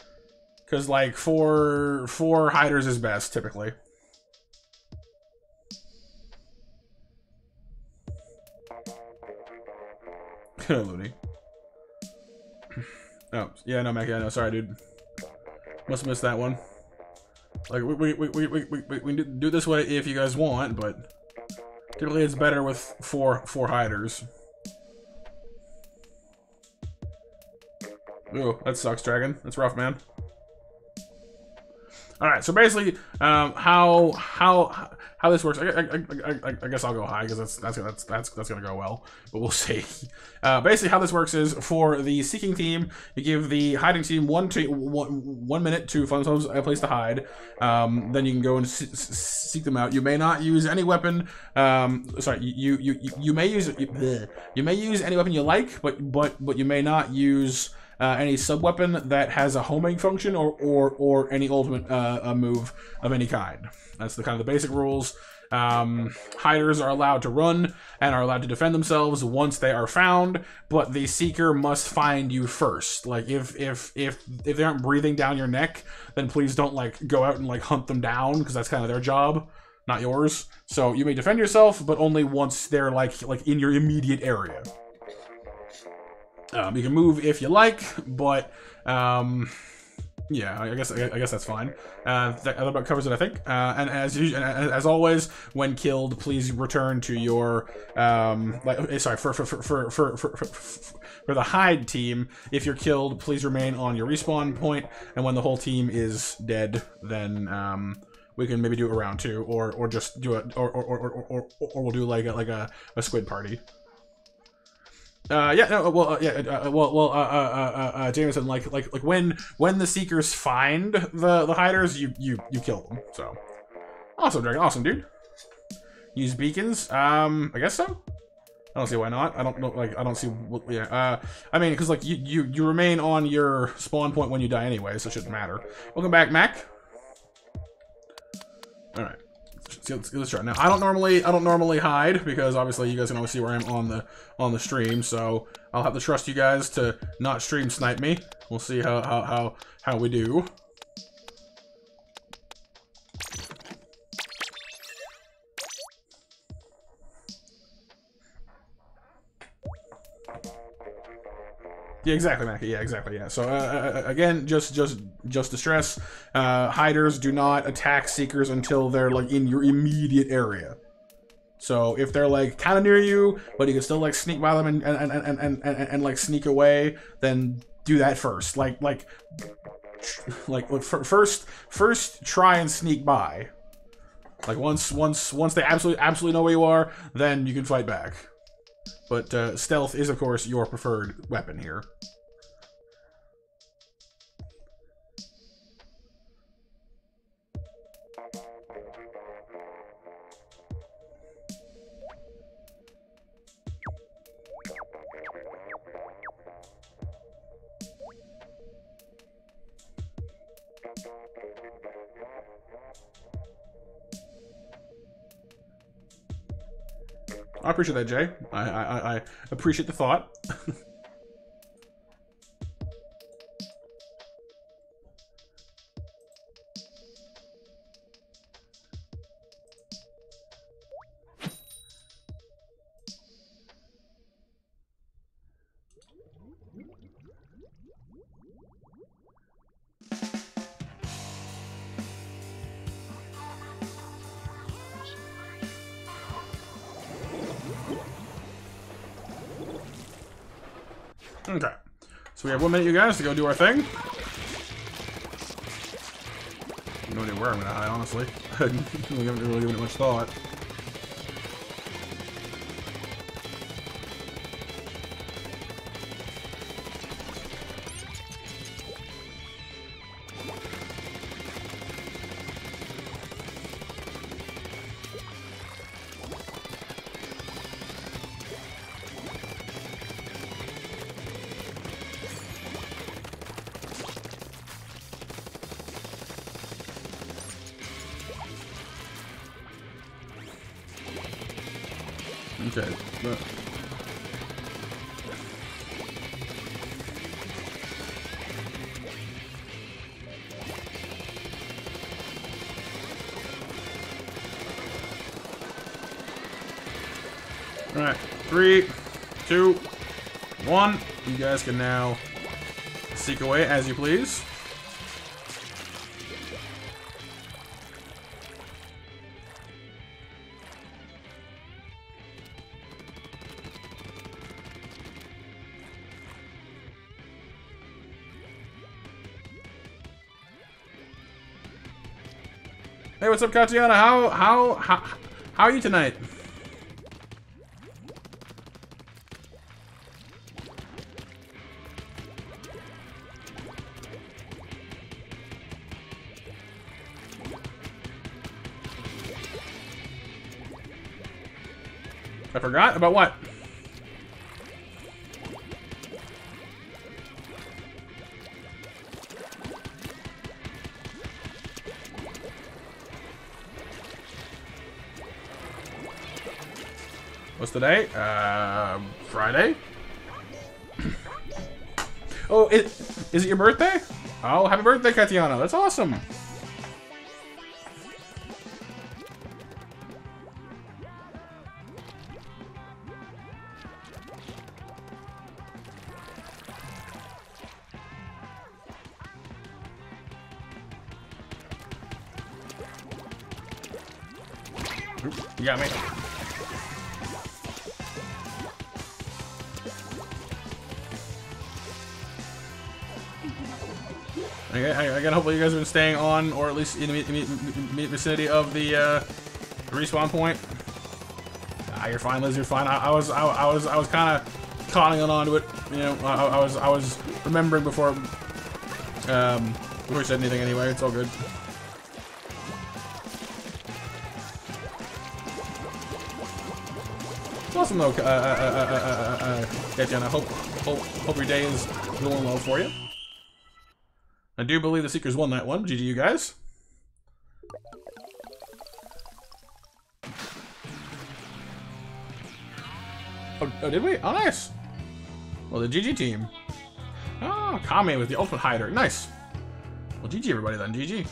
Because like four hiders is best typically. Looney. Oh yeah, no Mickey, I know. Sorry, dude. Must have missed that one. Like we do it this way if you guys want, but typically it's better with four hiders. Ooh, that sucks, Dragon. That's rough, man. All right, so basically, how this works? I guess I'll go high because that's gonna go well, but we'll see. Basically, how this works is for the seeking team, you give the hiding team 1 minute to find themselves a place to hide. Then you can go and seek them out. You may not use any weapon. You may use any weapon you like, but you may not use any sub-weapon that has a homing function or any ultimate move of any kind. That's the kind of the basic rules. Hiders are allowed to run and are allowed to defend themselves once they are found, but the seeker must find you first. Like if they aren't breathing down your neck, then please don't like go out and like hunt them down because that's kind of their job, not yours. So you may defend yourself, but only once they're like in your immediate area. You can move if you like, but yeah, I guess that's fine. That other book covers it, I think. And as usual, and as always, when killed, please return to your for the hide team. If you're killed, please remain on your respawn point. And when the whole team is dead, then we can maybe do a round two, or just do a or we'll do like a squid party. Jameson, like when the seekers find the hiders, you kill them. So awesome, Dragon, awesome, dude. Use beacons. I guess so. I don't see why not. Yeah. I mean, because like you remain on your spawn point when you die anyway, so it shouldn't matter. Welcome back, Mac. All right. Let's try now. I don't normally hide because obviously you guys can always see where I am on the stream, so I'll have to trust you guys to not stream snipe me. We'll see how we do. Yeah, exactly, Mackie. Yeah, exactly. Yeah. So again, just to stress, hiders do not attack seekers until they're like in your immediate area. So if they're like kind of near you, but you can still like sneak by them and like sneak away, then do that first. First try and sneak by. Like once they absolutely know where you are, then you can fight back. But stealth is of course your preferred weapon here. I appreciate that, Jay. I appreciate the thought. Okay, so we have 1 minute, you guys, to go do our thing. No idea where I'm gonna hide, honestly. We haven't really given it much thought. Okay, but... Alright, 3, 2, 1. You guys can now sneak away as you please. Hey, what's up, Katiana? How are you tonight? I forgot about what? Today, Friday. Oh, is it your birthday? Oh, happy birthday, Katiana. That's awesome. Oops, you got me. I gotta hope you guys have been staying on, or at least in the vicinity of the respawn point. Ah, you're fine, Liz. You're fine. I was kind of conning onto it. You know, I was remembering before you said anything. Anyway, it's all good. It's awesome though, Katiana. I hope your day is going well for you. I do believe the Seekers won that one. GG, you guys. Oh, did we? Oh, nice. Well, the GG team. Oh, Kame with the ultimate hider. Nice. Well, GG, everybody, then. GG.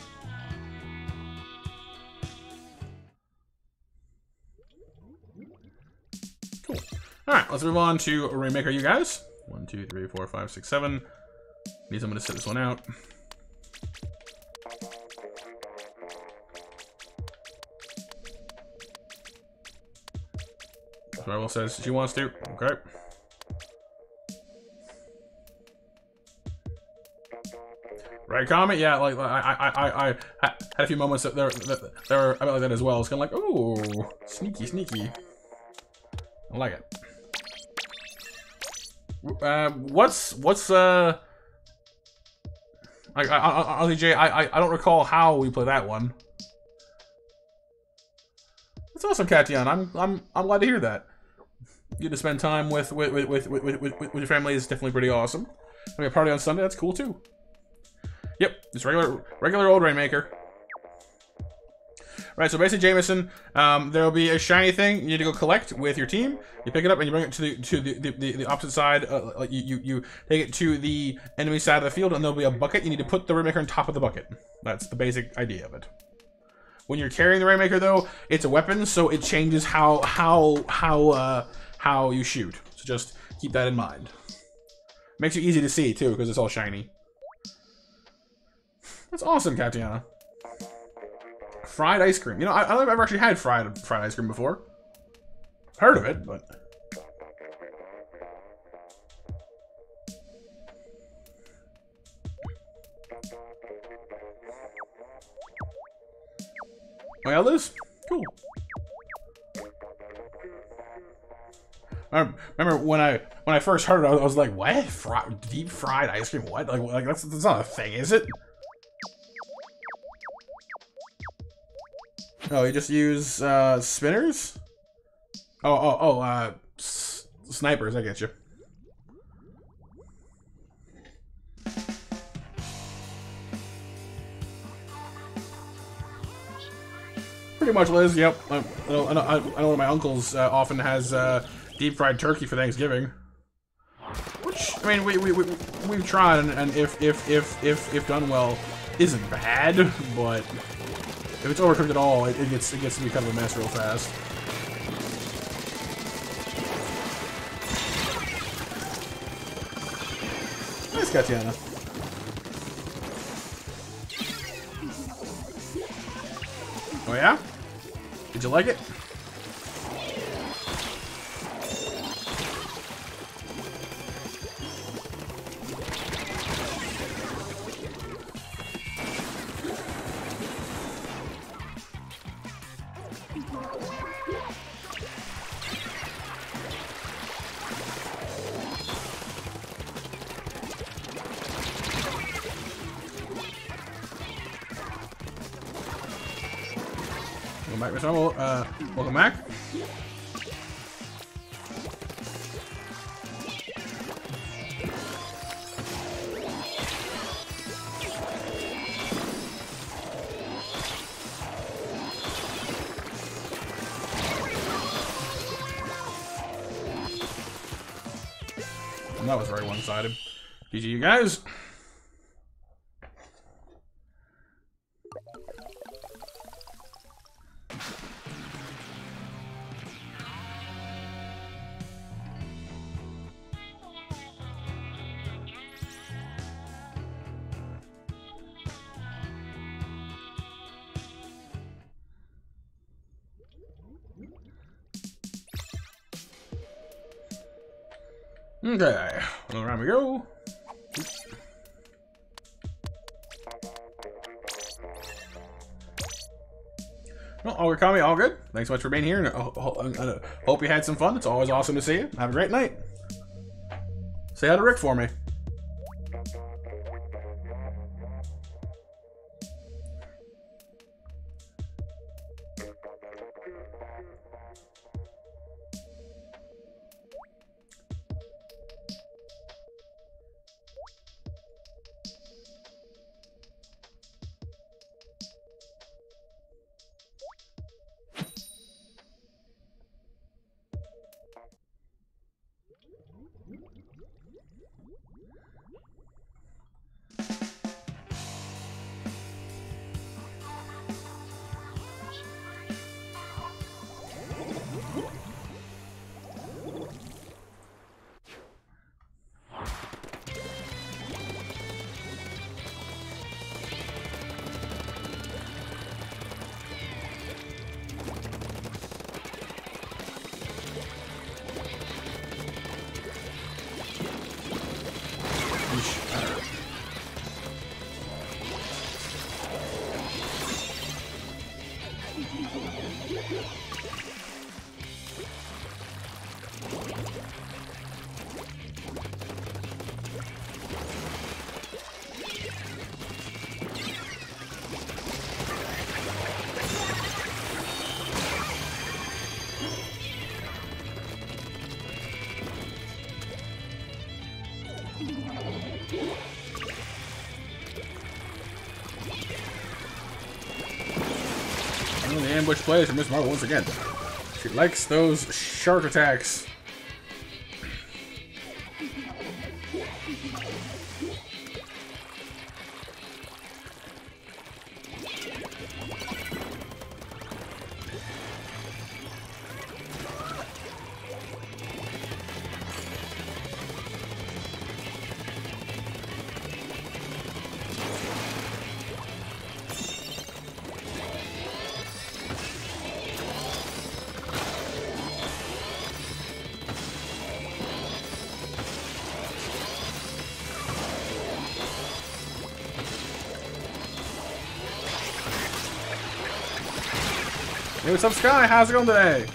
Cool. All right, let's move on to Rainmaker, you guys. 1, 2, 3, 4, 5, 6, 7. Need someone to set this one out. Marvel says she wants to. Okay. Right comment? Yeah, like I had a few moments that there about like that as well. It's kind of like, ooh, sneaky. I like it. I don't recall how we play that one. That's awesome, Katian. I'm glad to hear that. You to spend time with your family is definitely pretty awesome. I mean, a party on Sunday, that's cool too. Yep, it's regular old Rainmaker. Right, so basically, Jameson, there will be a shiny thing you need to go collect with your team. You pick it up and you bring it to the opposite side. You take it to the enemy side of the field, and there'll be a bucket. You need to put the Rainmaker on top of the bucket. That's the basic idea of it. When you're carrying the Rainmaker, though, it's a weapon, so it changes how you shoot. So just keep that in mind. Makes you easy to see too, because it's all shiny. That's awesome, Katiana. Fried ice cream. You know, I don't think I've actually had fried ice cream before. Heard of it, but... Oh, yeah, Liz? Cool. I remember when I first heard it, I was like, what? Deep fried ice cream? What? Like that's not a thing, is it? Oh, you just use, spinners? Snipers, I get you. Pretty much, Liz, yep. I know one of my uncles often has, deep-fried turkey for Thanksgiving. Which, I mean, we've tried, and if done well, isn't bad, but... If it's overcooked at all, it gets to be kind of a mess real fast. Nice, Katiana. Oh yeah? Did you like it? Welcome back. And that was very one-sided. GG, you guys. Okay, well, around we go. Well, all Kami, all good. Thanks so much for being here, and I hope you had some fun. It's always awesome to see you. Have a great night. Say hi to Rick for me. much play from Miss Marvel once again. She likes those shark attacks. Hey, what's up, Sky? How's it going today?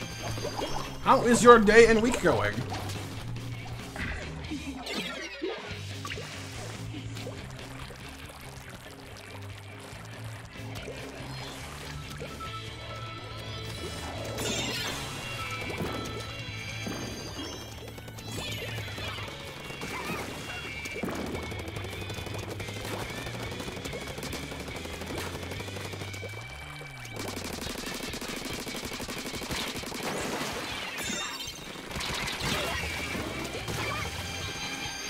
How is your day and week going?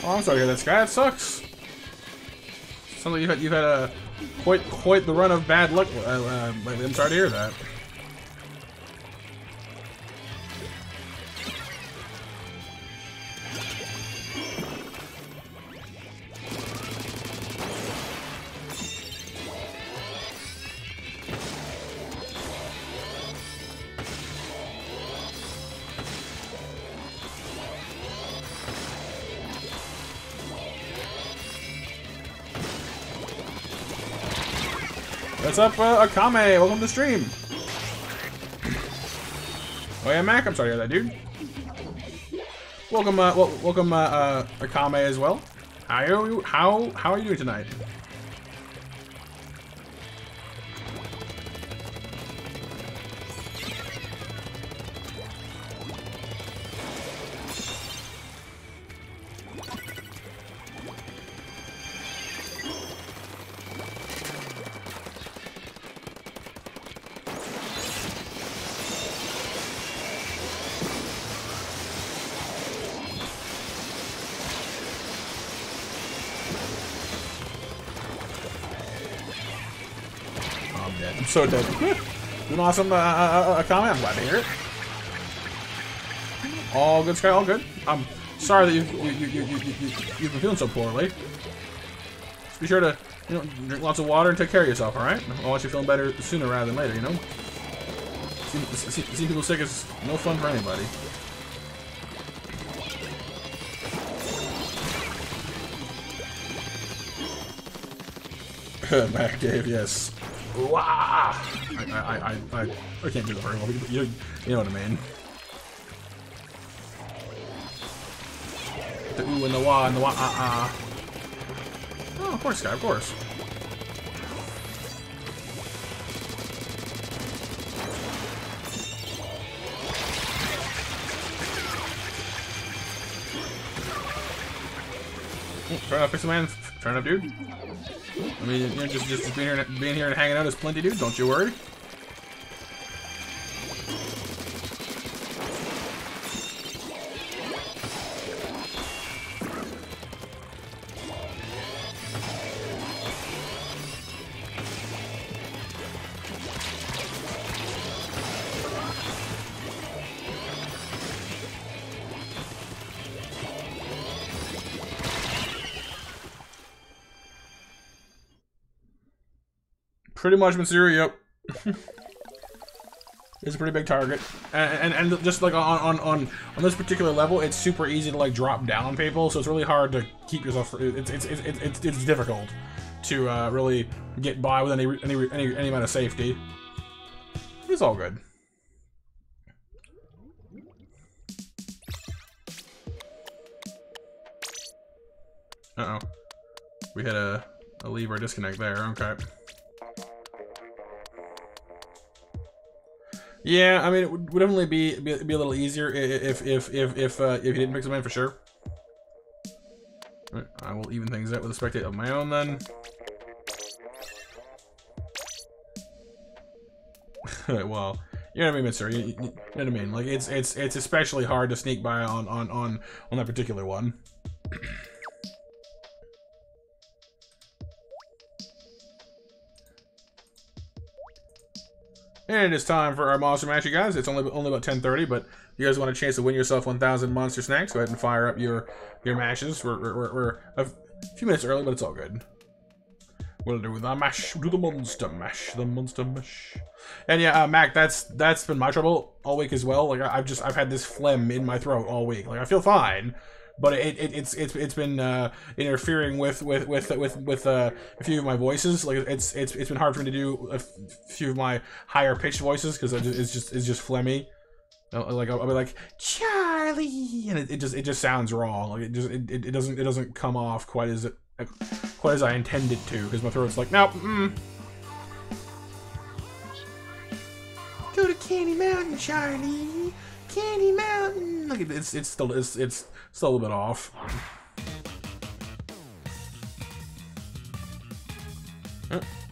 I'm sorry to hear that, guy. That sucks. Sounds like you've had a quite the run of bad luck lately. I'm sorry to hear that. What's up, Akame? Welcome to the stream. Oh yeah, Mac, I'm sorry to hear that, dude. Welcome, welcome, Akame as well. How are you doing tonight? I'm so dead. Doing awesome, comment. I'm glad to hear it. All good, Sky. All good. I'm sorry that you've been feeling so poorly. Just be sure to, you know, drink lots of water and take care of yourself. All right. I want you feeling better sooner rather than later. You know, seeing people sick is no fun for anybody. Back, Dave. Yes. Wow! I can't do that very well. You know what I mean. The ooh and the wah Oh, of course, guy, of course. Try to fix the man. Try it up, dude. I mean, you know, just being here and hanging out is plenty, dude. Don't you worry. Pretty much, Matsuri, yep. It's a pretty big target. And just like on this particular level, it's super easy to like drop down people, so it's really hard to keep yourself, it's difficult to really get by with any amount of safety. It's all good. Uh-oh. We had a leave or disconnect there, okay. Yeah, I mean, it would definitely be a little easier if you didn't pick some in for sure. Right, I will even things out with a spectate of my own then. well, you know what I mean, mister. You know what I mean? Like, it's especially hard to sneak by on that particular one. And it's time for our monster match, you guys. It's only about 10:30, but if you guys want a chance to win yourself 1,000 monster snacks, go ahead and fire up your matches. We're a few minutes early, but it's all good. We'll do the mash, do the monster mash, the monster mash. And yeah, Mac, that's been my trouble all week as well. Like I've had this phlegm in my throat all week. Like I feel fine, but it's been interfering with a few of my voices. Like it's been hard for me to do a few of my higher pitched voices because it's just phlegmy. Like I'll be like Charlie, and it just sounds wrong. Like it doesn't come off quite as it. Quite as I intended to, because my throat's like, no, Go to Candy Mountain, Charlie. Candy Mountain. Like it's still a little bit off.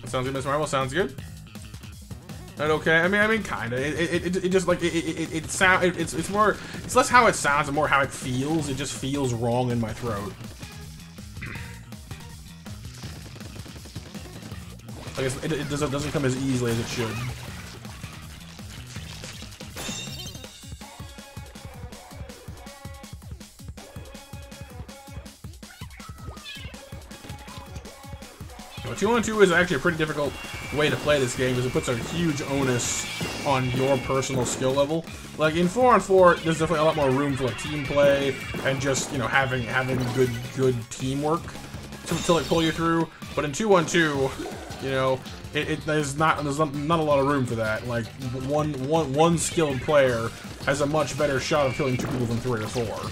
Sounds good, Miss Marvel. Sounds good. That okay? I mean, kinda. It just like it sound. It's more. It's less how it sounds and more how it feels. It just feels wrong in my throat. Like it doesn't come as easily as it should. Now, 2-on-2 is actually a pretty difficult way to play this game because it puts a huge onus on your personal skill level. Like in 4-on-4, there's definitely a lot more room for like team play and just, you know, having good teamwork to like pull you through. But in 2-on-2. You know, there's not a lot of room for that. Like one skilled player has a much better shot of killing two people than three or four.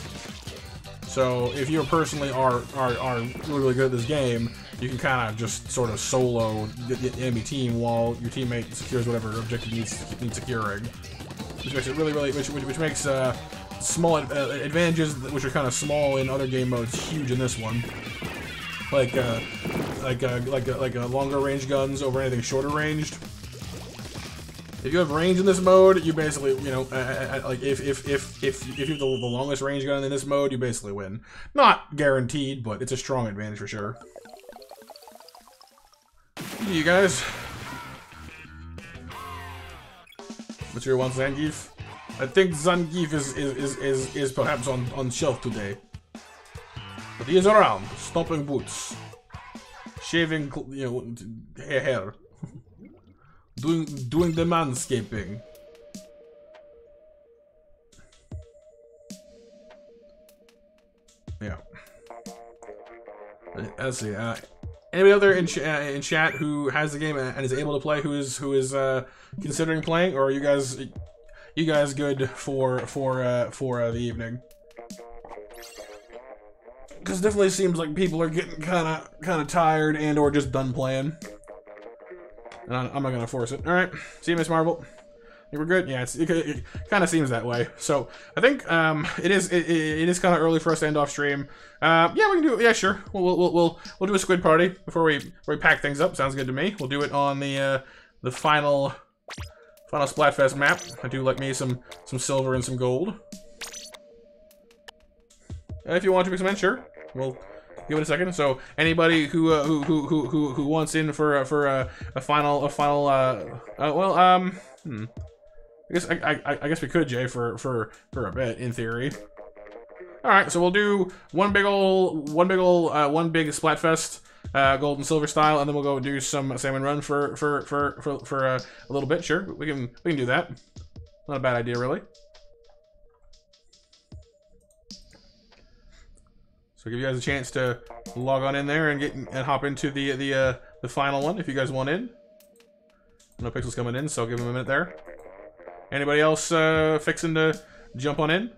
So if you personally are really good at this game, you can kind of just sort of solo the enemy team while your teammate secures whatever objective needs securing, which makes it really makes small advantages which are kind of small in other game modes huge in this one. Like longer range guns over anything shorter ranged. If you have range in this mode, you basically, you know, like if you have the longest range gun in this mode, you basically win. Not guaranteed, but it's a strong advantage for sure. You guys, what's your one, Zangief? I think Zangief is perhaps on shelf today. But he is around, stomping boots, shaving, you know, hair, doing the manscaping. Yeah. Let's see. Anybody out there in chat who has the game and is able to play, who is considering playing, or are you guys good for the evening? Because definitely seems like people are getting kind of tired and or just done playing. And I'm not gonna force it. All right, see you, Miss Marvel. You were good. Yeah, it kind of seems that way. So I think it is kind of early for us to end off stream. Yeah, we can do it. Yeah, sure. We'll do a squid party before we pack things up. Sounds good to me. We'll do it on the final Splatfest map. I do like me some silver and some gold. And if you want to make some, sure. We'll give it a second. So anybody who wants in for a final, I guess we could, Jay, for a bit in theory. All right, so we'll do one big Splatfest, gold and silver style, and then we'll go do some Salmon Run for a little bit. Sure, we can do that. Not a bad idea, really. So give you guys a chance to log on in there and hop into the final one if you guys want in. No pixels coming in, so I'll give them a minute there. Anybody else fixing to jump on in?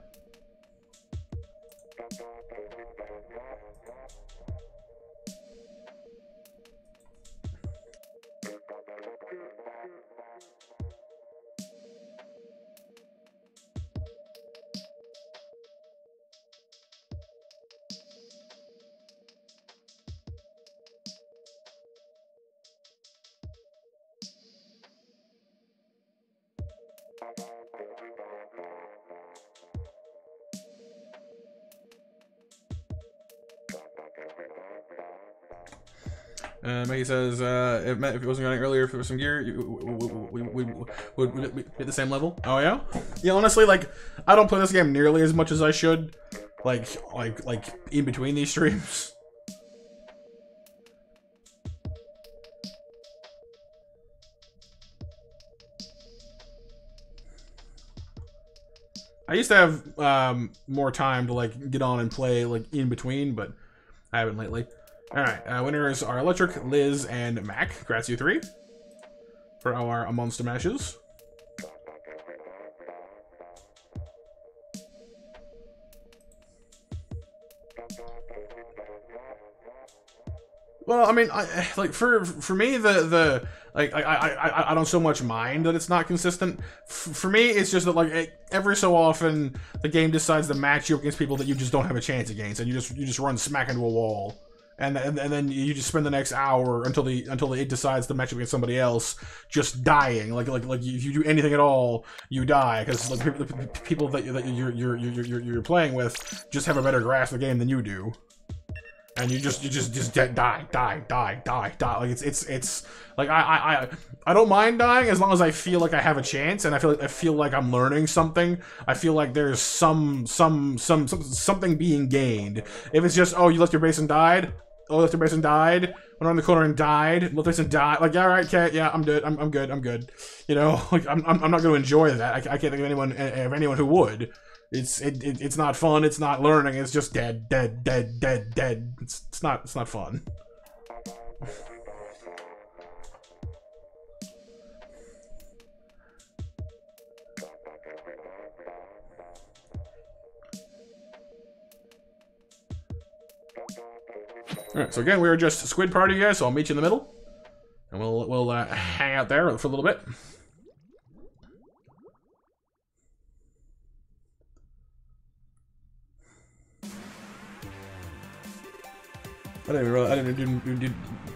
Maggie says, if it wasn't running earlier for some gear, would it be at the same level? Oh yeah? Yeah, honestly, like, I don't play this game nearly as much as I should. Like in between these streams. I used to have more time to like get on and play like in between, but I haven't lately. All right, winners are Electric, Liz, and Mac. Congrats, you three, for our Monster Mashes. Well, I mean, for me, the like I don't so much mind that it's not consistent. For me, it's just that like every so often the game decides to match you against people that you just don't have a chance against, and you just run smack into a wall, and then you just spend the next hour until it decides to match up against somebody else, just dying. Like if you do anything at all, you die because like the people that you're playing with just have a better grasp of the game than you do. And you just die. Like it's like I don't mind dying as long as I feel like I have a chance and I feel like I'm learning something. I feel like there's something being gained. If it's just, oh, you left your base and died. Oh, left your base and died. Went around the corner and died. Left your base and died. Like, yeah, all right, okay, yeah, I'm good. I'm good. You know, like I'm not going to enjoy that. I can't think of anyone who would. It's not fun. It's not learning. It's just dead. It's not fun. All right. So again, we were just Squid Party, guys. So I'll meet you in the middle, and we'll hang out there for a little bit. I didn't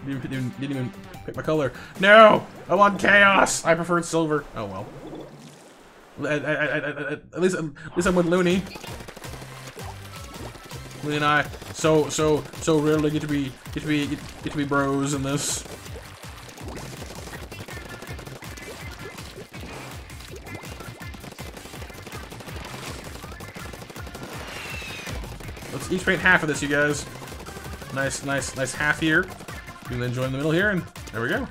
even pick my color. No! I want chaos! I preferred silver. Oh well. At least I'm with Looney. Looney and I so rarely get to be bros in this. Let's each paint half of this, you guys. Nice half here. You can then join the middle here, and there we go.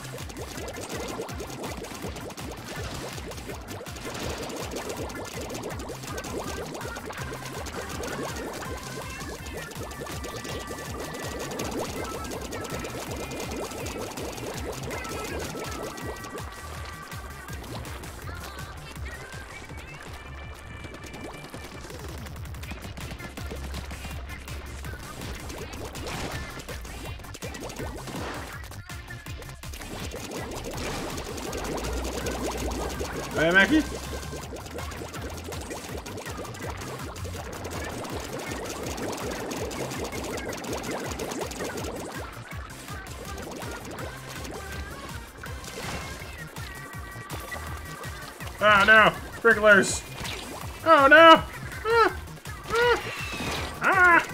Oh no! Sprinklers! Oh no! Ah. Ah. Ah.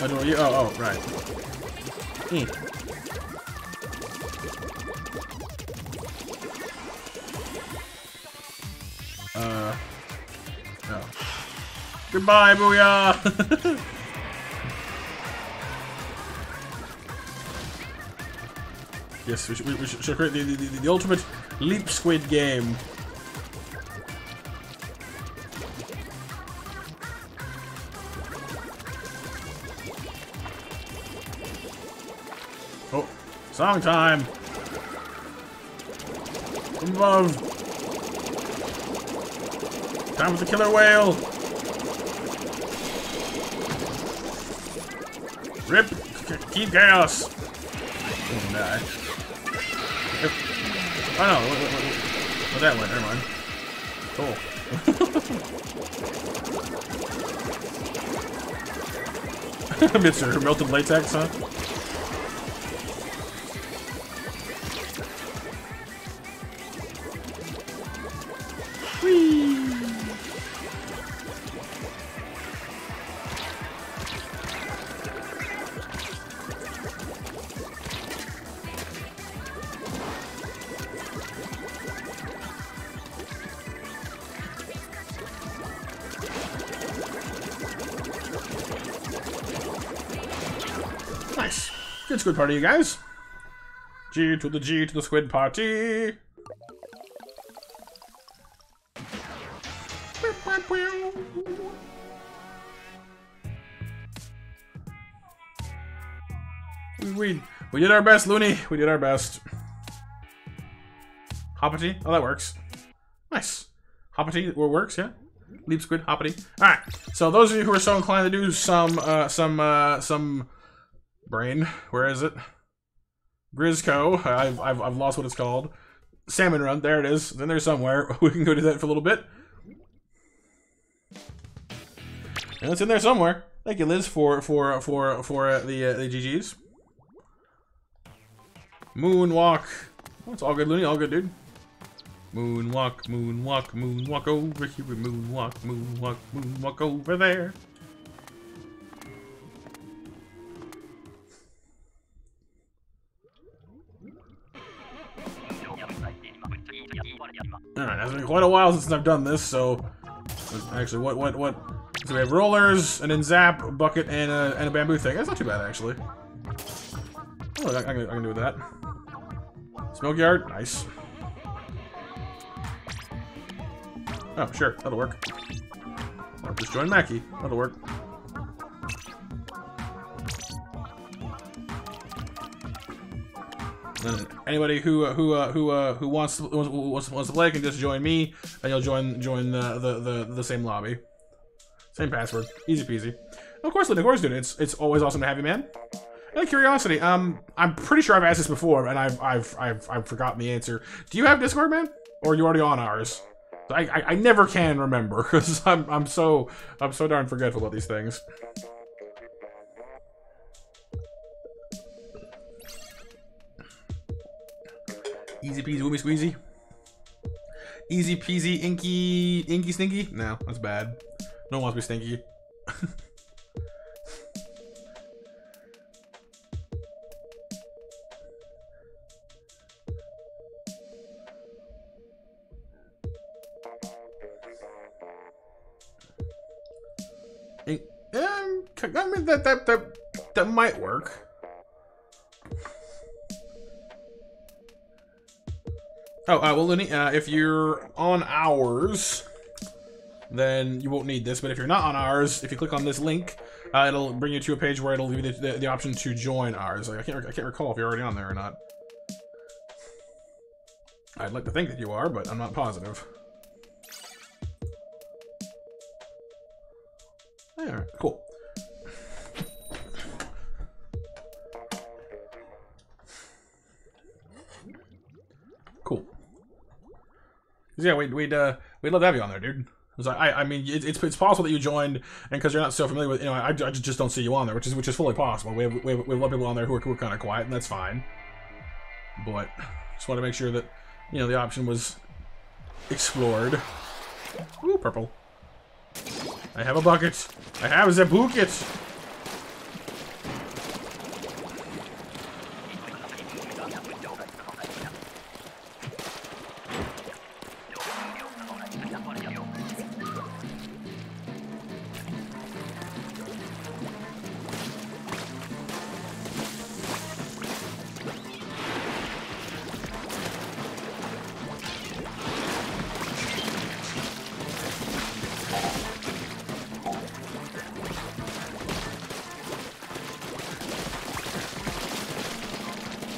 Oh, no, you? Oh, oh, right. Mm. Goodbye, booyah! Yes, we should create the ultimate leap squid game. Oh, song time! From above! Time with the killer whale! Rip! Keep chaos! Oh, die. Oh no, oh, that went, never mind. Cool. Mr. Melted Latex, huh? Nice. Good squid party, you guys. G to the squid party. We did our best, Looney. We did our best. Hoppity. Oh, that works. Nice. Hoppity works, yeah. Leap squid, hoppity. All right. So those of you who are so inclined to do some brain. Where is it? Grisco. I've lost what it's called. Salmon Run. There it is. Then there's somewhere we can go do that for a little bit. And it's in there somewhere. Thank you, Liz, for the GGs. Moonwalk. Oh, it's all good, Looney. All good, dude. Moonwalk, moonwalk, moonwalk over here. Moonwalk, moonwalk, moonwalk over there. All right, it's been quite a while since I've done this, so actually, what? So we have rollers, an in-zap, bucket, and a bamboo thing. That's not too bad, actually. Oh, I can do that. Smoke yard, nice. Oh, sure, that'll work. I'll just join Mackie. That'll work. And anybody who wants to play can just join me, and you'll join the same lobby. Same password. Easy peasy. Of course, Linda, of course, dude. It's always awesome to have you, man. Out of curiosity, I'm pretty sure I've asked this before, and I've forgotten the answer. Do you have Discord, man? Or are you already on ours? I never can remember, because I'm so darn forgetful about these things. Easy peasy, woomy squeezy. Easy peasy, inky stinky? No, that's bad. No one wants to be stinky. I mean that might work. Oh, well, Looney, if you're on ours, then you won't need this. But if you're not on ours, if you click on this link, it'll bring you to a page where it'll give you the option to join ours. Like, I can't recall if you're already on there or not. I'd like to think that you are, but I'm not positive. All right, cool. Cool. Yeah, we'd love to have you on there, dude. I mean, it's possible that you joined, and because you're not so familiar with, you know, I just don't see you on there, which is fully possible. We have a lot of people on there who are kind of quiet, and that's fine. But just want to make sure that, you know, the option was explored. Ooh, purple. I have a bucket. I have the bucket.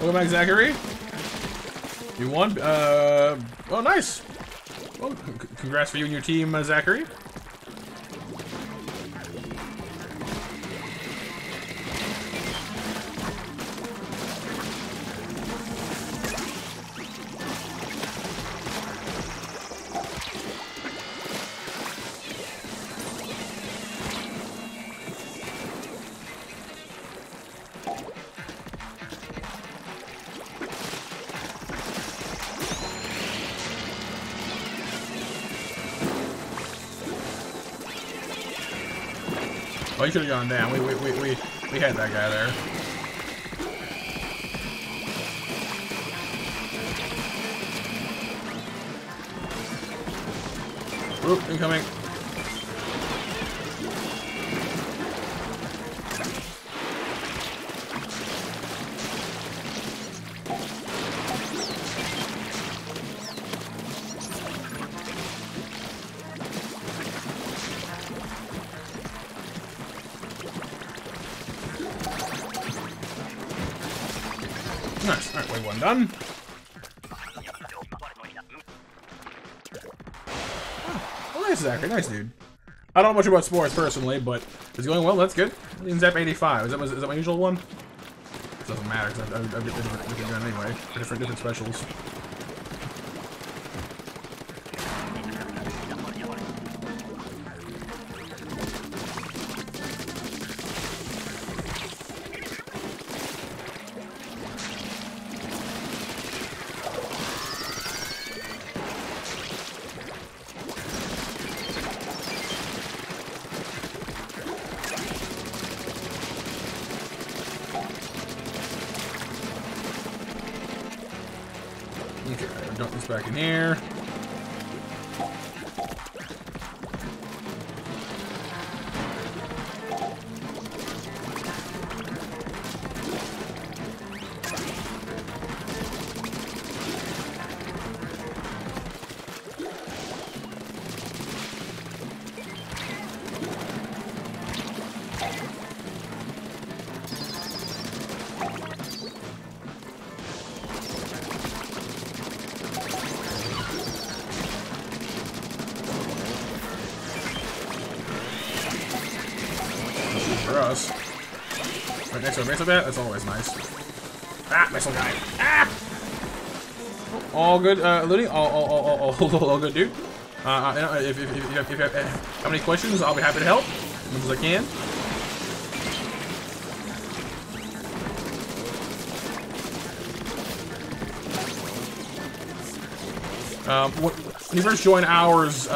Welcome back, Zachary. You won. Oh, nice. Well, congrats for you and your team, Zachary. Oh, you should have gone down. We had that guy there. Oop, incoming. Nice, that way one done. Oh, well, this is actually nice, dude. I don't know much about sports personally, but it's going well. That's good. Leans up 85. Is that my usual one? It doesn't matter because I get the gun anyway for different specials. Back in here. Missile bat? That's always nice. Ah, missile guy. Ah! All good, looting? All good, dude. If you have any questions, I'll be happy to help as much as I can. When you first join ours,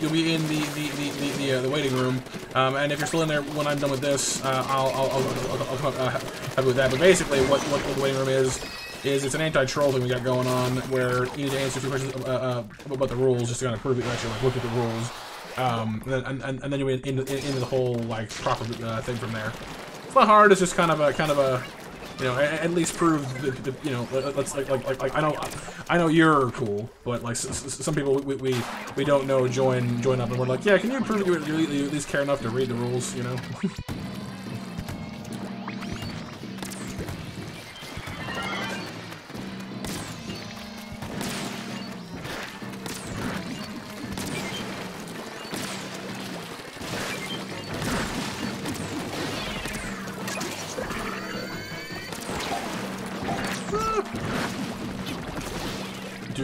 you'll be in the waiting room, and if you're still in there when I'm done with this, I'll have with that. But basically, what the waiting room is it's an anti-troll thing we got going on, where you need to answer a few questions about the rules, just to kind of prove that you actually like looked at the rules, and then you'll be into the whole like proper thing from there. It's not hard. It's just kind of a you know, at least prove that, you know, let's like I know you're cool, but like some people we don't know join up and we're like, yeah, can you prove that you at least care enough to read the rules, you know?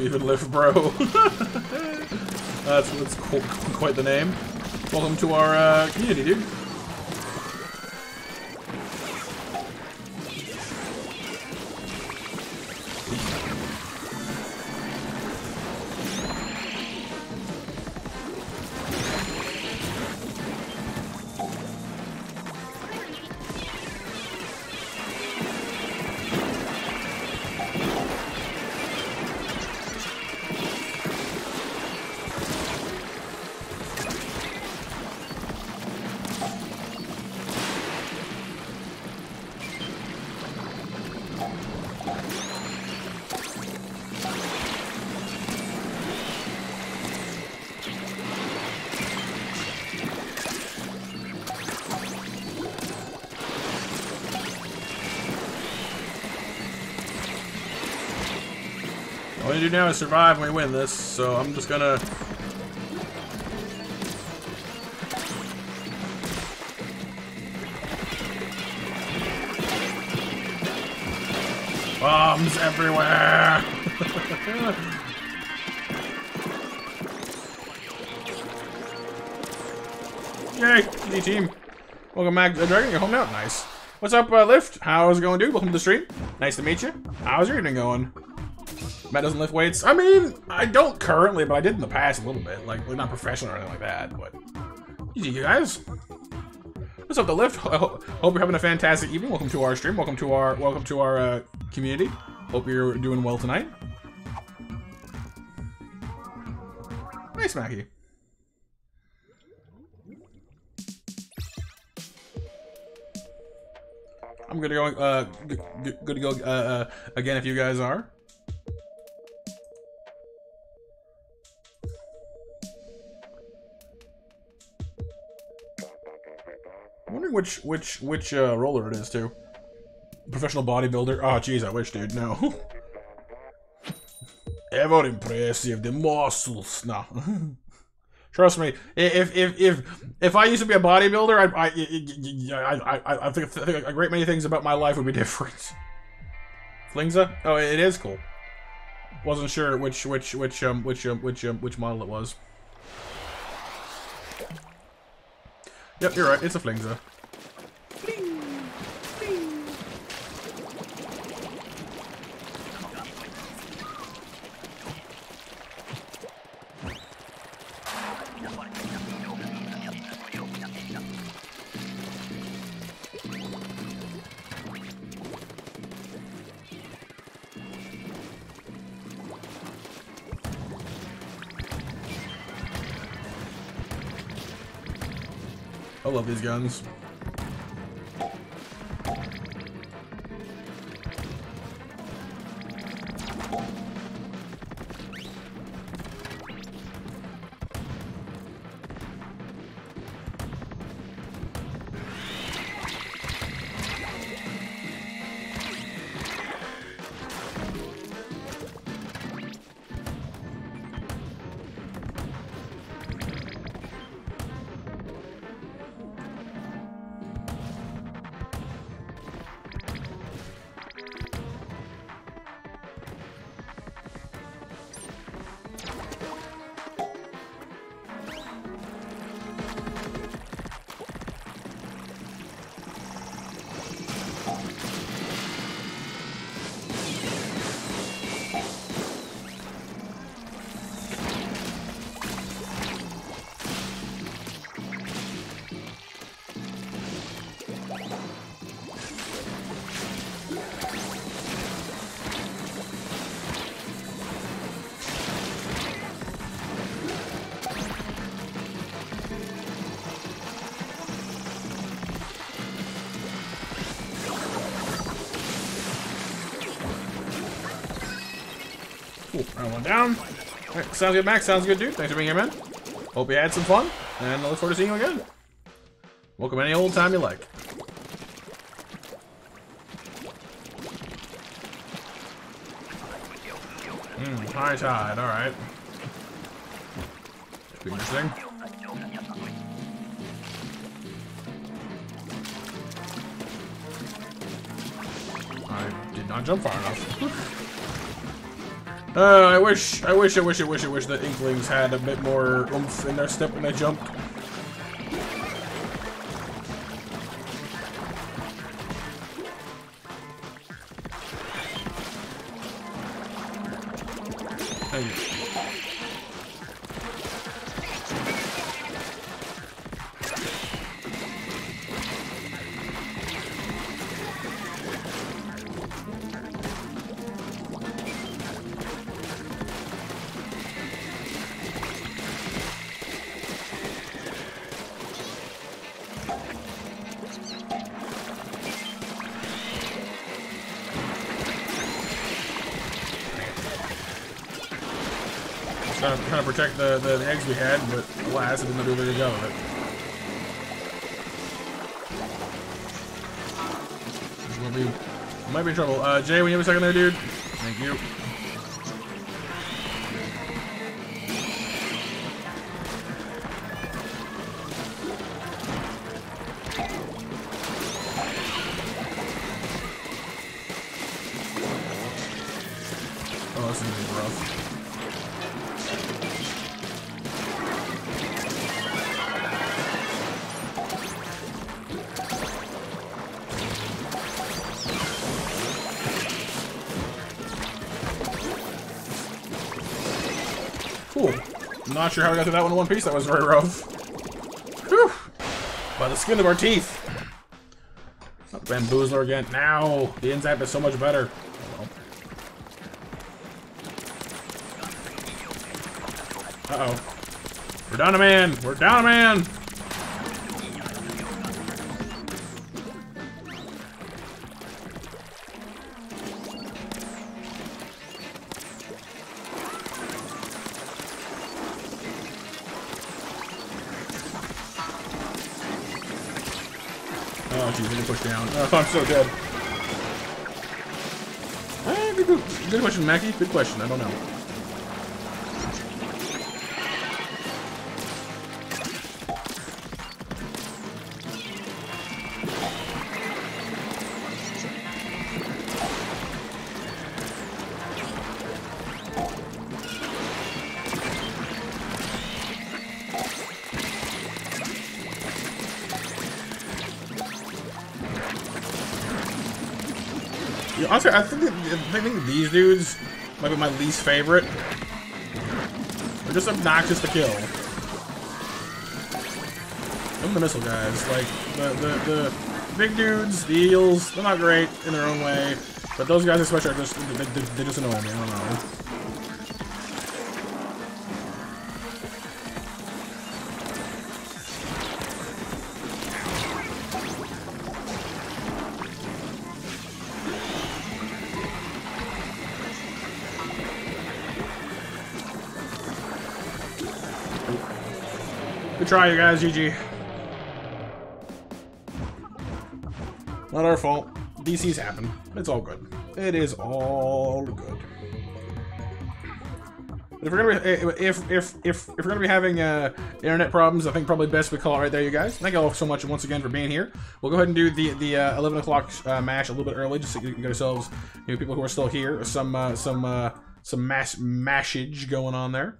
Even live, bro. That's quite the name. Welcome to our community, dude. All we do now is survive when we win this, so I'm just gonna... Bombs everywhere! Yay! Easy team! Welcome back, Dragon, you're home now? Nice. What's up, Lyft? How's it going, dude? Welcome to the stream. Nice to meet you. How's your evening going? Matt doesn't lift weights. I mean, I don't currently, but I did in the past a little bit. Like, we're not professional or anything like that, but... Easy, you guys. What's up, the lift? Hope you're having a fantastic evening. Welcome to our stream. Welcome to our community. Hope you're doing well tonight. Nice, Mackie. I'm gonna go. Good to go again if you guys are. I'm wondering which roller it is too. professional bodybuilder. Oh, jeez, I wish, dude. No. Ever impressive, the muscles. No. Trust me, if I used to be a bodybuilder, I think a great many things about my life would be different. Flingza? Oh, it is cool. Wasn't sure which model it was. Yep, you're right. It's a Flingza. Bling, bling. I love these guns. One down. Right, sounds good, Max. Sounds good, dude. Thanks for being here, man. Hope you had some fun, and I look forward to seeing you again. Welcome any old time you like. High tide. All right. Should be interesting. I did not jump far enough. I wish the Inklings had a bit more oomph in their step when they jumped. Trying to protect the eggs we had, but alas, I didn't do a very good job of it. This will be, might be in trouble. Jay, will you have a second there, dude? Thank you. Not sure how we got through that one in one piece. That was very rough. Whew. By the skin of our teeth. Not Bamboozler again. Now the end zap is so much better. Uh oh. We're down a man. We're down a man. Oh, jeez, I didn't push down. Oh, I'm so dead. Good question, Mackie. Good question. I don't know. Honestly, I think these dudes might be my least favorite. They're just obnoxious to kill. Some of the missile guys, like the big dudes, the eels, they're not great in their own way, but those guys especially are just they just annoy me. I don't know. Try, you guys. GG. Not our fault. DCs happen. It's all good. It is all good. But if we're gonna be, if we're gonna be having internet problems, I think probably best we call it right there, you guys. Thank you all so much once again for being here. We'll go ahead and do the 11 o'clock mash a little bit early, just so you can get ourselves new people who are still here. Some mashage going on there.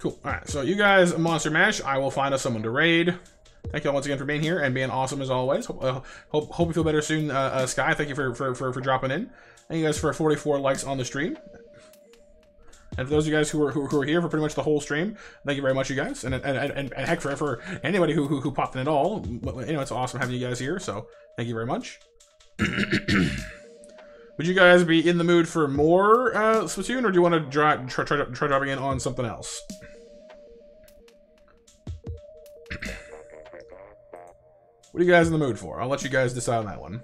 Cool. Alright, so you guys, Monster Mash, I will find us someone to raid. Thank you all once again for being here and being awesome as always. Hope you feel better soon, Sky. Thank you for dropping in. Thank you guys for 44 likes on the stream. And for those of you guys who are here for pretty much the whole stream, thank you very much, you guys. And heck, for anybody who popped in at all, you know, it's awesome having you guys here, so thank you very much. Would you guys be in the mood for more Splatoon, or do you want to try dropping in on something else? What are you guys in the mood for? I'll let you guys decide on that one.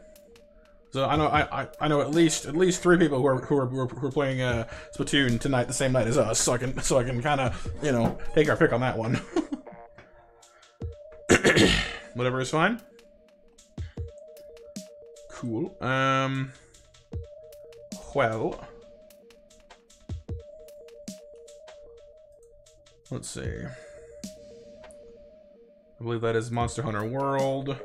So I know I know at least three people who are playing Splatoon tonight, the same night as us. So I can kind of, you know, take our pick on that one. Whatever is fine. Cool. Well, let's see. I believe that is Monster Hunter World.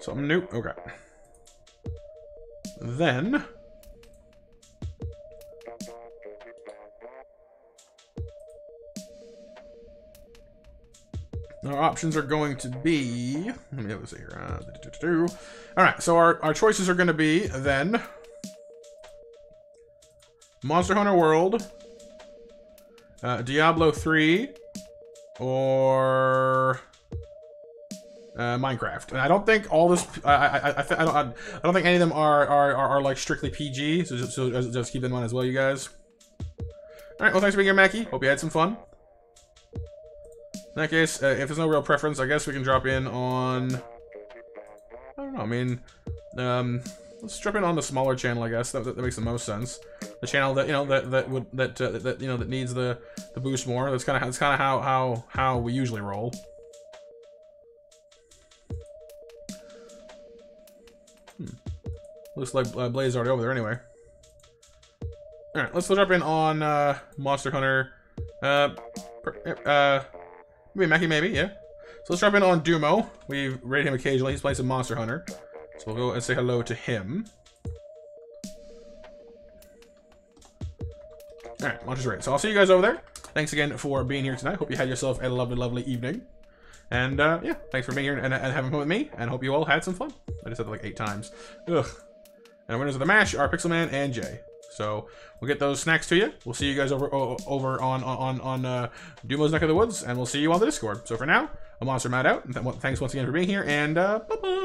Something new? Okay. Then our options are going to be... Let me have a see here. Alright, so our choices are going to be, then... Monster Hunter World, Diablo 3, or... Minecraft. And I don't think all this... I don't think any of them are like, strictly PG, so just keep that in mind as well, you guys. Alright, well, thanks for being here, Mackie. Hope you had some fun. In that case, if there's no real preference, I guess we can drop in on... I don't know, I mean... let's drop in on the smaller channel, I guess. That makes the most sense. The channel that, you know, that needs the boost more. That's kind of how we usually roll. Looks like Blaze already over there, anyway. Alright, let's drop in on, Monster Hunter, maybe Mackie, maybe, yeah. So let's drop in on Dumo. We raid him occasionally. He's playing some Monster Hunter. So we'll go and say hello to him. Alright, launch is raid. So I'll see you guys over there. Thanks again for being here tonight. Hope you had yourself a lovely, lovely evening. And, yeah, thanks for being here and having fun with me. And hope you all had some fun. I just said it like 8 times. Ugh. And our winners of the MASH are Pixelman and Jay. So we'll get those snacks to you. We'll see you guys over on Dumo's neck of the woods, and we'll see you on the Discord. So for now, I'm Monster Matt out. Thanks once again for being here, and bye-bye.